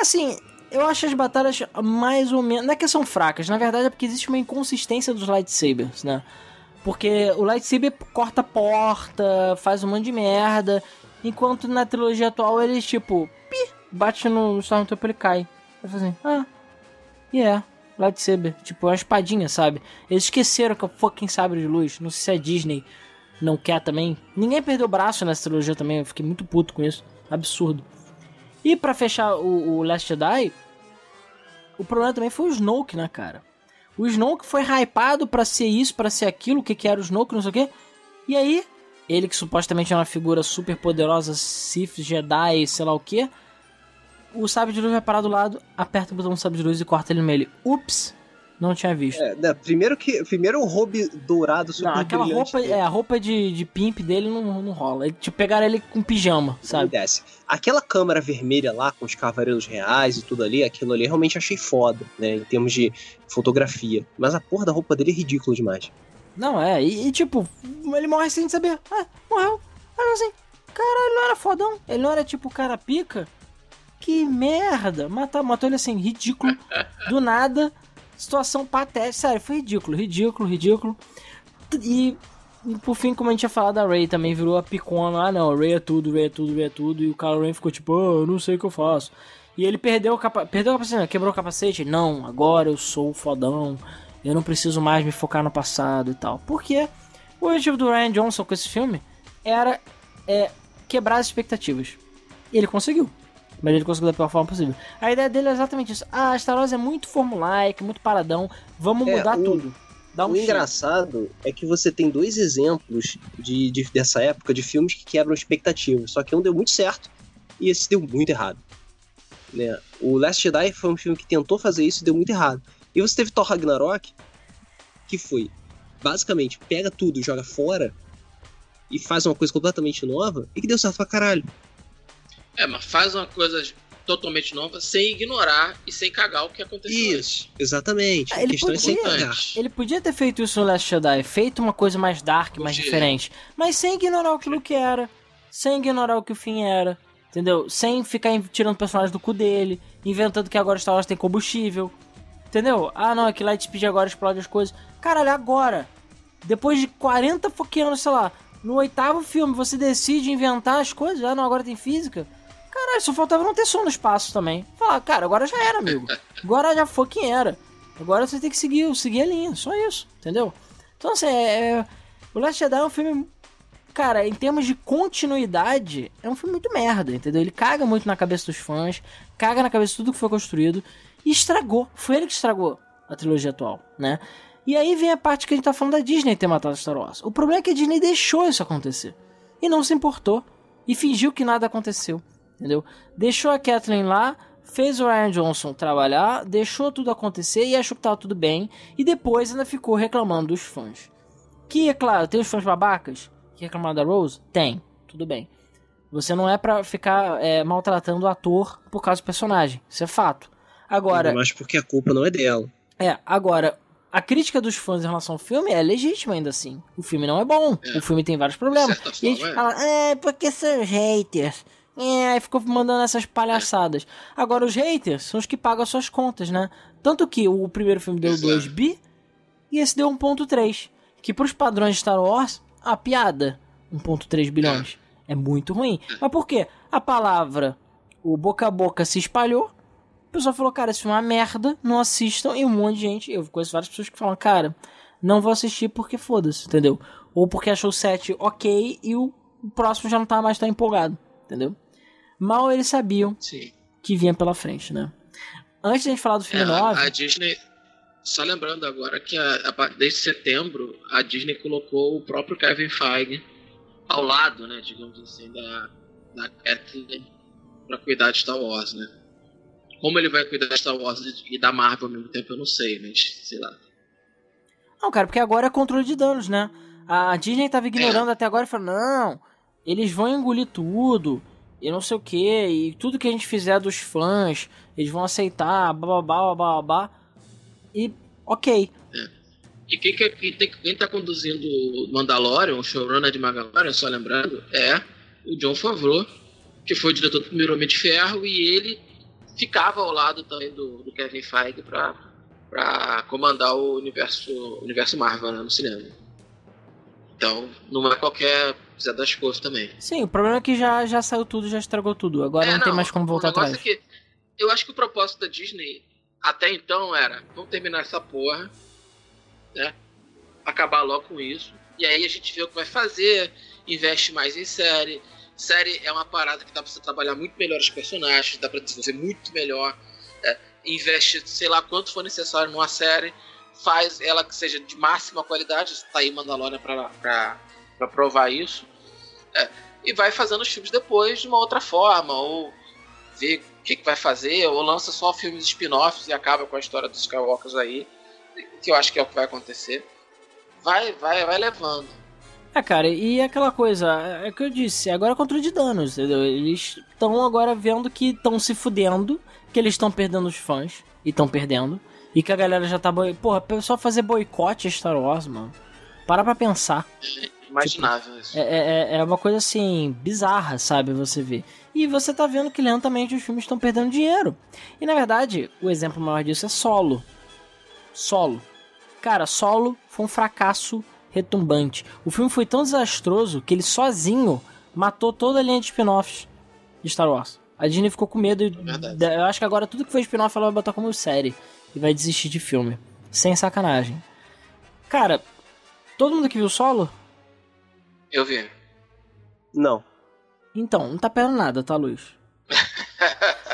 Assim, eu acho as batalhas mais ou menos... Não é que são fracas, na verdade é porque existe uma inconsistência dos lightsabers, né? Porque o lightsaber corta a porta, faz um monte de merda, enquanto na trilogia atual ele, tipo, pi, bate no Stormtrooper e cai. Vai fazer assim, ah, yeah. Lightsaber, tipo, uma espadinha, sabe? Eles esqueceram que é o fucking sabre de luz. Não sei se a Disney não quer também. Ninguém perdeu o braço nessa trilogia também. Eu fiquei muito puto com isso. Absurdo. E pra fechar o, o Last Jedi, o problema também foi o Snoke, né, cara? O Snoke foi hypado pra ser isso, pra ser aquilo, o que que era o Snoke, não sei o quê. E aí, ele que supostamente é uma figura super poderosa, Sith, Jedi, sei lá o quê... O sabre de luz vai parar do lado, aperta o botão do sabre de luz e corta ele no meio. Ups, não tinha visto. É, não, primeiro que primeiro o robe dourado super não, aquela roupa, é, a roupa de, de pimp dele não, não rola. Ele, tipo, pegaram ele com pijama, sabe? Desce. Aquela câmera vermelha lá, com os cavaleiros reais e tudo ali, aquilo ali eu realmente achei foda, né? Em termos de fotografia. Mas a porra da roupa dele é ridícula demais. Não, é. E, e tipo, ele morre sem saber. Ah, morreu. Aí assim, caralho, não era fodão. Ele não era tipo cara pica. Que merda, matou, matou ele assim, ridículo, do nada, situação patética, sério, foi ridículo, ridículo, ridículo, e E por fim, como a gente ia falar da Rey, também virou a picona. Ah, não, Rey é tudo, Rey é tudo, Rey é tudo. E o Kylo Ren ficou tipo, oh, eu não sei o que eu faço. E ele perdeu o capacete, perdeu o capacete, quebrou o capacete. Não, agora eu sou o fodão. Eu não preciso mais me focar no passado e tal. Porque o objetivo do Rian Johnson com esse filme era é, quebrar as expectativas. Ele conseguiu. Mas ele conseguiu da pior forma possível. A ideia dele é exatamente isso. Ah, Star Wars é muito formulaico, muito paradão. Vamos é, mudar o, tudo. Dá um o engraçado é que você tem dois exemplos de, de, dessa época de filmes que quebram expectativas. Só que um deu muito certo e esse deu muito errado. Né? O Last Jedi foi um filme que tentou fazer isso e deu muito errado. E você teve Thor Ragnarok, que foi, basicamente, pega tudo, joga fora e faz uma coisa completamente nova e que deu certo pra caralho. É, mas faz uma coisa totalmente nova sem ignorar e sem cagar o que aconteceu. Isso, antes. Exatamente. Ah, ele, questão podia, é sem cagar. Ele podia ter feito isso no Last Jedi, feito uma coisa mais dark, podia. Mais diferente, mas sem ignorar o que o Luke era, sem ignorar o que o Finn era, entendeu? Sem ficar tirando personagens do cu dele, inventando que agora Star Wars tem combustível. Entendeu? Ah, não, é que Lightspeed agora explode as coisas. Caralho, agora. Depois de quarenta anos, sei lá, no oitavo filme, você decide inventar as coisas. Ah, não, agora tem física. Caralho, só faltava não ter som no espaço também. Falar, cara, agora já era, amigo. Agora já foi quem era. Agora você tem que seguir, seguir a linha. Só isso, entendeu? Então, assim, é, é, o Last Jedi é um filme... Cara, em termos de continuidade, é um filme muito merda, entendeu? Ele caga muito na cabeça dos fãs, caga na cabeça de tudo que foi construído e estragou. Foi ele que estragou a trilogia atual, né? E aí vem a parte que a gente tá falando da Disney ter matado Star Wars. O problema é que a Disney deixou isso acontecer e não se importou e fingiu que nada aconteceu, entendeu? Deixou a Kathleen lá, fez o Rian Johnson trabalhar, deixou tudo acontecer e achou que tava tudo bem e depois ainda ficou reclamando dos fãs. Que, é claro, tem os fãs babacas... Que reclamar da Rose? Tem, tudo bem. Você não é pra ficar é, maltratando o ator por causa do personagem. Isso é fato. Agora... Mas porque a culpa não é dela. É, agora, a crítica dos fãs em relação ao filme é legítima ainda assim. O filme não é bom, é. O filme tem vários problemas. Certo, e a gente é. fala, é, porque são haters. É, aí ficou mandando essas palhaçadas. Agora, os haters são os que pagam as suas contas, né? Tanto que o primeiro filme deu Exato. dois bi e esse deu um ponto três. Que pros padrões de Star Wars... A piada, um ponto três bilhões, é muito ruim. Mas por quê? A palavra, o boca a boca se espalhou, o pessoal falou, cara, esse filme é uma merda, não assistam, e um monte de gente, eu conheço várias pessoas que falam, cara, não vou assistir porque foda-se, entendeu? Ou porque achou o sete ok e o próximo já não tava mais tão empolgado, entendeu? Mal eles sabiam Sim. que vinha pela frente, né? Antes de a gente falar do filme é, nove... A Disney... Só lembrando agora que a, a, desde setembro a Disney colocou o próprio Kevin Feige ao lado, né, digamos assim, da, da Kathleen para cuidar de Star Wars, né? Como ele vai cuidar de Star Wars e, e da Marvel ao mesmo tempo, eu não sei, mas sei lá. Não, cara, porque agora é controle de danos, né? A Disney tava ignorando é. até agora e falando, não, eles vão engolir tudo... E não sei o que, e tudo que a gente fizer dos fãs, eles vão aceitar, bababá, bababá. E ok. É. E quem, quem, quem tá conduzindo o Mandalorian, o showrunner de Mandalorian, só lembrando, é o Jon Favreau, que foi o diretor do primeiro Homem de Ferro, e ele ficava ao lado também do, do Kevin Feige pra, pra comandar o universo, o universo Marvel, né, no cinema. Então, não é qualquer Zé das coisas também. Sim, o problema é que já, já saiu tudo, já estragou tudo. Agora é, não, não tem mais como voltar atrás. É que, eu acho que o propósito da Disney... Até então era, vamos terminar essa porra, né? Acabar logo com isso. E aí a gente vê o que vai fazer, investe mais em série. Série é uma parada que dá pra você trabalhar muito melhor os personagens, dá pra desenvolver muito melhor. É, investe, sei lá, quanto for necessário numa série, faz ela que seja de máxima qualidade, tá aí Mandalorian pra, pra, pra provar isso. É, e vai fazendo os filmes depois de uma outra forma, ou ver... o que, que vai fazer, ou lança só filmes spin-offs e acaba com a história dos Skywalkers aí, que eu acho que é o que vai acontecer. Vai, vai, vai levando. É, cara, e aquela coisa, é o que eu disse, agora é controle de danos, entendeu? Eles estão agora vendo que estão se fudendo, que eles estão perdendo os fãs, e estão perdendo, e que a galera já tá... Boi... Porra, só fazer boicote a Star Wars, mano. Para pra pensar. Imaginável tipo, isso. É, é, é uma coisa, assim, bizarra, sabe, você vê. E você tá vendo que lentamente os filmes estão perdendo dinheiro. E na verdade, o exemplo maior disso é Solo. Solo. Cara, Solo foi um fracasso retumbante. O filme foi tão desastroso que ele sozinho matou toda a linha de spin-offs de Star Wars. A Disney ficou com medo. É, eu acho que agora tudo que foi spin-off ela vai botar como série e vai desistir de filme. Sem sacanagem. Cara, todo mundo que viu o Solo? Eu vi. Não. Então, não tá perdendo nada, tá, Luiz?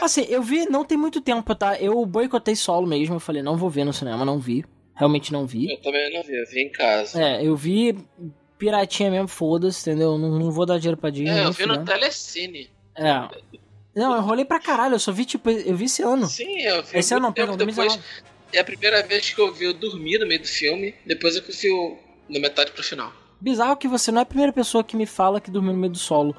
Assim, eu vi, não tem muito tempo, tá? Eu boicotei Solo mesmo, eu falei, não vou ver no cinema, não vi. Realmente não vi. Eu também não vi, eu vi em casa. É, eu vi piratinha mesmo, foda-se, entendeu? Não, não vou dar dinheiro pra Disney. É, eu vi no Telecine. É. Não, eu rolei pra caralho, eu só vi, tipo, eu vi esse ano. Sim, eu vi. Esse ano não, perdão, depois. É a primeira vez que eu vi, eu dormi no meio do filme, depois eu vi o... na metade pro final. Bizarro que você não é a primeira pessoa que me fala que dormiu no meio do Solo.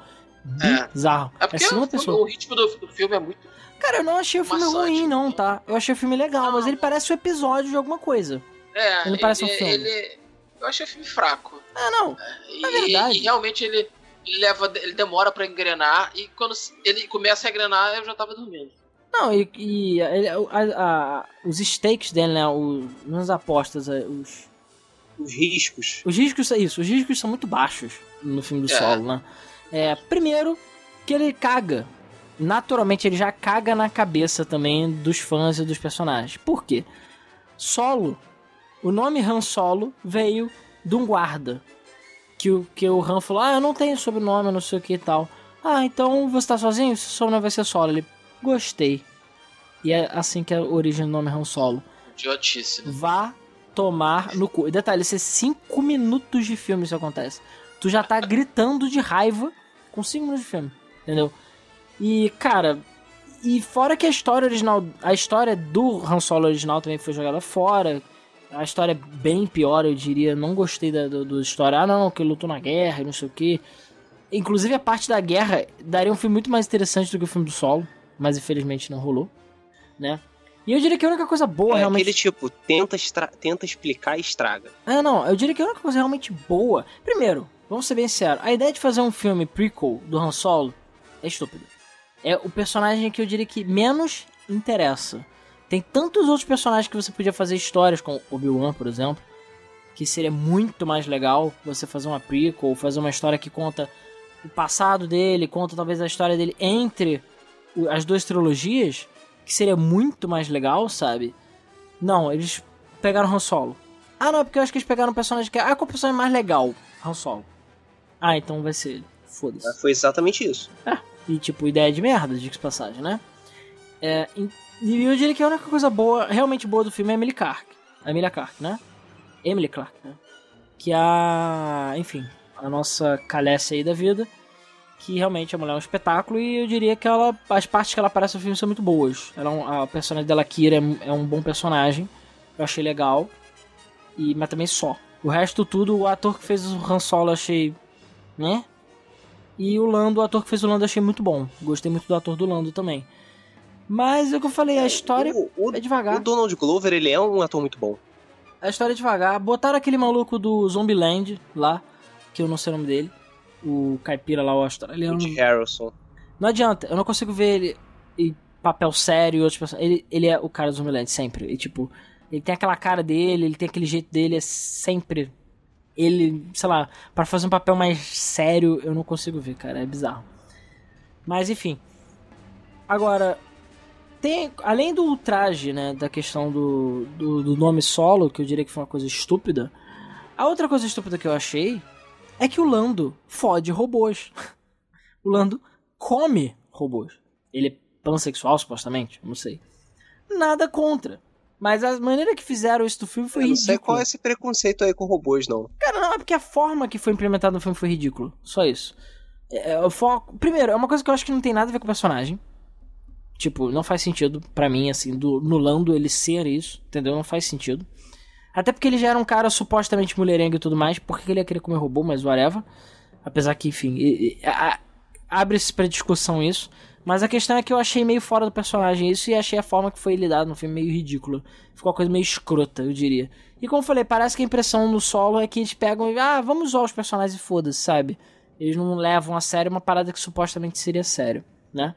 Bizarro. É, é porque é filme, pessoa. O ritmo do, do filme é muito... Cara, eu não achei o filme ruim, sorte, não, tá? Eu achei o filme legal, não, mas ele parece um episódio de alguma coisa. É, ele não parece um filme. Ele, eu achei o filme fraco. Ah, não. É, é e, verdade. E realmente ele, ele, leva, ele demora pra engrenar, e quando ele começa a engrenar, eu já tava dormindo. Não, e, e ele, a, a, a, os stakes dele, né? Os, nas apostas, os... Os riscos. Os riscos, isso. Os riscos são muito baixos no filme do é. Solo, né? É, primeiro, que ele caga. Naturalmente, ele já caga na cabeça também dos fãs e dos personagens. Por quê? Solo. O nome Han Solo veio de um guarda. Que o, que o Han falou, ah, eu não tenho sobrenome, não sei o que e tal. Ah, então você tá sozinho? Seu sobrenome vai ser Solo. Ele, gostei. E é assim que é a origem do nome Han Solo. Idiotíssimo. Vá tomar no cu. E detalhe, isso é cinco minutos de filme, isso acontece. Tu já tá gritando de raiva com cinco minutos de filme, entendeu? E, cara, e fora que a história original, a história do Han Solo original também foi jogada fora, a história é bem pior, eu diria, não gostei da, do, do história, ah não, que ele lutou na guerra, não sei o que. Inclusive a parte da guerra daria um filme muito mais interessante do que o filme do Solo, mas infelizmente não rolou, né? E eu diria que a única coisa boa é realmente... aquele tipo, tenta, estra... tenta explicar e estraga. Ah, não, eu diria que a única coisa realmente boa... Primeiro, vamos ser bem sinceros, a ideia de fazer um filme prequel do Han Solo é estúpida. É o personagem que eu diria que menos interessa. Tem tantos outros personagens que você podia fazer histórias, com Obi-Wan, por exemplo, que seria muito mais legal você fazer uma prequel, fazer uma história que conta o passado dele, conta talvez a história dele entre as duas trilogias... que seria muito mais legal, sabe? Não, eles pegaram Han Solo. Ah, não, porque eu acho que eles pegaram um personagem que... Ah, qual personagem é mais legal? Han Solo. Ah, então vai ser ele. Foda-se. Foi exatamente isso. É, e tipo, ideia de merda, diga-se passagem, né? É, e eu diria que a única coisa boa, realmente boa do filme é a Emily Clark. A Emilia Clark, né? Emily Clark, né? Que a... Enfim, a nossa Khaleesi aí da vida... que realmente a mulher é um espetáculo e eu diria que ela, as partes que ela aparece no filme são muito boas. Ela, a personagem dela, Kira, é um bom personagem, eu achei legal, e, mas também só. O resto tudo, o ator que fez o Han Solo eu achei... né? E o Lando, o ator que fez o Lando eu achei muito bom. Gostei muito do ator do Lando também. Mas é o que eu falei, a história o, o, é devagar. O Donald Glover, ele é um ator muito bom. A história é devagar. Botaram aquele maluco do Zombieland lá, que eu não sei o nome dele. O caipira lá, o australiano. De Harrelson. Não adianta, eu não consigo ver ele em papel sério e outros personagens. Ele, ele é o cara do Zombieland, sempre. E, tipo, ele tem aquela cara dele, ele tem aquele jeito dele, é sempre. Ele, sei lá, pra fazer um papel mais sério, eu não consigo ver, cara, é bizarro. Mas, enfim. Agora, tem, além do ultraje, né, da questão do, do, do nome Solo, que eu diria que foi uma coisa estúpida, a outra coisa estúpida que eu achei. É que o Lando fode robôs. O Lando come robôs. Ele é pansexual, supostamente? Não sei. Nada contra. Mas a maneira que fizeram isso do filme foi ridícula. Eu não sei qual é esse preconceito aí com robôs, não. Cara, não, é porque a forma que foi implementada no filme foi ridícula. Só isso. É, o foco... Primeiro, é uma coisa que eu acho que não tem nada a ver com o personagem. Tipo, não faz sentido pra mim, assim, do... no Lando ele ser isso. Entendeu? Não faz sentido. Até porque ele já era um cara supostamente mulherengo e tudo mais. Por que ele ia querer comer robô, mas whatever. Apesar que, enfim, abre-se pra discussão isso. Mas a questão é que eu achei meio fora do personagem isso. E achei a forma que foi lidado no filme meio ridícula. Ficou uma coisa meio escrota, eu diria. E como eu falei, parece que a impressão no Solo é que eles pegam e... Ah, vamos zoar os personagens e foda-se, sabe? Eles não levam a sério uma parada que supostamente seria sério, né?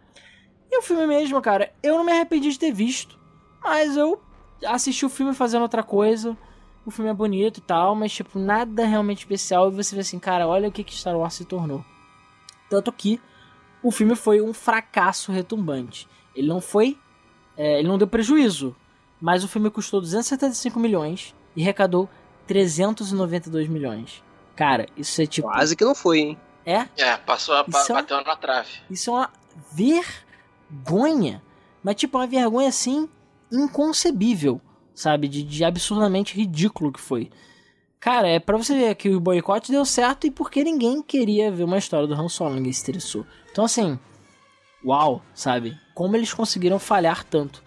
E o filme mesmo, cara, eu não me arrependi de ter visto. Mas eu assisti o filme fazendo outra coisa... o filme é bonito e tal, mas tipo, nada realmente especial, e você vê assim, cara, olha o que que Star Wars se tornou. Tanto que o filme foi um fracasso retumbante. Ele não foi, é, ele não deu prejuízo, mas o filme custou duzentos e setenta e cinco milhões e arrecadou trezentos e noventa e dois milhões. Cara, isso é tipo... Quase que não foi, hein? É? É, passou a, isso bateu é uma, na trave. Isso é uma vergonha, mas tipo, uma vergonha assim, inconcebível, sabe? De, de absurdamente ridículo que foi. Cara, é pra você ver que o boicote deu certo e porque ninguém queria ver uma história do Han Solo, ninguém se interessou. Então assim, uau, sabe? Como eles conseguiram falhar tanto.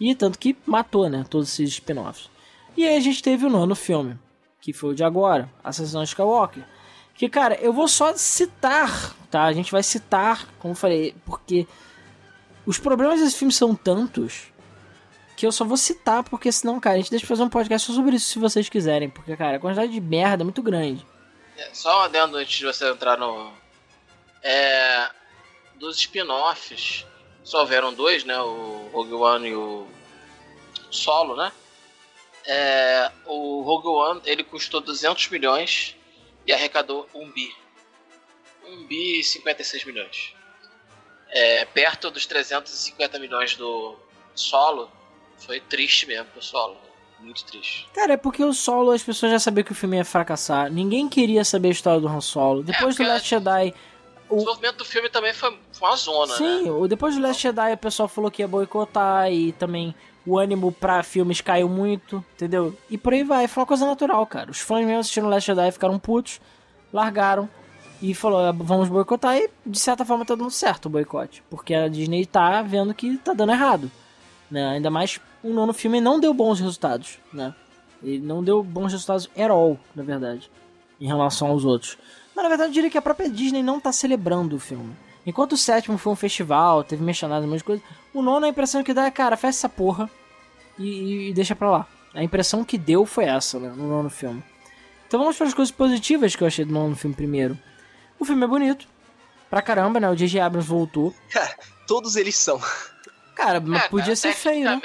E tanto que matou, né? Todos esses spin-offs. E aí a gente teve o nono filme, que foi o de agora, Ascensão Skywalker. Que, cara, eu vou só citar, tá? A gente vai citar, como eu falei, porque os problemas desse filme são tantos que eu só vou citar, porque senão, cara, a gente deixa fazer um podcast só sobre isso, se vocês quiserem. Porque, cara, a quantidade de merda é muito grande. É, só um adendo antes de você entrar no... É... Dos spin-offs, só houveram dois, né? O Rogue One e o Solo, né? É... O Rogue One, ele custou duzentos milhões... E arrecadou um bi. um bi e cinquenta e seis milhões. É, perto dos trezentos e cinquenta milhões do Solo. Foi triste mesmo pro Solo. Muito triste. Cara, é porque o Solo as pessoas já sabiam que o filme ia fracassar. Ninguém queria saber a história do Han Solo. Depois é, do Last Jedi... O desenvolvimento do filme também foi, foi uma zona, sim, né? Sim, depois do Last Jedi o pessoal falou que ia boicotar e também... O ânimo pra filmes caiu muito, entendeu? E por aí vai, foi uma coisa natural, cara. Os fãs mesmo assistindo Last Jedi ficaram putos, largaram e falou, vamos boicotar. E de certa forma tá dando certo o boicote, porque a Disney tá vendo que tá dando errado, né? Ainda mais o nono filme não deu bons resultados, né? Ele não deu bons resultados at all, na verdade, em relação aos outros. Mas na verdade eu diria que a própria Disney não tá celebrando o filme. Enquanto o sétimo foi um festival, teve mexanada, um monte de coisa, o nono a impressão que dá é, cara, fecha essa porra e, e deixa pra lá. A impressão que deu foi essa, né, no nono filme. Então vamos para as coisas positivas que eu achei do nono filme primeiro. O filme é bonito, pra caramba, né, o J J. Abrams voltou. Cara, todos eles são. Cara, mas é, podia cara, ser feio, né?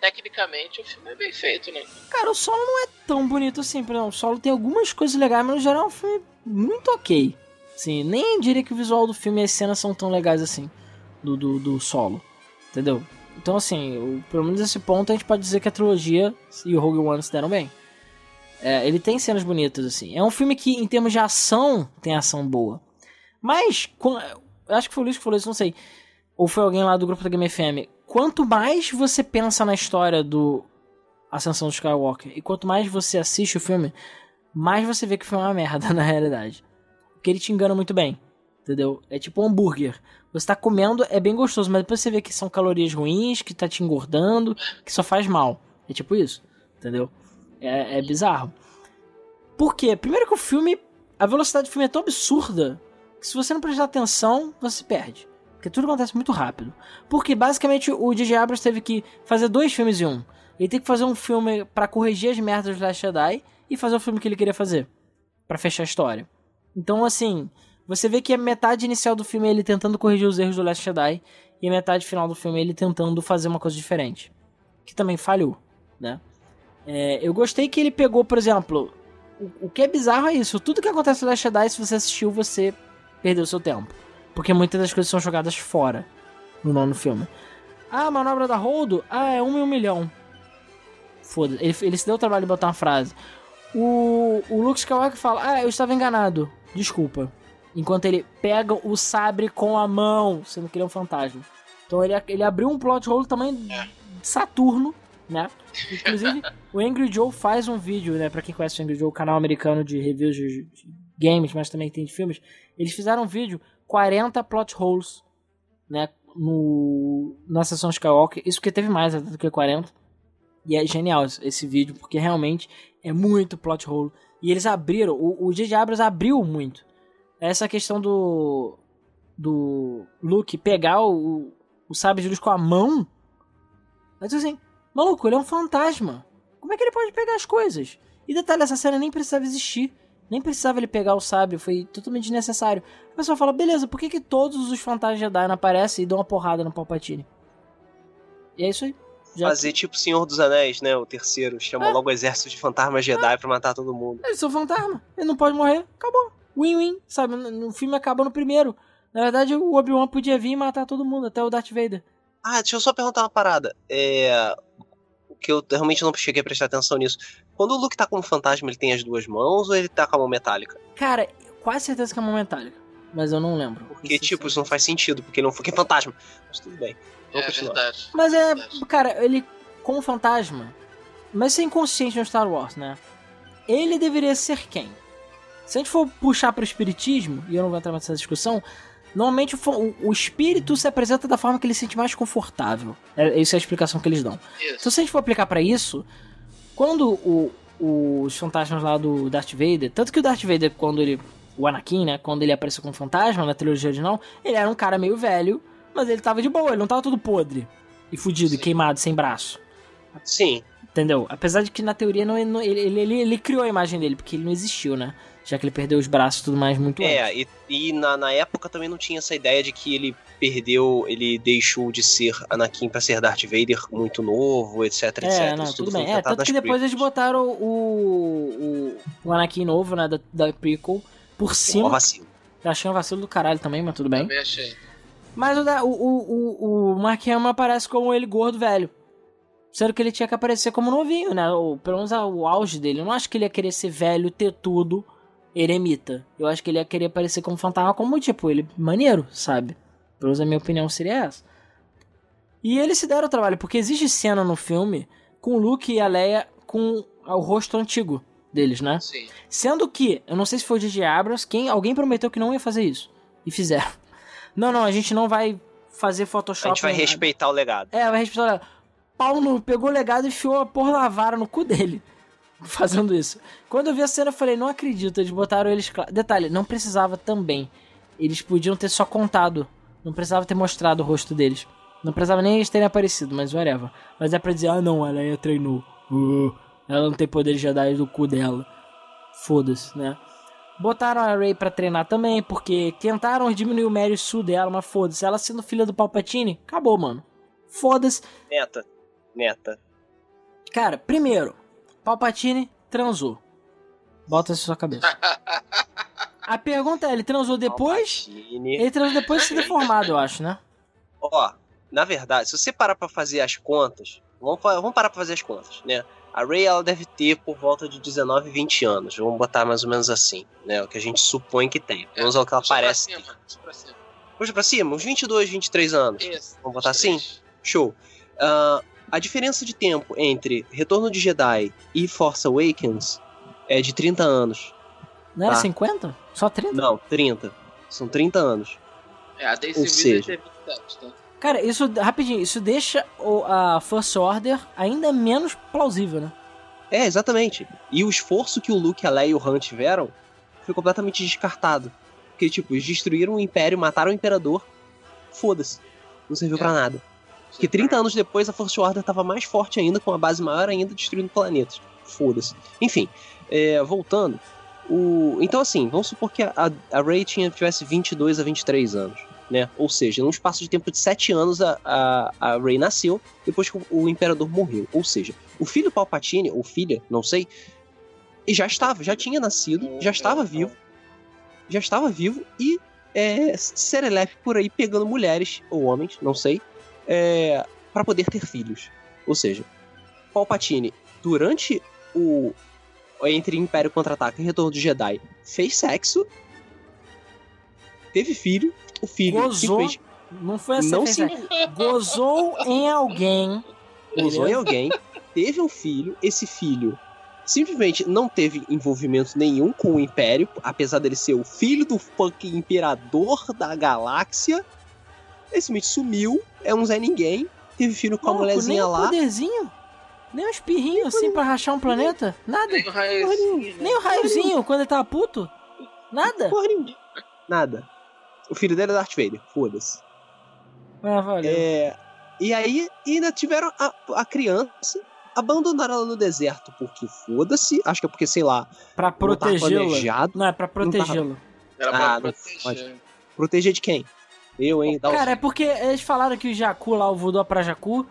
Tecnicamente o filme é bem feito, né? Cara, o Solo não é tão bonito assim, por exemplo, o Solo tem algumas coisas legais, mas no geral é um filme muito ok. Sim, nem diria que o visual do filme e as cenas são tão legais assim, do, do, do Solo, entendeu? Então assim, o, pelo menos nesse ponto a gente pode dizer que a trilogia e o Rogue One se deram bem. É, ele tem cenas bonitas assim, é um filme que em termos de ação, tem ação boa. Mas, quando, acho que foi o Luiz que falou isso, não sei, ou foi alguém lá do grupo da Game F M, quanto mais você pensa na história do Ascensão do Skywalker, e quanto mais você assiste o filme, mais você vê que o filme é uma merda na realidade. Porque ele te engana muito bem, entendeu? É tipo um hambúrguer. Você tá comendo, é bem gostoso, mas depois você vê que são calorias ruins, que tá te engordando, que só faz mal. É tipo isso, entendeu? É, é bizarro. Por quê? Primeiro que o filme... A velocidade do filme é tão absurda que se você não prestar atenção, você se perde. Porque tudo acontece muito rápido. Porque, basicamente, o J J. Abrams teve que fazer dois filmes em um. Ele teve que fazer um filme pra corrigir as merdas do Last Jedi e fazer o filme que ele queria fazer. Pra fechar a história. Então, assim, você vê que a metade inicial do filme é ele tentando corrigir os erros do Last Jedi e a metade final do filme é ele tentando fazer uma coisa diferente. Que também falhou, né? É, eu gostei que ele pegou, por exemplo, o, o que é bizarro é isso. Tudo que acontece no Last Jedi, se você assistiu, você perdeu seu tempo. Porque muitas das coisas são jogadas fora no nono filme. Ah, a manobra da Holdo? Ah, é um e um milhão. Foda-se. Ele, ele se deu o trabalho de botar uma frase. O, o Luke Skywalker fala, ah, eu estava enganado. Desculpa. Enquanto ele pega o sabre com a mão, sendo que ele é um fantasma. Então ele, ele abriu um plot hole do tamanho de Saturno, né? Inclusive, o Angry Joe faz um vídeo, né? Pra quem conhece o Angry Joe, o canal americano de reviews de, de games, mas também tem de filmes. Eles fizeram um vídeo, quarenta plot holes, né? No, na sessão Skywalker. Isso porque teve mais do que quarenta. E é genial esse vídeo, porque realmente é muito plot hole. E eles abriram, o J J. Abrams abriu muito. Essa questão do do Luke pegar o, o sabre de luz com a mão. Mas assim, maluco, ele é um fantasma. Como é que ele pode pegar as coisas? E detalhe, essa cena nem precisava existir. Nem precisava ele pegar o sabre, foi totalmente desnecessário. A pessoa fala, beleza, por que, que todos os fantasmas Jedi não aparecem e dão uma porrada no Palpatine? E é isso aí. Já fazer que... tipo Senhor dos Anéis, né? O terceiro. Chamou é. logo o exército de fantasmas Jedi é. pra matar todo mundo. Eles são fantasma. Ele não pode morrer. Acabou. Win-win, sabe? O filme acaba no primeiro. Na verdade, o Obi-Wan podia vir e matar todo mundo, até o Darth Vader. Ah, deixa eu só perguntar uma parada. É... que eu realmente não cheguei a prestar atenção nisso. Quando o Luke tá como fantasma, ele tem as duas mãos ou ele tá com a mão metálica? Cara, quase certeza que é a mão metálica. Mas eu não lembro. Porque, isso tipo, é... isso não faz sentido, porque ele não foi é fantasma. Mas tudo bem. Vamos é continuar. Verdade. Mas é, verdade. Cara, ele como fantasma, mas sem consciência no Star Wars, né? Ele deveria ser quem? Se a gente for puxar pro espiritismo, e eu não vou entrar nessa discussão, normalmente o, o espírito se apresenta da forma que ele se sente mais confortável. É, essa é a explicação que eles dão. Isso. Então, se a gente for aplicar pra isso, quando o, o, os fantasmas lá do Darth Vader, tanto que o Darth Vader, quando ele, o Anakin, né, quando ele apareceu como fantasma na trilogia original, ele era um cara meio velho, mas ele tava de boa, ele não tava todo podre e fudido, sim, e queimado, sem braço. Sim. Entendeu? Apesar de que na teoria não, ele, ele, ele, ele criou a imagem dele, porque ele não existiu, né? Já que ele perdeu os braços e tudo mais muito é, antes. É, e, e na, na época também não tinha essa ideia de que ele perdeu, ele deixou de ser Anakin pra ser Darth Vader muito novo, etc, é, etcétera. Não, tudo, tudo bem. É, tanto que depois prequels. Eles botaram o, o, o Anakin novo, né, da, da prequel, por cima. Um vacilo. Achei um vacilo do caralho também, mas tudo bem. Também achei. Mas o, da, o, o, o Mark Hamill aparece como ele gordo velho. Sendo que ele tinha que aparecer como novinho, né? Ou, pelo menos o auge dele. Eu não acho que ele ia querer ser velho, ter tudo, eremita. Eu acho que ele ia querer aparecer como fantasma, como tipo, ele maneiro, sabe? Pelo menos a minha opinião seria essa. E eles se deram o trabalho, porque existe cena no filme com o Luke e a Leia com o rosto antigo deles, né? Sim. Sendo que, eu não sei se foi o J J. Abrams, quem, alguém prometeu que não ia fazer isso. E fizeram. Não, não, a gente não vai fazer Photoshop. A gente vai respeitar o legado. É, vai respeitar o legado. Paulo pegou o legado e enfiou a porra da vara no cu dele, fazendo isso. Quando eu vi a cena, eu falei, não acredito, eles botaram eles... Detalhe, não precisava também. Eles podiam ter só contado. Não precisava ter mostrado o rosto deles. Não precisava nem eles terem aparecido, mas whatever. Mas é pra dizer, ah não, a Leia treinou. Uh, ela não tem poder de Jedi do cu dela. Foda-se, né? Botaram a Rey pra treinar também, porque tentaram diminuir o mérito sul dela, mas foda-se. Ela sendo filha do Palpatine, acabou, mano. Foda-se. Neta. Neta. Cara, primeiro, Palpatine transou. Bota isso na sua cabeça. A pergunta é, ele transou depois? Palpatine. Ele transou depois de ser deformado, eu acho, né? Ó, na verdade, se você parar pra fazer as contas, vamos, vamos parar pra fazer as contas, né? A Rey, ela deve ter por volta de dezenove, vinte anos. Vamos botar mais ou menos assim, né? O que a gente supõe que tem. Vamos é, ao que ela parece. Puxa pra cima, puxa pra cima. Puxa pra cima? Uns vinte e dois, vinte e três anos. Isso, vamos botar vinte e três. Assim? Show. Ahn... Uh, A diferença de tempo entre Retorno de Jedi e Force Awakens é de trinta anos. Não era tá? cinquenta? Só trinta? Não, trinta. São trinta anos. É, a Daisy Williams é vinte anos, tá? Cara, isso, rapidinho, isso deixa o, a First Order ainda menos plausível, né? É, exatamente. E o esforço que o Luke, a Leia e o Han tiveram foi completamente descartado. Porque, tipo, eles destruíram o Império, mataram o Imperador, foda-se. Não serviu é. pra nada. Porque trinta anos depois a Force Order tava mais forte ainda, com uma base maior ainda, destruindo planetas. Foda-se. Enfim, é, voltando. O... Então assim, vamos supor que a, a Rey tinha, tivesse vinte e dois a vinte e três anos, né? Ou seja, num espaço de tempo de sete anos a, a, a Rey nasceu, depois que o Imperador morreu. Ou seja, o filho Palpatine, ou filha, não sei, já estava, já tinha nascido, já estava vivo, já estava vivo e é, serelepe por aí pegando mulheres ou homens, não sei, É, para poder ter filhos. Ou seja, Palpatine, durante o... entre Império Contra-Ataca e Retorno do Jedi, fez sexo, teve filho, o filho... Gozou, não foi assim, não se... Gozou em alguém. Gozou em alguém, teve um filho, esse filho simplesmente não teve envolvimento nenhum com o Império, apesar dele ser o filho do fucking Imperador da Galáxia. Esse mito sumiu, é um Zé Ninguém, teve filho com a mulherzinha lá. Nem um poderzinho, nem um espirrinho nem assim poder... pra rachar um planeta, nada. Nem o raiozinho. Nem o raiozinho quando ele tava puto, nada. Nada. O filho dele é Darth Vader, foda-se. Ah, valeu. É, e aí ainda tiveram a, a criança, abandonaram ela no deserto, porque foda-se, acho que é porque, sei lá, pra protegê-la. Não, é pra protegê-la. Era pra ah, proteger. Proteger de quem? Eu, hein? Cara, é porque eles falaram que o Jakku lá, o Voodoo pra Jakku,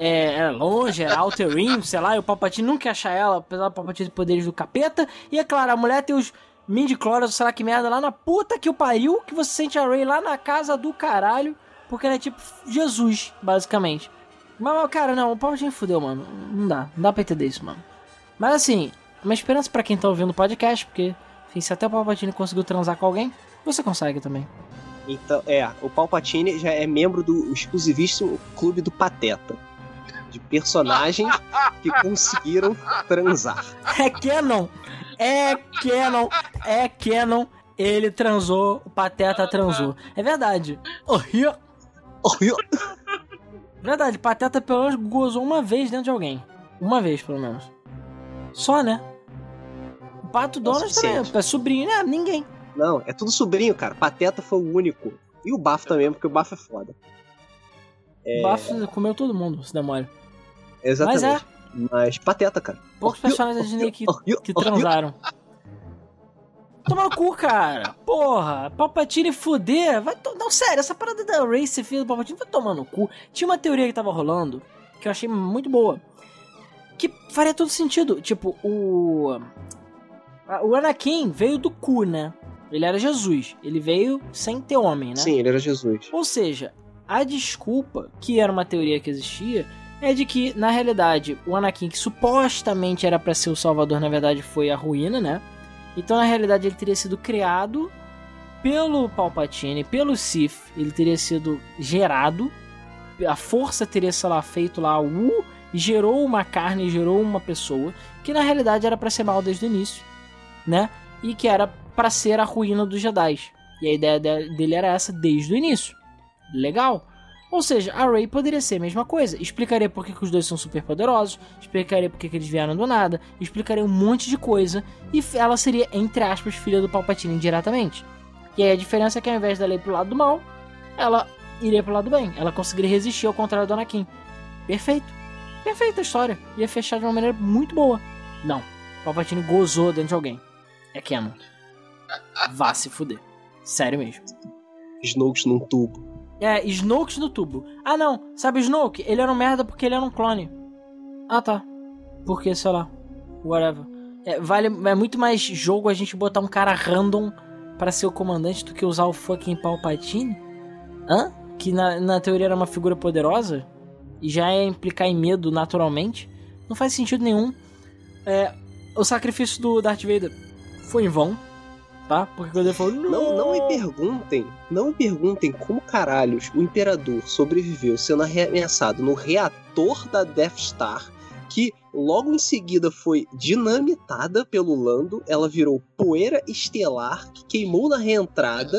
é, era longe, era Outer Rim, sei lá, e o Palpatine nunca ia achar ela, apesar do Palpatine ter poderes do capeta. E é claro, a mulher tem os midi-cloras, sei lá que merda, lá na puta que o pariu, que você sente a Rey lá na casa do caralho, porque ela é tipo Jesus, basicamente. Mas, cara, não, o Palpatine fudeu, mano. Não dá, não dá pra entender isso, mano. Mas, assim, uma esperança pra quem tá ouvindo o podcast, porque, enfim, se até o Palpatine conseguiu transar com alguém, você consegue também. Então, é, o Palpatine já é membro do exclusivíssimo Clube do Pateta, de personagens que conseguiram transar. É canon, é canon, é canon, ele transou, o Pateta transou. É verdade. Oh, yeah. Oh, yeah. Verdade, Pateta pelo menos gozou uma vez dentro de alguém. Uma vez, pelo menos. Só, né? O Pato Donald também é sobrinho, né? Ninguém. Não, é tudo sobrinho, cara. Pateta foi o único. E o Bafo também, porque o Bafo é foda. É... O Bafo comeu todo mundo, se demora. Exatamente. Mas, é... Mas Pateta, cara. Poucos personagens da Disney que, que transaram. Toma no cu, cara. Porra, Palpatine fuder. Vai to... Não, sério, essa parada da Rey ser filha do Palpatine vai tomar no cu. Tinha uma teoria que tava rolando, que eu achei muito boa, que faria todo sentido. Tipo, o... O Anakin veio do cu, né? Ele era Jesus. Ele veio sem ter homem, né? Sim, ele era Jesus. Ou seja, a desculpa, que era uma teoria que existia, é de que, na realidade, o Anakin, que supostamente era pra ser o Salvador, na verdade foi a ruína, né? Então, na realidade, ele teria sido criado pelo Palpatine, pelo Sith. Ele teria sido gerado. A força teria, sei lá, feito lá o... gerou uma carne, gerou uma pessoa, que na realidade era pra ser mal desde o início, né? E que era pra ser a ruína dos Jedi. E a ideia dele era essa desde o início. Legal. Ou seja, a Rey poderia ser a mesma coisa. Explicaria por que, que os dois são super poderosos. Explicaria por que, que eles vieram do nada. Explicaria um monte de coisa. E ela seria, entre aspas, filha do Palpatine indiretamente. E aí a diferença é que ao invés dela ir pro lado do mal, ela iria pro lado do bem. Ela conseguiria resistir, ao contrário do Anakin. Perfeito. Perfeita a história. Ia fechar de uma maneira muito boa. Não. Palpatine gozou dentro de alguém. É canon. Vá se fuder. Sério mesmo. Snoke num tubo. É, Snoke no tubo. Ah, não. Sabe Snoke? Ele era um merda porque ele era um clone. Ah, tá. Porque, sei lá. Whatever. É, vale, é muito mais jogo a gente botar um cara random pra ser o comandante do que usar o fucking Palpatine? Hã? Que na, na teoria era uma figura poderosa? E já é implicar em medo naturalmente. Não faz sentido nenhum. É, o sacrifício do Darth Vader foi em vão, tá? Porque quando ele falou... Não, não, não me perguntem. Não me perguntem como caralhos o Imperador sobreviveu sendo arremessado no reator da Death Star, que logo em seguida foi dinamitada pelo Lando. Ela virou poeira estelar que queimou na reentrada...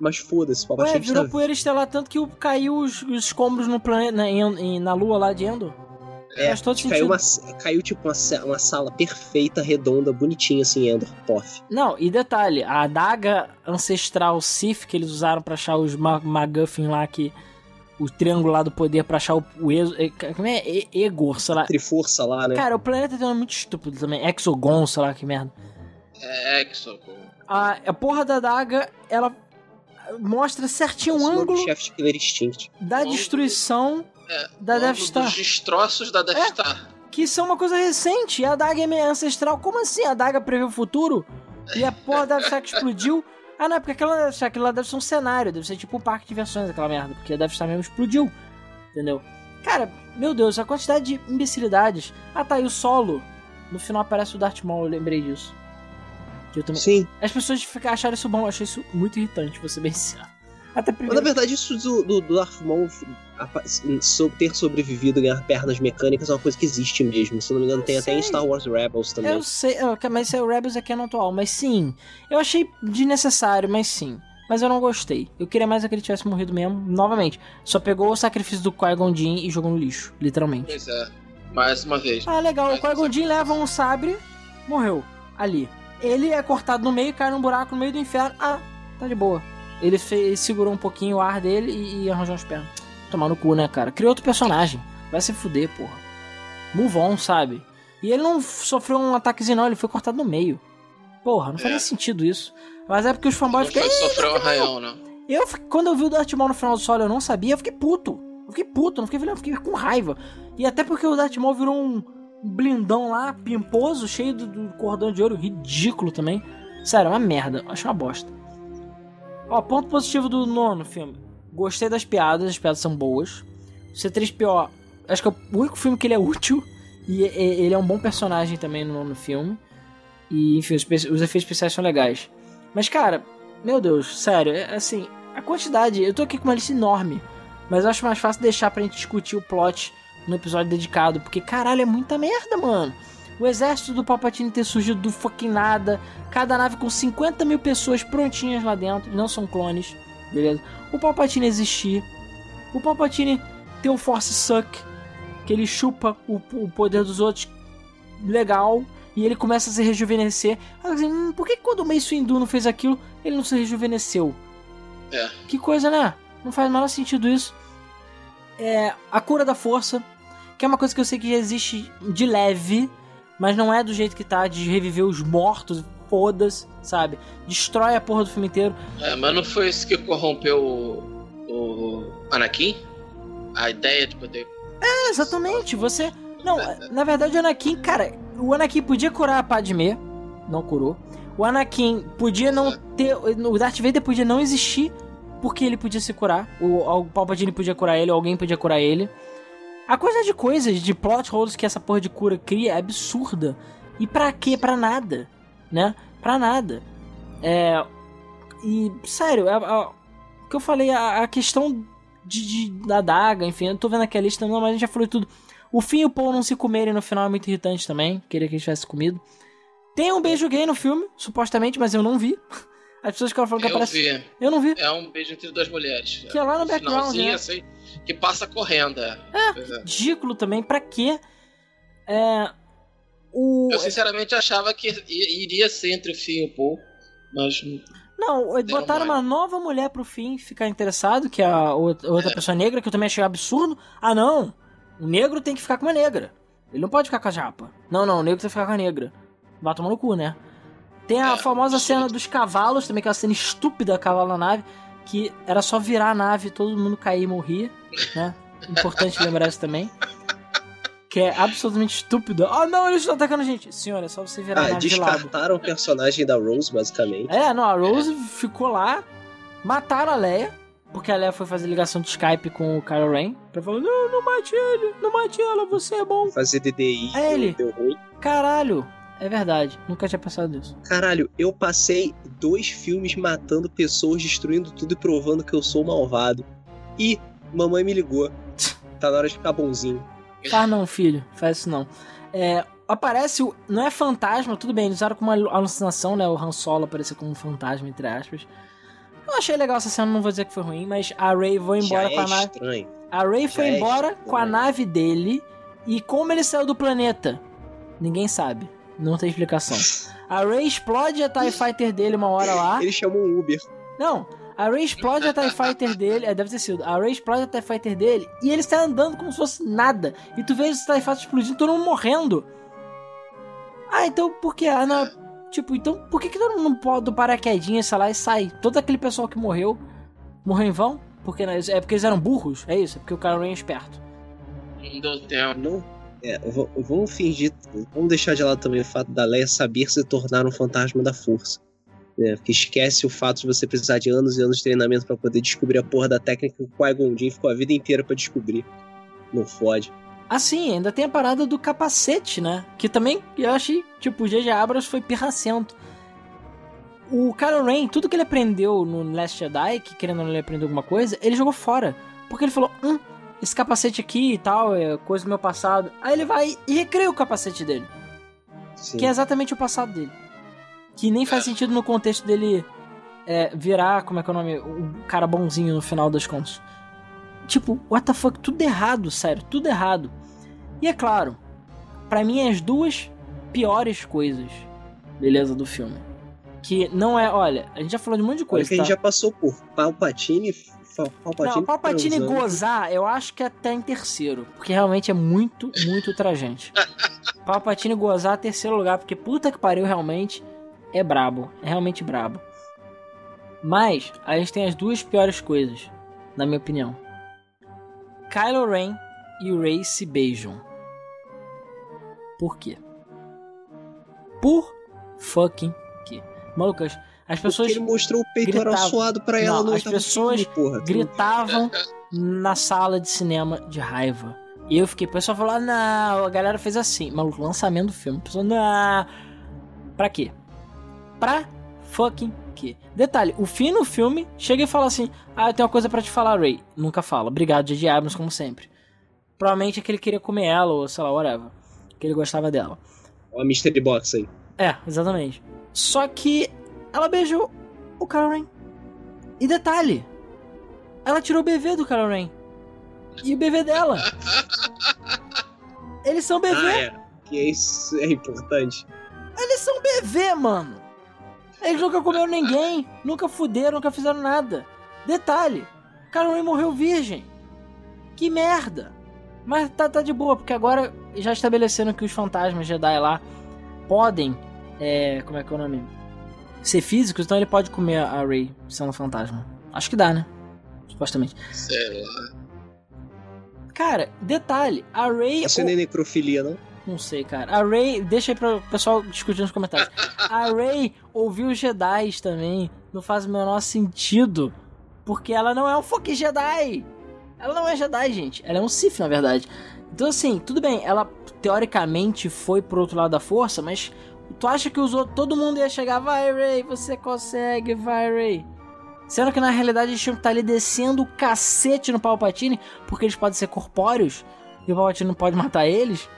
Mas foda-se, o Palpatine. Ué, virou poeira estelar, tanto que caiu os, os escombros no planeta, na, em, na lua lá de Endor. É, faz todo sentido. Caiu, uma, caiu tipo uma, uma sala perfeita, redonda, bonitinha assim, Endor, pof. Não, e detalhe, a adaga ancestral Sith que eles usaram pra achar os MacGuffin lá, que o triângulo lá do poder pra achar o, o Ezo, como é? E, Egor, sei lá. Triforça lá, né? Cara, o planeta tem um nome muito estúpido também. Exogon, sei lá, que merda. É, Exogon. A, a porra da adaga, ela... mostra certinho o ângulo da destruição é, da Death Star. Dos destroços da Death é, Star. Que são uma coisa recente. E a adaga é meio ancestral. Como assim? A adaga previu o futuro? E a porra da Death Star que explodiu? Ah, não, porque aquela Death Star, aquilo lá deve ser um cenário. Deve ser tipo um parque de diversões, aquela merda. Porque a Death Star mesmo explodiu. Entendeu? Cara, meu Deus, a quantidade de imbecilidades. Ah, tá, e o Solo. No final aparece o Darth Maul, eu lembrei disso. Eu também... Sim. As pessoas acharam isso bom, eu achei isso muito irritante, vou ser bem sincero. Até primeiro... Mas, na verdade, isso do, do, do Darth Maul ter sobrevivido e ganhar pernas mecânicas é uma coisa que existe mesmo. Se não me engano, eu tem sei. Até em Star Wars Rebels também. Eu sei, mas o Rebels aqui é no atual, mas sim. Eu achei desnecessário, mas sim. Mas eu não gostei. Eu queria mais que ele tivesse morrido mesmo, novamente. Só pegou o sacrifício do Qui-Gon Jinn e jogou no lixo, literalmente. Pois é, mais uma vez. Ah, legal, mais o Qui-Gon Jinn leva um sabre, morreu, ali. Ele é cortado no meio, cai num buraco no meio do inferno. Ah, tá de boa. Ele, fez, ele segurou um pouquinho o ar dele e, e arranjou as pernas. Tomar no cu, né, cara? Criou outro personagem. Vai se fuder, porra. Move on, sabe? E ele não sofreu um ataquezinho, não. Ele foi cortado no meio. Porra, não fazia é. sentido isso. Mas é porque os fanboys... Não ficam... sofreu um arraião, né? Eu, quando eu vi o Darth Maul no final do solo, eu não sabia. Eu fiquei puto. Eu fiquei puto, não fiquei feliz, eu fiquei com raiva. E até porque o Darth Maul virou um blindão lá, pimposo, cheio do, do cordão de ouro, ridículo também. Sério, é uma merda, acho uma bosta. Ó, ponto positivo do nono filme. Gostei das piadas, as piadas são boas. O C três P O, acho que é o único filme que ele é útil. E ele é um bom personagem também no nono filme. E, enfim, os, os efeitos especiais são legais. Mas, cara, meu Deus, sério, é, assim, a quantidade... Eu tô aqui com uma lista enorme, mas eu acho mais fácil deixar pra gente discutir o plot no episódio dedicado, porque, caralho, é muita merda, mano. O exército do Palpatine ter surgido do fucking nada, cada nave com cinquenta mil pessoas prontinhas lá dentro, não são clones, beleza? O Palpatine existir, o Palpatine ter um Force Suck, que ele chupa o, o poder dos outros, legal, e ele começa a se rejuvenescer. Assim, hum, por que quando o Mace Windu não fez aquilo, ele não se rejuvenesceu? É. Que coisa, né? Não faz o menor sentido isso. É, a cura da força, que é uma coisa que eu sei que já existe de leve, mas não é do jeito que tá, de reviver os mortos, foda-se, sabe? Destrói a porra do filme inteiro. É, mas não foi isso que corrompeu o, o Anakin? A ideia de poder... É, exatamente, você... Não, na verdade o Anakin, cara, o Anakin podia curar a Padmé, não curou. O Anakin podia não ter... O Darth Vader podia não existir, porque ele podia se curar. O, o Palpatine podia curar ele, ou alguém podia curar ele. A coisa de coisas, de plot holes que essa porra de cura cria é absurda. E pra quê? Pra nada, né? Pra nada. É... E, sério, a, a, o que eu falei, a, a questão... De, de, da daga, enfim, eu tô vendo aqui a lista, não, mas a gente já falou tudo. O Finn e o Paul não se comerem no final é muito irritante também, queria que eles tivessem comido. Tem um beijo gay no filme, supostamente, mas eu não vi. As pessoas ficaram falando que aparece... Vi. Eu não vi. É um beijo entre duas mulheres. Que é lá no background, né? Assim, que passa correndo. É, é ridículo também, pra quê? É... O... Eu sinceramente achava que iria ser entre o Finn e o Paul, mas... Não, botaram uma nova mulher pro Finn ficar interessado, que é a outra é. pessoa negra, que eu também achei absurdo. Ah, não! O negro tem que ficar com uma negra. Ele não pode ficar com a japa. Não, não, o negro tem que ficar com a negra. Vai tomar no cu, né? Tem a é, famosa sim. cena dos cavalos, também, que é uma cena estúpida, cavalo na nave, que era só virar a nave e todo mundo cair e morrer, né? Importante lembrar isso também. Que é absolutamente estúpido. Ah, oh, não, eles estão atacando a gente. Senhora, é só você virar ah, a nave de lado. Descartaram o personagem da Rose, basicamente. É, não, a Rose é. ficou lá. Mataram a Leia, porque a Leia foi fazer ligação de Skype com o Kylo Ren. Pra falar, não, não mate ele, não mate ela, você é bom. Fazer D D I, é ele. Deu ruim. Caralho, é verdade, nunca tinha pensado nisso. Caralho, eu passei dois filmes matando pessoas, destruindo tudo e provando que eu sou malvado. E mamãe me ligou. Tá na hora de ficar bonzinho. Faz não, filho. Faz isso não. É, aparece o... Não é fantasma, tudo bem. Eles usaram como uma alucinação, né? O Han Solo apareceu como um fantasma, entre aspas. Eu achei legal essa cena, não vou dizer que foi ruim, mas a Rey foi embora Já com a nave... Estranho. A Rey Já foi é embora estranho. com a nave dele, e como ele saiu do planeta? Ninguém sabe. Não tem explicação. A Rey explode a TIE Fighter dele uma hora lá. Ele chamou um Uber. Não. A Rey explode a TIE Fighter dele... É, deve ter sido. A Rey explode a TIE Fighter dele e ele sai andando como se fosse nada. E tu vê os TIE Fighters explodindo, todo mundo morrendo. Ah, então por que? Ah, não... Tipo, então por que que todo mundo pode do paraquedinha, sei lá, e sai? Todo aquele pessoal que morreu, morreu em vão? Porque, né, é porque eles eram burros? É isso? É porque o Kylo Ren é esperto. Não deu tempo. Não... É, vamos fingir... Vamos deixar de lado também o fato da Leia saber se tornar um fantasma da força. É, que esquece o fato de você precisar de anos e anos de treinamento pra poder descobrir a porra da técnica que o Qui-Gon Jinn ficou a vida inteira pra descobrir. Não fode. Ah, sim, ainda tem a parada do capacete, né? Que também eu achei, tipo, o J J. Abrams foi pirracento. O Kylo Ren, tudo que ele aprendeu no Last Jedi, que querendo ou não ele aprendeu alguma coisa, ele jogou fora. Porque ele falou, hum, esse capacete aqui e tal, é coisa do meu passado. Aí ele vai e recria o capacete dele. Sim. Que é exatamente o passado dele. Que nem faz sentido no contexto dele é, virar, como é que é o nome? O cara bonzinho no final das contas. Tipo, what the fuck? Tudo errado, sério. Tudo errado. E é claro, pra mim é as duas piores coisas, beleza, do filme. Que não é, olha, a gente já falou de um monte de coisa, tá? A gente já passou por Palpatine... Palpatine não, Palpatine gozar, eu acho que até em terceiro. Porque realmente é muito, muito ultrajante. Palpatine gozar, terceiro lugar. Porque puta que pariu, realmente... É brabo, é realmente brabo. Mas a gente tem as duas piores coisas, na minha opinião. Kylo Ren e Rey se beijam. Por quê? Por fucking quê? Malucas, as pessoas... Porque ele mostrou o peito suado pra ela. Não, não as pessoas filme, porra, gritavam na sala de cinema de raiva. E eu fiquei, o pessoal falou, não, a galera fez assim. Maluco, lançamento do filme. O pessoal, não. Pra quê? Pra fucking quê? Detalhe, o fim no filme chega e fala assim, ah, eu tenho uma coisa pra te falar, Rey. Nunca fala. Obrigado, J J. Abrams, como sempre. Provavelmente é que ele queria comer ela, ou sei lá, whatever. Que ele gostava dela. É uma mystery box aí. É, exatamente. Só que ela beijou o Kylo Ren. E detalhe, ela tirou o bebê do Kylo Ren. E o bebê dela. Eles são bebê. Ah, é. Que isso é importante. Eles são bebê, mano. Eles nunca comeram ninguém. Nunca fuderam, nunca fizeram nada. Detalhe, Kylo Ren morreu virgem. Que merda. Mas tá, tá de boa, porque agora já estabeleceram que os fantasmas Jedi lá podem... É, como é que é o nome? Ser físicos, então ele pode comer a Rey sendo fantasma. Acho que dá, né? Supostamente. Sei lá. Cara, detalhe, a Rey... Isso não é necrofilia, não? Não sei, cara. A Rey... Deixa aí pro pessoal discutir nos comentários. A Rey ouviu os Jedis também. Não faz o menor sentido. Porque ela não é um fucking Jedi. Ela não é Jedi, gente. Ela é um Sith, na verdade. Então, assim, tudo bem. Ela, teoricamente, foi pro outro lado da força, mas... Tu acha que os outros, todo mundo ia chegar, vai, Rey, você consegue, vai, Rey. Sendo que na realidade eles tinham que estar ali descendo o cacete no Palpatine, porque eles podem ser corpóreos e o Palpatine não pode matar eles.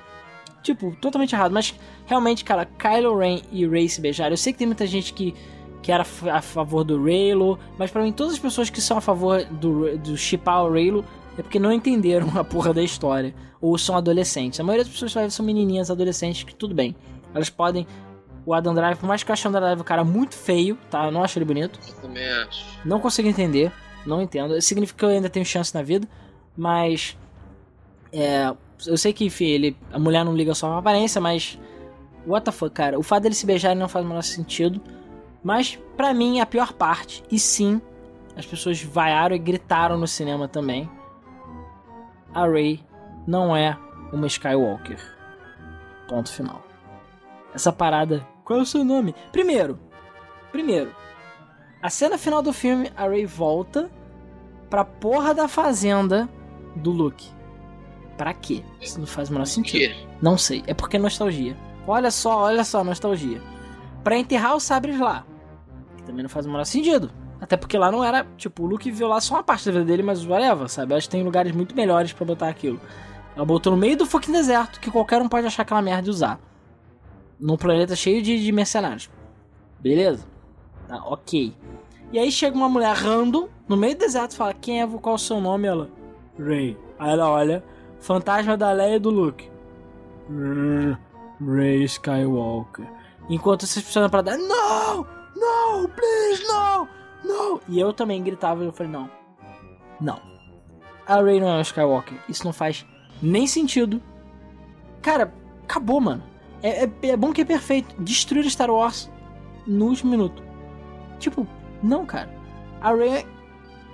Tipo, totalmente errado. Mas realmente, cara, Kylo Ren e Rey se beijaram. Eu sei que tem muita gente que, que era a favor do Reylo, mas pra mim todas as pessoas que são a favor do, do shippar o Reylo é porque não entenderam a porra da história. Ou são adolescentes. A maioria das pessoas são menininhas, adolescentes, que tudo bem. Elas podem... O Adam Drive, por mais que eu ache o Adam Drive um cara muito feio, tá? Eu não acho ele bonito. Eu também acho. Não consigo entender. Não entendo. Isso significa que eu ainda tenho chance na vida. Mas... É... Eu sei que, enfim, ele... A mulher não liga só pra aparência, mas... What the fuck, cara? O fato dele se beijar não faz o menor sentido. Mas, pra mim, a pior parte... E sim, as pessoas vaiaram e gritaram no cinema também. A Rey não é uma Skywalker. Ponto final. Essa parada... Qual é o seu nome? Primeiro. Primeiro. A cena final do filme, a Rey volta pra porra da fazenda do Luke. Pra quê? Isso não faz o menor sentido. Não sei. É porque é nostalgia. Olha só, olha só, nostalgia. Pra enterrar os sabres lá. Que também não faz o menor sentido. Até porque lá não era... Tipo, o Luke viu lá só uma parte da vida dele, mas whatever, sabe? Eu acho que tem lugares muito melhores pra botar aquilo. Ela botou no meio do fucking deserto, que qualquer um pode achar aquela merda e usar. Num planeta cheio de, de mercenários. Beleza? Tá, ok. E aí chega uma mulher random no meio do deserto e fala, quem é, qual é o seu nome? Ela, Rey. Aí ela olha, fantasma da Leia e do Luke. Rey Skywalker. Enquanto vocês precisam pra dar, não! Não! Please, não! Não! E eu também gritava e eu falei, não. Não. A Rey não é um Skywalker. Isso não faz nem sentido. Cara, acabou, mano. É, é, é bom que é perfeito. Destruir Star Wars no último minuto. Tipo, não, cara. A Rey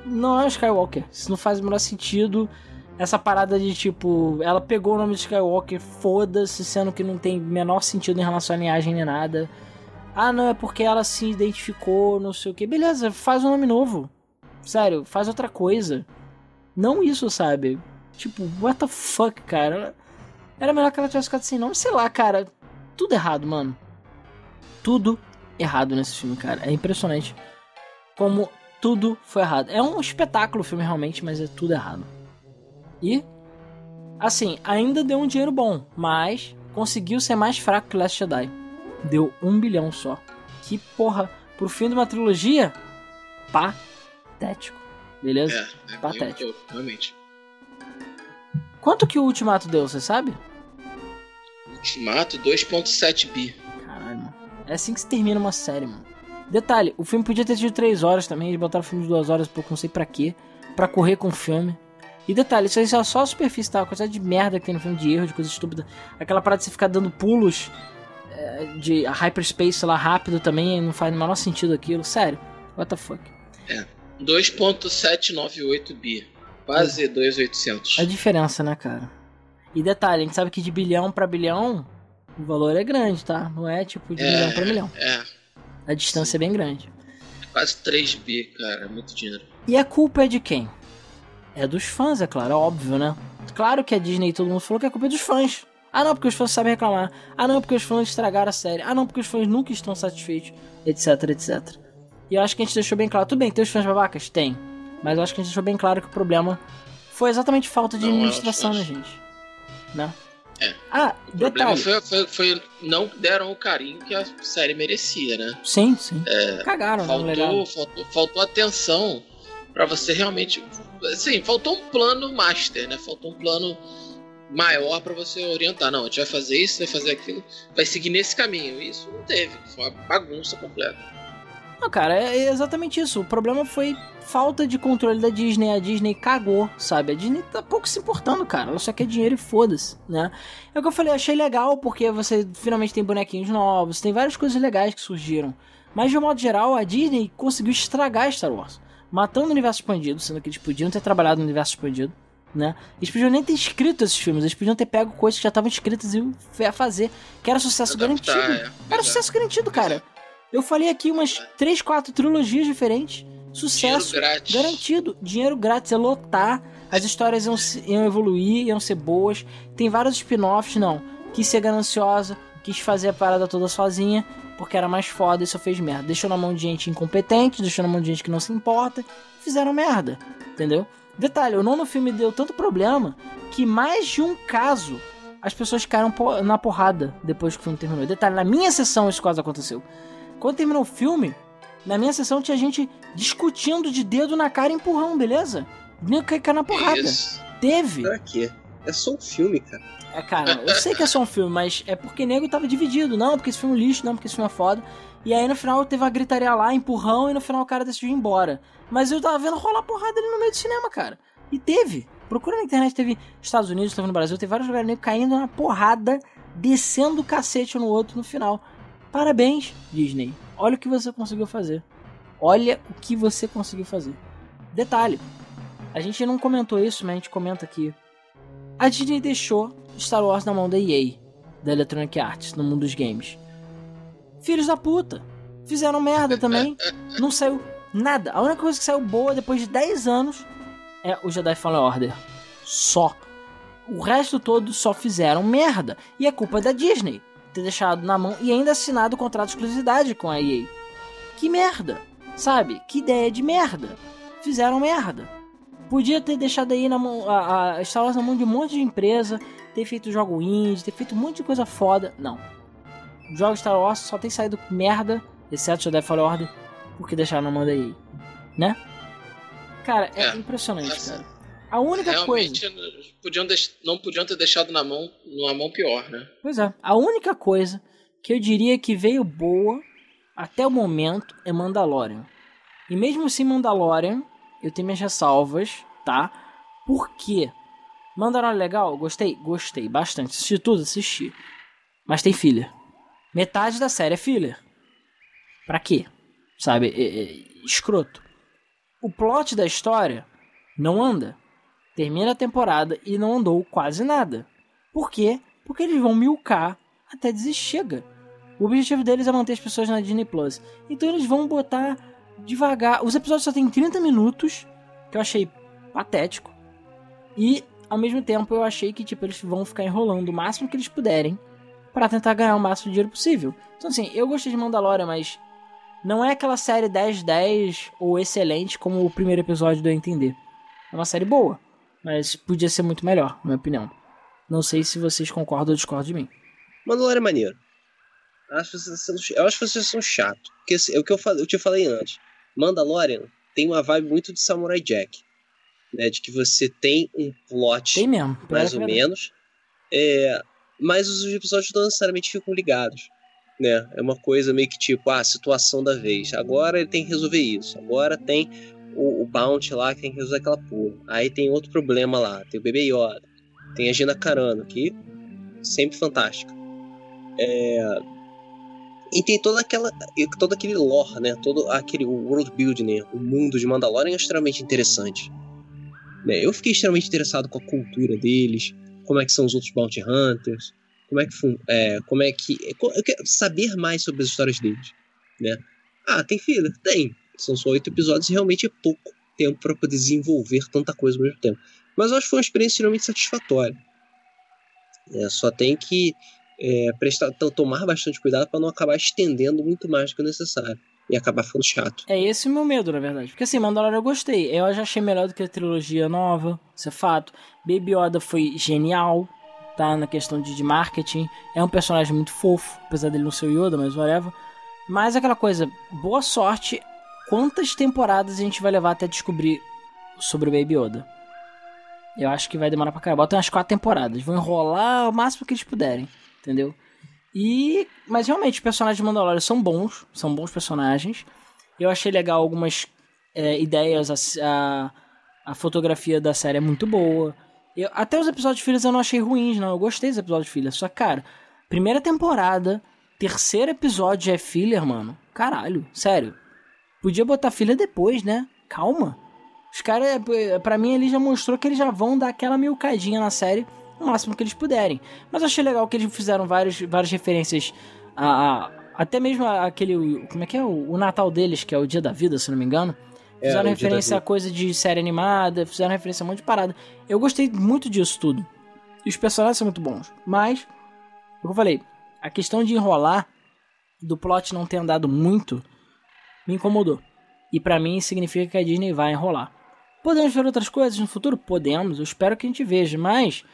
não é um Skywalker. Isso não faz o menor sentido. Essa parada de, tipo... Ela pegou o nome de Skywalker, foda-se, sendo que não tem menor sentido em relação à linhagem nem nada. Ah, não, é porque ela se identificou, não sei o que. Beleza, faz um nome novo. Sério, faz outra coisa. Não isso, sabe? Tipo, what the fuck, cara? Era melhor que ela tivesse ficado sem nome. Sei lá, cara... Tudo errado, mano. Tudo errado nesse filme, cara. É impressionante como tudo foi errado. É um espetáculo o filme, realmente, mas é tudo errado. E, assim, ainda deu um dinheiro bom, mas conseguiu ser mais fraco que Last Jedi. Deu um bilhão só. Que porra. Pro fim de uma trilogia, patético. Beleza? É, é patético. Eu, eu, realmente. Quanto que o Ultimato deu, você sabe? Ultimato, dois vírgula sete bi. Caralho, mano. É assim que se termina uma série, mano. Detalhe, o filme podia ter tido três horas também. Eles botaram o filme de duas horas, pouco, não sei pra quê. Pra correr com o filme. E detalhe, isso aí é só a superfície, tá? A quantidade de merda que tem no filme, de erro, de coisa estúpida. Aquela parada de você ficar dando pulos é, de hyperspace lá rápido também. Não faz o menor sentido aquilo. Sério. What the fuck. É. dois vírgula setecentos e noventa e oito bi. Quase dois mil e oitocentos. A diferença, né, cara? E detalhe, a gente sabe que de bilhão pra bilhão o valor é grande, tá? Não é tipo de é, milhão pra milhão. É. A distância sim. É bem grande. Quase três bi, cara. É muito dinheiro. E a culpa é de quem? É dos fãs, é claro. É óbvio, né? Claro que a Disney e todo mundo falou que a culpa é dos fãs. Ah, não, porque os fãs sabem reclamar. Ah, não, porque os fãs estragaram a série. Ah, não, porque os fãs nunca estão satisfeitos, etc, et cetera. E eu acho que a gente deixou bem claro. Tudo bem, tem os fãs babacas? Tem. Mas eu acho que a gente deixou bem claro que o problema foi exatamente falta de não, administração, né, gente? Né? É. Ah, o problema foi, foi, foi não deram o carinho que a série merecia, né? Sim, sim. É, Cagaram, faltou, faltou, faltou atenção pra você realmente... Sim, faltou um plano master, né? Faltou um plano maior pra você orientar. Não, a gente vai fazer isso, vai fazer aquilo, vai seguir nesse caminho. Isso não teve. Foi uma bagunça completa. Não, cara, é exatamente isso. O problema foi falta de controle da Disney. A Disney cagou, sabe? A Disney tá pouco se importando, cara. Ela só quer dinheiro e foda-se, né? É o que eu falei, achei legal porque você finalmente tem bonequinhos novos, tem várias coisas legais que surgiram. Mas, de um modo geral, a Disney conseguiu estragar Star Wars, matando o universo expandido, sendo que eles podiam ter trabalhado no universo expandido, né? Eles podiam nem ter escrito esses filmes, eles podiam ter pego coisas que já estavam escritas e ia fazer, que era sucesso garantido. Era sucesso garantido, cara. Eu falei aqui umas três, quatro trilogias diferentes, sucesso garantido, dinheiro grátis, é lotar, as histórias iam, iam evoluir, iam ser boas, tem vários spin-offs, não, quis ser gananciosa, quis fazer a parada toda sozinha, porque era mais foda e só fez merda. Deixou na mão de gente incompetente, deixou na mão de gente que não se importa, fizeram merda, entendeu? Detalhe, o nono filme deu tanto problema que mais de um caso as pessoas caíram na porrada depois que o filme terminou. Detalhe, na minha sessão isso quase aconteceu. Quando terminou o filme, na minha sessão tinha gente discutindo de dedo na cara e empurrão, beleza? Nem caiu na porrada. Isso. Teve. Pra quê? É só um filme, cara. É, cara, eu sei que é só um filme, mas é porque nego tava dividido. Não, porque esse filme é lixo, não, porque esse filme é foda. E aí no final teve uma gritaria lá, empurrão, e no final o cara decidiu ir embora. Mas eu tava vendo rolar porrada ali no meio do cinema, cara. E teve. Procura na internet, teve Estados Unidos, teve no Brasil, teve vários lugares nego caindo na porrada, descendo o cacete no outro no final. Parabéns, Disney. Olha o que você conseguiu fazer. Olha o que você conseguiu fazer. Detalhe, a gente não comentou isso, mas a gente comenta aqui. A Disney deixou Star Wars na mão da E A, da Electronic Arts, no mundo dos games. Filhos da puta. Fizeram merda também. Não saiu nada. A única coisa que saiu boa depois de dez anos é o Jedi Fallen Order. Só. O resto todo só fizeram merda. E é culpa da Disney ter deixado na mão e ainda assinado o contrato de exclusividade com a E A. Que merda, sabe? Que ideia de merda. Fizeram merda. Podia ter deixado aí na mão, a, a Star Wars na mão de um monte de empresa, ter feito jogo indie, ter feito um monte de coisa foda. Não. O jogo Star Wars só tem saído merda, exceto Jedi Fallen Order, porque deixaram na mão da E A. Né? Cara, é, é impressionante, nossa, cara. A única realmente coisa... Podiam deix... Não podiam ter deixado na mão, numa mão pior, né? Pois é. A única coisa que eu diria que veio boa até o momento é Mandalorian. E mesmo sem Mandalorian, eu tenho minhas ressalvas, tá? Por quê? Mandalorian legal? Gostei? Gostei bastante. Assisti tudo? Assisti. Mas tem filler. Metade da série é filler. Pra quê? Sabe? É, é, escroto. O plot da história não anda. Termina a temporada e não andou quase nada. Por quê? Porque eles vão milcar até dizer chega. O objetivo deles é manter as pessoas na Disney Plus. Então eles vão botar devagar. Os episódios só tem trinta minutos, que eu achei patético. E, ao mesmo tempo, eu achei que tipo, eles vão ficar enrolando o máximo que eles puderem pra tentar ganhar o máximo de dinheiro possível. Então, assim, eu gostei de Mandalorian, mas não é aquela série dez dez ou excelente como o primeiro episódio deu a entender. É uma série boa. Mas podia ser muito melhor, na minha opinião. Não sei se vocês concordam ou discordam de mim. Mandalorian é maneiro. Eu acho que vocês são, eu acho que vocês são chato. Porque é o que eu, eu te falei antes. Mandalorian tem uma vibe muito de Samurai Jack. Né? De que você tem um plot, tem mesmo, mais ou menos. É, mas os episódios não necessariamente ficam ligados. Né? É uma coisa meio que tipo, ah, situação da vez. Agora ele tem que resolver isso. Agora tem... O, o Bounty lá, que tem que resolver aquela porra. Aí tem outro problema lá. Tem o Bebê Yoda. Tem a Gina Carano, que sempre fantástica. É... E tem toda aquela, todo aquele lore, né? Todo aquele world building, né? O mundo de Mandalorian é extremamente interessante. Né? Eu fiquei extremamente interessado com a cultura deles, como é que são os outros Bounty Hunters, como é que... É, como é que eu quero saber mais sobre as histórias deles. Né? Ah, tem filler? Tem. São só oito episódios e realmente é pouco tempo para poder desenvolver tanta coisa ao mesmo tempo. Mas eu acho que foi uma experiência extremamente satisfatória. É, só tem que é, prestar, tomar bastante cuidado para não acabar estendendo muito mais do que o necessário. E acabar ficando chato. É esse o meu medo, na verdade. Porque assim, Mandalorian eu gostei. Eu já achei melhor do que a trilogia nova. Isso é fato. Baby Yoda foi genial, tá? Na questão de, de marketing. É um personagem muito fofo. Apesar dele não ser o Yoda, mas whatever. Mas aquela coisa, boa sorte. Quantas temporadas a gente vai levar até descobrir sobre o Baby Yoda? Eu acho que vai demorar pra caramba. Tem umas quatro temporadas. Vão enrolar o máximo que eles puderem. Entendeu? E... Mas realmente, os personagens de Mandalorian são bons. São bons personagens. Eu achei legal algumas é, ideias. A, a, a fotografia da série é muito boa. Eu, até os episódios fillers eu não achei ruins, não. Eu gostei dos episódios fillers. Só que, cara, primeira temporada, terceiro episódio é filler, mano. Caralho, sério. Podia botar filler depois, né? Calma. Os caras, pra mim, ele já mostrou que eles já vão dar aquela milcadinha na série o máximo que eles puderem. Mas eu achei legal que eles fizeram vários, várias referências a, a... Até mesmo aquele... Como é que é? O, o Natal deles, que é o Dia da Vida, se não me engano. Fizeram é, referência a coisa de série animada, fizeram referência a um monte de parada. Eu gostei muito disso tudo. E os personagens são muito bons. Mas, como eu falei, a questão de enrolar, do plot não ter andado muito, me incomodou. E pra mim significa que a Disney vai enrolar. Podemos ver outras coisas no futuro? Podemos, eu espero que a gente veja, mas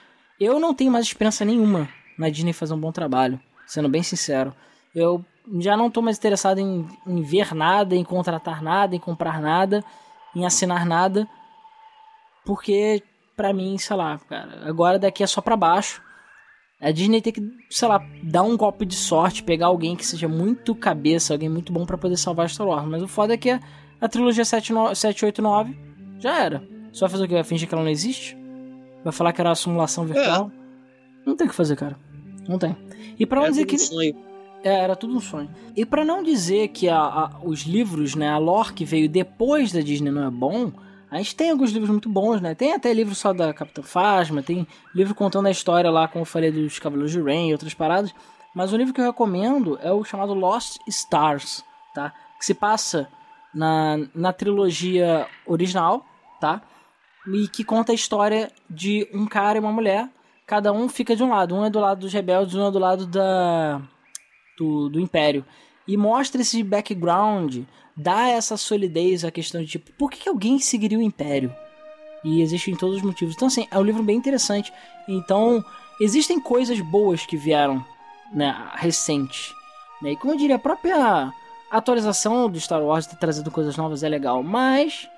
eu não tenho mais esperança nenhuma na Disney fazer um bom trabalho, sendo bem sincero. Eu já não tô mais interessado em, em ver nada, em contratar nada, em comprar nada, em assinar nada, porque pra mim, sei lá, cara, agora daqui é só pra baixo. A Disney tem que, sei lá, dar um golpe de sorte, pegar alguém que seja muito cabeça, alguém muito bom pra poder salvar Star Wars. Mas o foda é que a, a trilogia sete, oito, nove já era. Você vai fazer o que? Vai fingir que ela não existe? Vai falar que era uma simulação virtual? É. Não tem o que fazer, cara. Não tem. E pra não dizer que... Era tudo um sonho. É, era tudo um sonho. E pra não dizer que a, a, os livros, né, a lore que veio depois da Disney não é bom... A gente tem alguns livros muito bons, né? Tem até livro só da Capitã Phasma, tem livro contando a história lá, como eu falei, dos Cavaleiros de Rey e outras paradas. Mas o livro que eu recomendo é o chamado Lost Stars, tá? Que se passa na, na trilogia original, tá? E que conta a história de um cara e uma mulher. Cada um fica de um lado. Um é do lado dos rebeldes, um é do lado da, do, do Império. E mostra esse background... Dá essa solidez à questão de, tipo, por que alguém seguiria o Império? E existem todos os motivos. Então, assim, é um livro bem interessante. Então, existem coisas boas que vieram, né, recentes. Né? E como eu diria, a própria atualização do Star Wars ter trazido coisas novas é legal. Mas,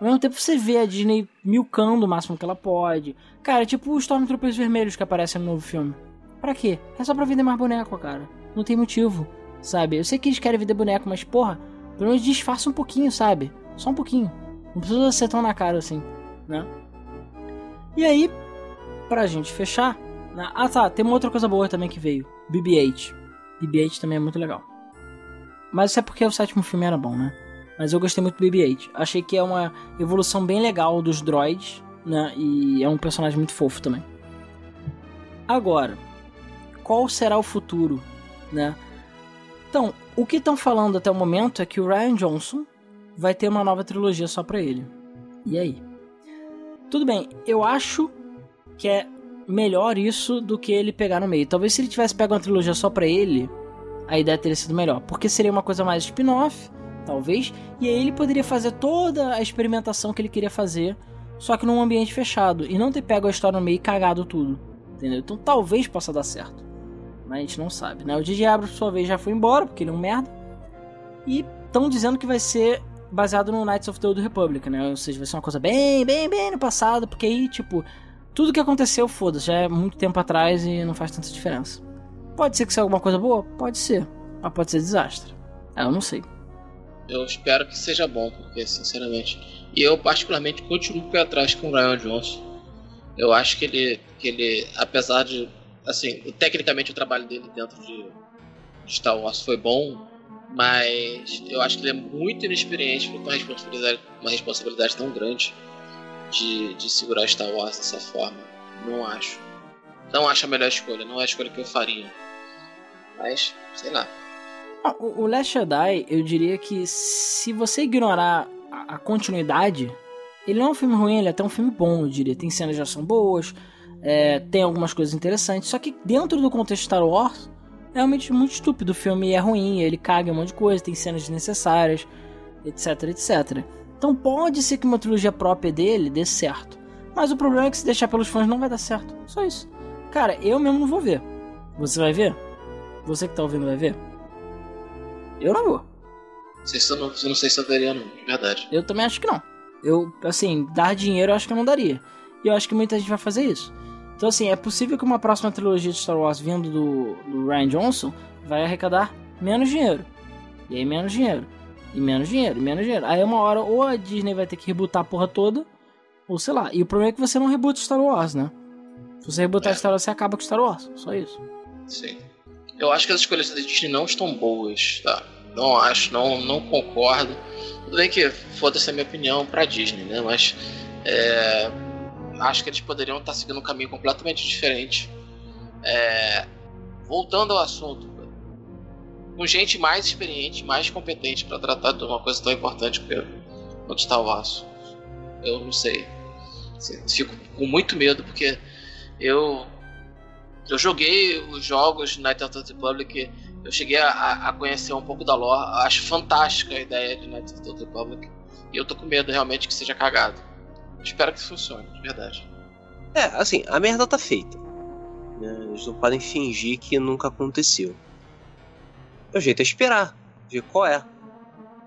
ao mesmo tempo, você vê a Disney milcando o máximo que ela pode. Cara, é tipo os Stormtroopers vermelhos que aparecem no novo filme. Pra quê? É só pra vender mais boneco, cara. Não tem motivo, sabe? Eu sei que eles querem vender boneco, mas, porra... Pelo menos disfarça um pouquinho, sabe? Só um pouquinho. Não precisa ser tão na cara assim, né? E aí, pra gente fechar... Ah tá, tem uma outra coisa boa também que veio. B B oito. B B oito também é muito legal. Mas isso é porque o sétimo filme era bom, né? Mas eu gostei muito do B B oito. Achei que é uma evolução bem legal dos droids, né? E é um personagem muito fofo também. Agora, qual será o futuro, né? Então, o que estão falando até o momento é que o Rian Johnson vai ter uma nova trilogia só pra ele. E aí? Tudo bem, eu acho que é melhor isso do que ele pegar no meio. Talvez se ele tivesse pego uma trilogia só pra ele, a ideia teria sido melhor. Porque seria uma coisa mais spin-off, talvez. E aí ele poderia fazer toda a experimentação que ele queria fazer, só que num ambiente fechado. E não ter pego a história no meio e cagado tudo. Entendeu? Então talvez possa dar certo. A gente não sabe, né? O J J. Abrams, por sua vez, já foi embora, porque ele é um merda. E estão dizendo que vai ser baseado no Knights of the Old Republic, né? Ou seja, vai ser uma coisa bem, bem, bem no passado, porque aí, tipo, tudo que aconteceu, foda-se, já é muito tempo atrás e não faz tanta diferença. Pode ser que seja alguma coisa boa? Pode ser. Mas pode ser desastre. Ah, eu não sei. Eu espero que seja bom, porque, sinceramente... E eu, particularmente, continuo pé atrás com o Rian Johnson. Eu acho que ele, que ele apesar de... Assim, tecnicamente o trabalho dele dentro de Star Wars foi bom, mas eu acho que ele é muito inexperiente, porque tem uma responsabilidade, uma responsabilidade tão grande. de, de segurar Star Wars dessa forma. Não acho. Não acho a melhor escolha. Não é a escolha que eu faria. Mas, sei lá. Ah, o Last Jedi, eu diria que se você ignorar a, a continuidade, ele não é um filme ruim, ele é até um filme bom, eu diria. Tem cenas de ação boas, é, tem algumas coisas interessantes. Só que dentro do contexto Star Wars, é realmente muito estúpido. O filme é ruim, ele caga um monte de coisa, tem cenas desnecessárias, etc, et cetera. Então pode ser que uma trilogia própria dele dê certo. Mas o problema é que se deixar pelos fãs não vai dar certo. Só isso. Cara, eu mesmo não vou ver. Você vai ver? Você que tá ouvindo vai ver? Eu não vou. Vocês não, eu não sei se eu daria não, de verdade. Eu também acho que não. Eu, assim, dar dinheiro eu acho que eu não daria. E eu acho que muita gente vai fazer isso. Então, assim, é possível que uma próxima trilogia de Star Wars vindo do, do Rian Johnson vai arrecadar menos dinheiro. E aí menos dinheiro. E menos dinheiro, e menos dinheiro. Aí uma hora ou a Disney vai ter que rebootar a porra toda, ou sei lá. E o problema é que você não reboota Star Wars, né? Se você rebootar é. Star Wars, você acaba com Star Wars. Só isso. Sim. Eu acho que as escolhas da Disney não estão boas, tá? Não acho, não, não concordo. Tudo bem que foda-se a minha opinião pra Disney, né? Mas é, acho que eles poderiam estar seguindo um caminho completamente diferente. É, voltando ao assunto, com gente mais experiente, mais competente pra tratar de uma coisa tão importante quanto Star Wars. Eu não sei. Fico com muito medo, porque eu... Eu joguei os jogos Knights of the Old Republic, eu cheguei a, a conhecer um pouco da lore, acho fantástica a ideia de Knights of the Old Republic, e eu tô com medo realmente que seja cagado. Espero que funcione, de verdade. É, assim, a merda tá feita. Eles não podem fingir que nunca aconteceu. O jeito é esperar, ver qual é.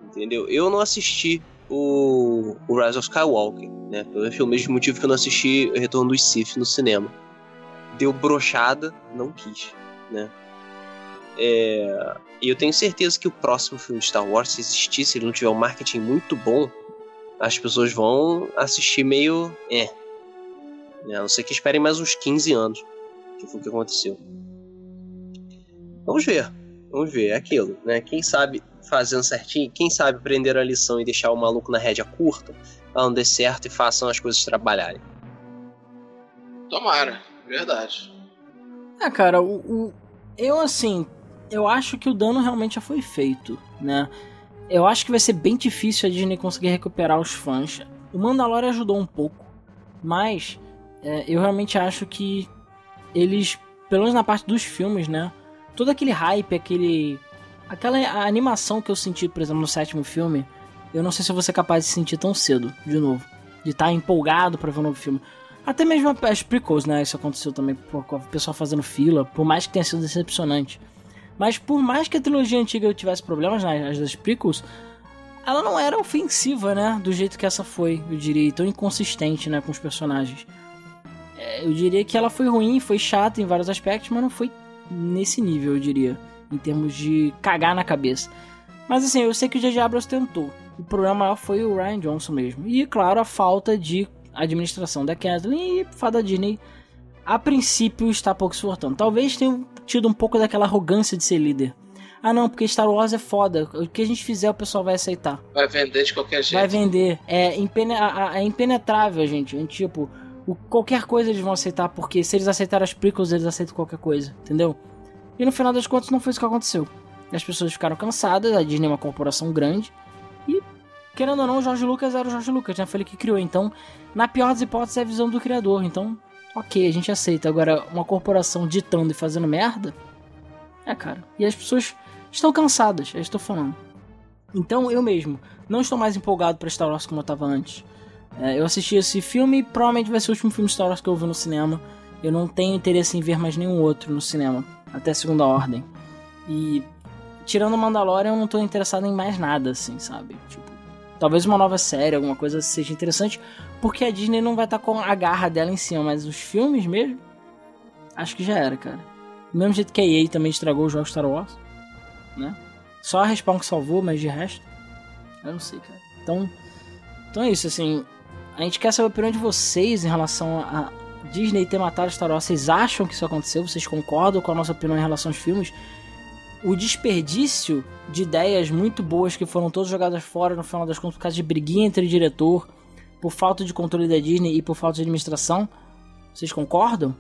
Entendeu? Eu não assisti o, o Rise of Skywalker, né? Pelo mesmo motivo que eu não assisti o Retorno dos Sith no cinema. Deu brochada, não quis, né? É... E eu tenho certeza que o próximo filme de Star Wars, se existir, se ele não tiver um marketing muito bom, as pessoas vão assistir meio... É. Né? A não ser que esperem mais uns quinze anos, que foi o que aconteceu. Vamos ver. Vamos ver, é aquilo, né? Quem sabe fazendo certinho, quem sabe prender a lição e deixar o maluco na rédea curta, pra não dê certo e façam as coisas trabalharem. Tomara. Verdade. É, cara, o, o, eu assim, eu acho que o dano realmente já foi feito, né? Eu acho que vai ser bem difícil a Disney conseguir recuperar os fãs. O Mandalorian ajudou um pouco, mas é, eu realmente acho que eles, pelo menos na parte dos filmes, né? Todo aquele hype, aquele, aquela animação que eu senti, por exemplo, no sétimo filme, eu não sei se eu vou ser capaz de sentir tão cedo, de novo. De estar empolgado pra ver um novo filme. Até mesmo as prequels, né? Isso aconteceu também com o pessoal fazendo fila, por mais que tenha sido decepcionante. Mas por mais que a trilogia antiga eu tivesse problemas, né? As das prequels, ela não era ofensiva, né? Do jeito que essa foi, eu diria. Tão inconsistente, né? Com os personagens. É, eu diria que ela foi ruim, foi chata em vários aspectos, mas não foi nesse nível, eu diria. Em termos de cagar na cabeça. Mas assim, eu sei que o J J. Abrams tentou. O problema maior foi o Rian Johnson mesmo. E, claro, a falta de... A administração da Kathleen e fada Disney a princípio está pouco se furtando. Talvez tenha tido um pouco daquela arrogância de ser líder. Ah não, porque Star Wars é foda, o que a gente fizer o pessoal vai aceitar. Vai vender de qualquer jeito. Vai vender, é, impene- é impenetrável, gente. Tipo, o, qualquer coisa eles vão aceitar, porque se eles aceitarem as prequels, eles aceitam qualquer coisa, entendeu? E no final das contas não foi isso que aconteceu. As pessoas ficaram cansadas, a Disney é uma corporação grande. Querendo ou não, o George Lucas era o George Lucas, né? Foi ele que criou. Então, na pior das hipóteses, é a visão do criador. Então, ok, a gente aceita. Agora, uma corporação ditando e fazendo merda... É, cara. E as pessoas estão cansadas, eu estou falando. Então, eu mesmo não estou mais empolgado pra Star Wars como eu estava antes. É, eu assisti esse filme e provavelmente vai ser o último filme de Star Wars que eu vi no cinema. Eu não tenho interesse em ver mais nenhum outro no cinema. Até segunda ordem. E, tirando o Mandalorian, eu não estou interessado em mais nada, assim, sabe? Tipo... Talvez uma nova série, alguma coisa seja interessante, porque a Disney não vai estar com a garra dela em cima, mas os filmes mesmo, acho que já era, cara. Do mesmo jeito que a E A também estragou os jogos Star Wars, né? Só a Respawn que salvou, mas de resto, eu não sei, cara. Então, então é isso, assim, a gente quer saber a opinião de vocês em relação a Disney ter matado Star Wars. Vocês acham que isso aconteceu? Vocês concordam com a nossa opinião em relação aos filmes? O desperdício de ideias muito boas que foram todas jogadas fora no final das contas por causa de briguinha entre diretor, por falta de controle da Disney e por falta de administração? Vocês concordam?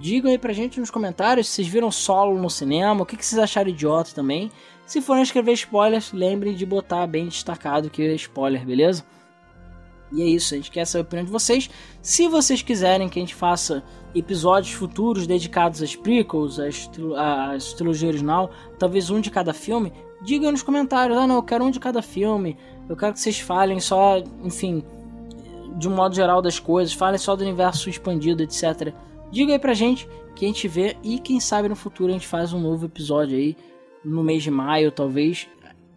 Digam aí pra gente nos comentários se vocês viram Solo no cinema, o que, que vocês acharam idiota também. Se forem escrever spoilers, lembrem de botar bem destacado que é spoiler, beleza? E é isso, a gente quer saber a opinião de vocês. Se vocês quiserem que a gente faça episódios futuros dedicados às prequels, às, às trilogia original, talvez um de cada filme, digam nos comentários, ah não, eu quero um de cada filme, eu quero que vocês falem só, enfim, de um modo geral das coisas, falem só do universo expandido, etcétera. Diga aí pra gente, que a gente vê, e quem sabe no futuro a gente faz um novo episódio aí, no mês de maio talvez,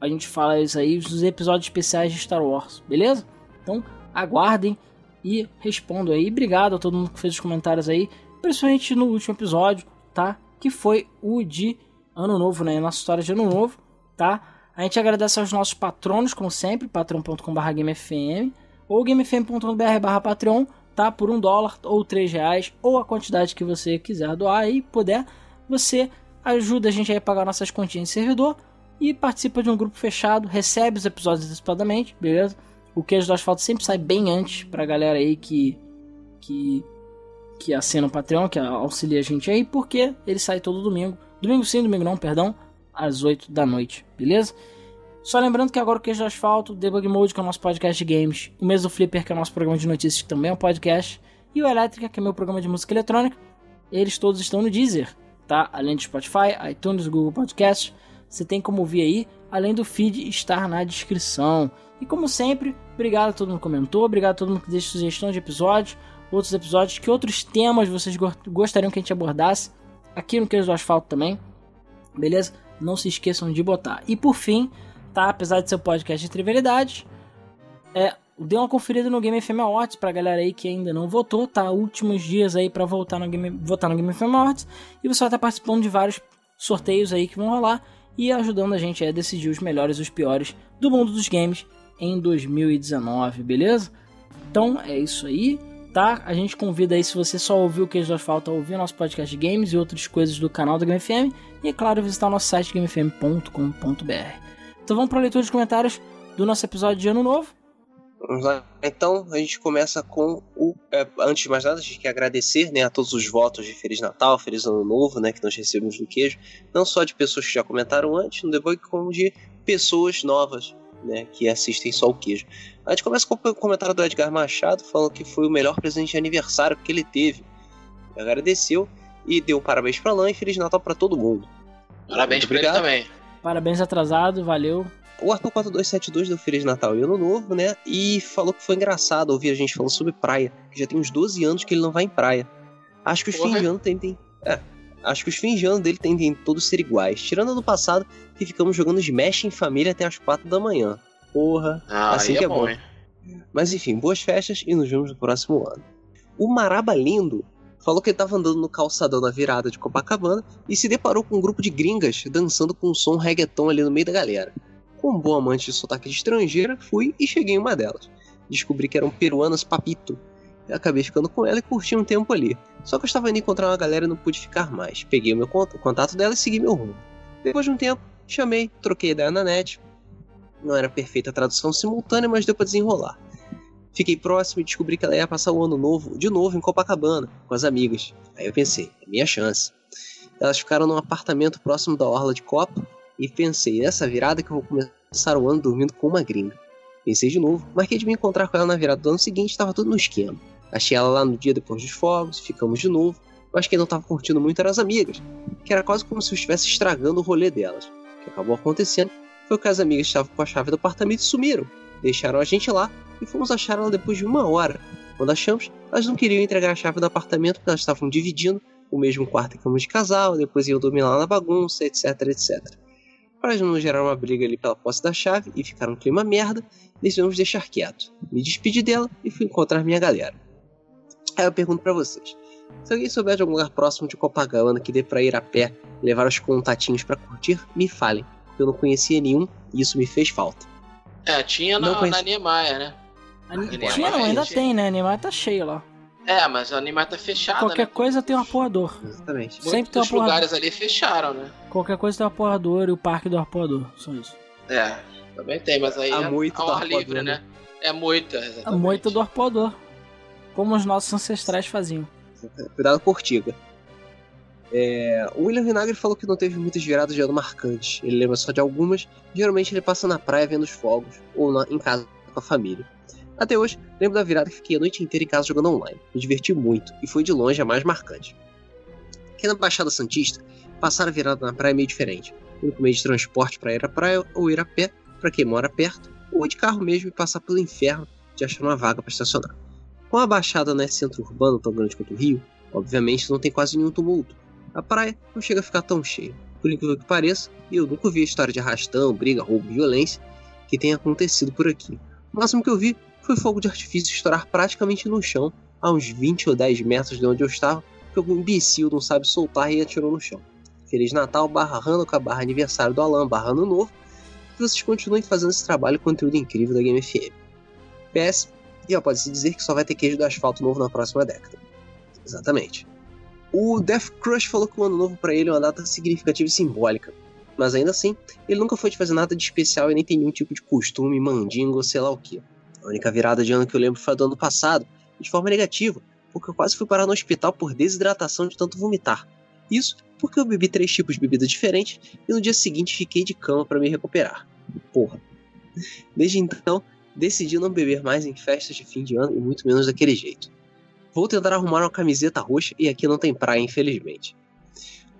a gente fala isso aí, os episódios especiais de Star Wars, beleza? Então, aguardem e respondam aí. Obrigado a todo mundo que fez os comentários aí, principalmente no último episódio, tá? Que foi o de Ano Novo, né? Nossa história de Ano Novo, tá? A gente agradece aos nossos patronos, como sempre, patreon ponto com barra game f m ou game f m ponto com barra patreon, tá? Por um dólar ou três reais, ou a quantidade que você quiser doar e puder, você ajuda a gente aí a pagar nossas continhas de servidor e participa de um grupo fechado, recebe os episódios antecipadamente, beleza? O Queijo do Asfalto sempre sai bem antes pra galera aí que, que, que assina o Patreon, que auxilia a gente aí, porque ele sai todo domingo. Domingo sim, domingo não, perdão, às oito da noite, beleza? Só lembrando que agora o Queijo do Asfalto, o Debug Mode, que é o nosso podcast de games, o Mês do Flipper, que é o nosso programa de notícias, que também é um podcast, e o Elétrica, que é meu programa de música eletrônica, eles todos estão no Deezer, tá? Além do Spotify, iTunes, Google Podcasts, você tem como ouvir aí, além do feed estar na descrição. E como sempre, obrigado a todo mundo que comentou, obrigado a todo mundo que deixa sugestão de episódios, outros episódios, que outros temas vocês gostariam que a gente abordasse, aqui no Queijo do Asfalto também, beleza? Não se esqueçam de botar. E por fim, tá? Apesar de ser um podcast de trivialidades, é, dê uma conferida no Game F M Awards pra galera aí que ainda não votou, tá? Últimos dias aí pra votar no Game, votar no Game F M Awards, e você vai estar participando de vários sorteios aí que vão rolar, e ajudando a gente a decidir os melhores e os piores do mundo dos games em dois mil e dezenove, beleza? Então é isso aí, tá? A gente convida aí, se você só ouviu o Queijo do Asfalto, a ouvir nosso podcast de games e outras coisas do canal da Game F M, e é claro, visitar o nosso site game f m ponto com ponto b r. Então vamos para a leitura de comentários do nosso episódio de Ano Novo. Vamos lá. Então a gente começa com o... É, antes de mais nada, a gente quer agradecer, né, a todos os votos de Feliz Natal, Feliz Ano Novo, né, que nós recebemos no Queijo, não só de pessoas que já comentaram antes no debug, como de pessoas novas, né, que assistem só o Queijo. A gente começa com o comentário do Edgar Machado, falando que foi o melhor presente de aniversário que ele teve. Ele agradeceu e deu parabéns pra Lan e Feliz Natal pra todo mundo. Parabéns pra ele também. Parabéns atrasado, valeu. O Arthur quatro dois sete dois deu Feliz Natal e Ano Novo, né? E falou que foi engraçado ouvir a gente falando sobre praia, que já tem uns doze anos que ele não vai em praia. Acho que os fins de ano tendem... É, acho que os fins de ano dele tendem todos ser iguais. Tirando ano passado, que ficamos jogando Smash em família até as quatro da manhã. Porra, ah, assim que é bom, bom. Mas enfim, boas festas e nos vemos no próximo ano. O Maraba Lindo falou que ele estava andando no calçadão na virada de Copacabana e se deparou com um grupo de gringas dançando com um som reggaeton ali no meio da galera. Como um bom amante de sotaque de estrangeira, fui e cheguei em uma delas. Descobri que eram peruanas papito. Eu acabei ficando com ela e curti um tempo ali. Só que eu estava indo encontrar uma galera e não pude ficar mais. Peguei o meu conto, o contato dela e segui meu rumo. Depois de um tempo, chamei, troquei ideia na net. Não era perfeita a tradução simultânea, mas deu pra desenrolar. Fiquei próximo e descobri que ela ia passar o ano novo de novo em Copacabana, com as amigas. Aí eu pensei, é minha chance. Elas ficaram num apartamento próximo da orla de Copa. E pensei, essa virada que eu vou começar o ano dormindo com uma gringa. Pensei de novo, marquei de me encontrar com ela na virada do ano seguinte, estava tudo no esquema. Achei ela lá no dia depois dos fogos, ficamos de novo, mas quem não estava curtindo muito eram as amigas, que era quase como se eu estivesse estragando o rolê delas. O que acabou acontecendo foi que as amigas estavam com a chave do apartamento e sumiram, deixaram a gente lá e fomos achar ela depois de uma hora. Quando achamos, elas não queriam entregar a chave do apartamento porque elas estavam dividindo o mesmo quarto e cama de casal, depois iam dormir lá na bagunça, etc, etcétera. Para não gerar uma briga ali pela posse da chave e ficar um clima merda, decidimos deixar quieto. Me despedi dela e fui encontrar minha galera. Aí eu pergunto pra vocês, se alguém souber de algum lugar próximo de Copacabana que dê pra ir a pé e levar os contatinhos pra curtir, me falem, porque eu não conhecia nenhum e isso me fez falta. É, tinha na, conheci... na Niemeyer, né? A Niemeyer. Tinha não, ainda tem, né? A Niemeyer tá cheio lá. É, mas a Niemeyer tá fechada, Qualquer né? coisa tem um arpoador. Exatamente. Sempre Muitos tem um arpoador. lugares ali fecharam, né? Qualquer coisa tem um arpoador e o parque do arpoador, só isso. É, também tem, mas aí há é muito ao ar livre, né? né? É a moita, exatamente. A moita do arpoador. Como os nossos ancestrais faziam. Cuidado com a ortiga. É, o William Vinagre falou que não teve muitas viradas de ano marcantes. Ele lembra só de algumas. Geralmente ele passa na praia vendo os fogos ou na, em casa com a família. Até hoje, lembro da virada que fiquei a noite inteira em casa jogando online. Me diverti muito e foi de longe a mais marcante. Aqui na Baixada Santista, passar a virada na praia é meio diferente. O único meio de transporte para ir à praia ou ir a pé, para quem mora perto, ou de carro mesmo e passar pelo inferno de achar uma vaga para estacionar. Com a Baixada não é centro urbano tão grande quanto o Rio, obviamente não tem quase nenhum tumulto. A praia não chega a ficar tão cheia. Por incrível que pareça, eu nunca vi a história de arrastão, briga, roubo e violência que tenha acontecido por aqui. O máximo que eu vi foi fogo de artifício estourar praticamente no chão, a uns vinte ou dez metros de onde eu estava, porque algum imbecil não sabe soltar e atirou no chão. Feliz Natal, barra Hanukkah, barra aniversário do Alan, barra Ano Novo, que vocês continuem fazendo esse trabalho e conteúdo incrível da Game F M. P S, e ó, pode-se dizer que só vai ter Queijo do Asfalto novo na próxima década. Exatamente. O Death Crush falou que o Ano Novo pra ele é uma data significativa e simbólica, mas ainda assim, ele nunca foi de fazer nada de especial e nem tem nenhum tipo de costume, mandingo ou sei lá o que. A única virada de ano que eu lembro foi a do ano passado, de forma negativa, porque eu quase fui parar no hospital por desidratação de tanto vomitar. Isso porque eu bebi três tipos de bebida diferentes e no dia seguinte fiquei de cama para me recuperar. Porra. Desde então, decidi não beber mais em festas de fim de ano e muito menos daquele jeito. Vou tentar arrumar uma camiseta roxa e aqui não tem praia, infelizmente.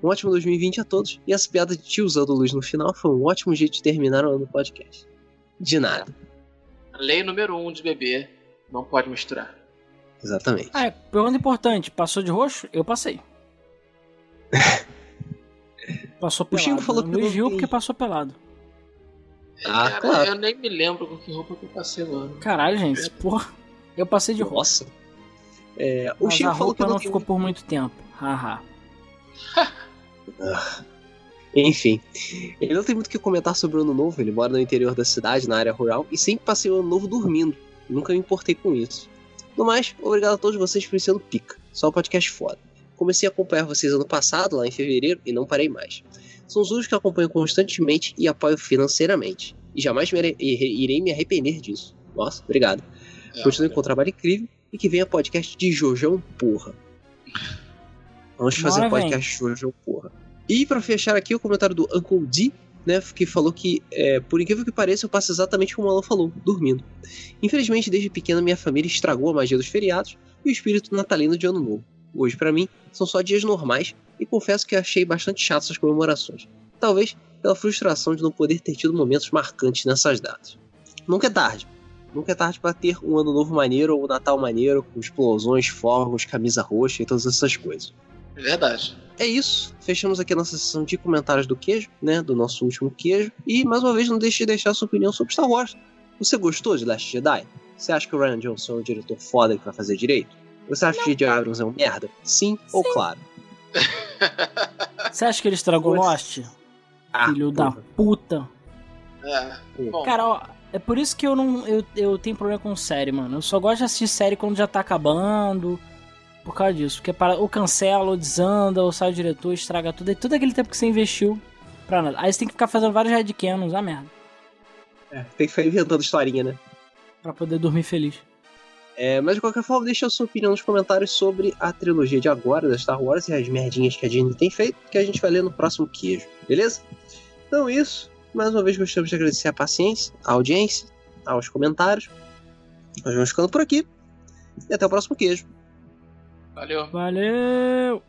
Um ótimo dois mil e vinte a todos e essa piada de tiozão do Luiz no final foi um ótimo jeito de terminar o ano do podcast. De nada. Lei número um de bebê, não pode misturar. Exatamente. Ah, é, pergunta importante, passou de roxo? Eu passei. Passou pelado. O Chico falou que viu porque passou pelado. Ah, cara, claro. Eu nem me lembro com que roupa que eu passei, mano. Caralho, gente, porra. Eu passei de Nossa. roupa. É, o Mas Chico a falou roupa que não ficou por muito tempo. Haha. Ah. Enfim, ele não tem muito o que comentar sobre o Ano Novo, ele mora no interior da cidade, na área rural, e sempre passei o Ano Novo dormindo, nunca me importei com isso. No mais, obrigado a todos vocês por sendo pica, só um podcast foda. Comecei a acompanhar vocês ano passado, lá em fevereiro, e não parei mais. São os únicos que acompanho constantemente e apoio financeiramente, e jamais me are... irei me arrepender disso. Nossa, obrigado. É, Continue é. com um trabalho incrível, e que venha podcast de Jojão Porra. Vamos Bora, fazer podcast de Jojão Porra. E pra fechar aqui o comentário do Uncle D, né, que falou que, é, por incrível que pareça, eu passo exatamente como o Alan falou, dormindo. Infelizmente, desde pequena, minha família estragou a magia dos feriados e o espírito natalino de Ano Novo. Hoje, pra mim, são só dias normais e confesso que achei bastante chato essas comemorações. Talvez pela frustração de não poder ter tido momentos marcantes nessas datas. Nunca é tarde. Nunca é tarde pra ter um Ano Novo maneiro ou um Natal maneiro, com explosões, fogos, camisa roxa e todas essas coisas. É verdade. É isso, fechamos aqui a nossa sessão de comentários do queijo, né, do nosso último queijo. E, mais uma vez, não deixe de deixar sua opinião sobre Star Wars. Você gostou de Last Jedi? Você acha que o Rian Johnson é um diretor foda que vai fazer direito? Você acha não. que o J J. Abrams é um merda? Sim, Sim. ou claro? Você acha que ele estragou Lost? Ah, Filho porra. da puta. É, bom. Cara, ó, é por isso que eu não eu, eu tenho problema com série, mano. Eu só gosto de assistir série quando já tá acabando... Por causa disso, porque para, ou cancela, ou desanda, ou sai o diretor, estraga tudo, e todo aquele tempo que você investiu pra nada. Aí você tem que ficar fazendo vários headcanons, ah, merda. É, tem que ficar inventando historinha, né? Pra poder dormir feliz. É, mas de qualquer forma, deixa a sua opinião nos comentários sobre a trilogia de agora da Star Wars e as merdinhas que a Disney tem feito, que a gente vai ler no próximo queijo, beleza? Então é isso, mais uma vez gostamos de agradecer a paciência, a audiência, aos comentários. Nós vamos ficando por aqui, e até o próximo queijo. Valeu. Valeu.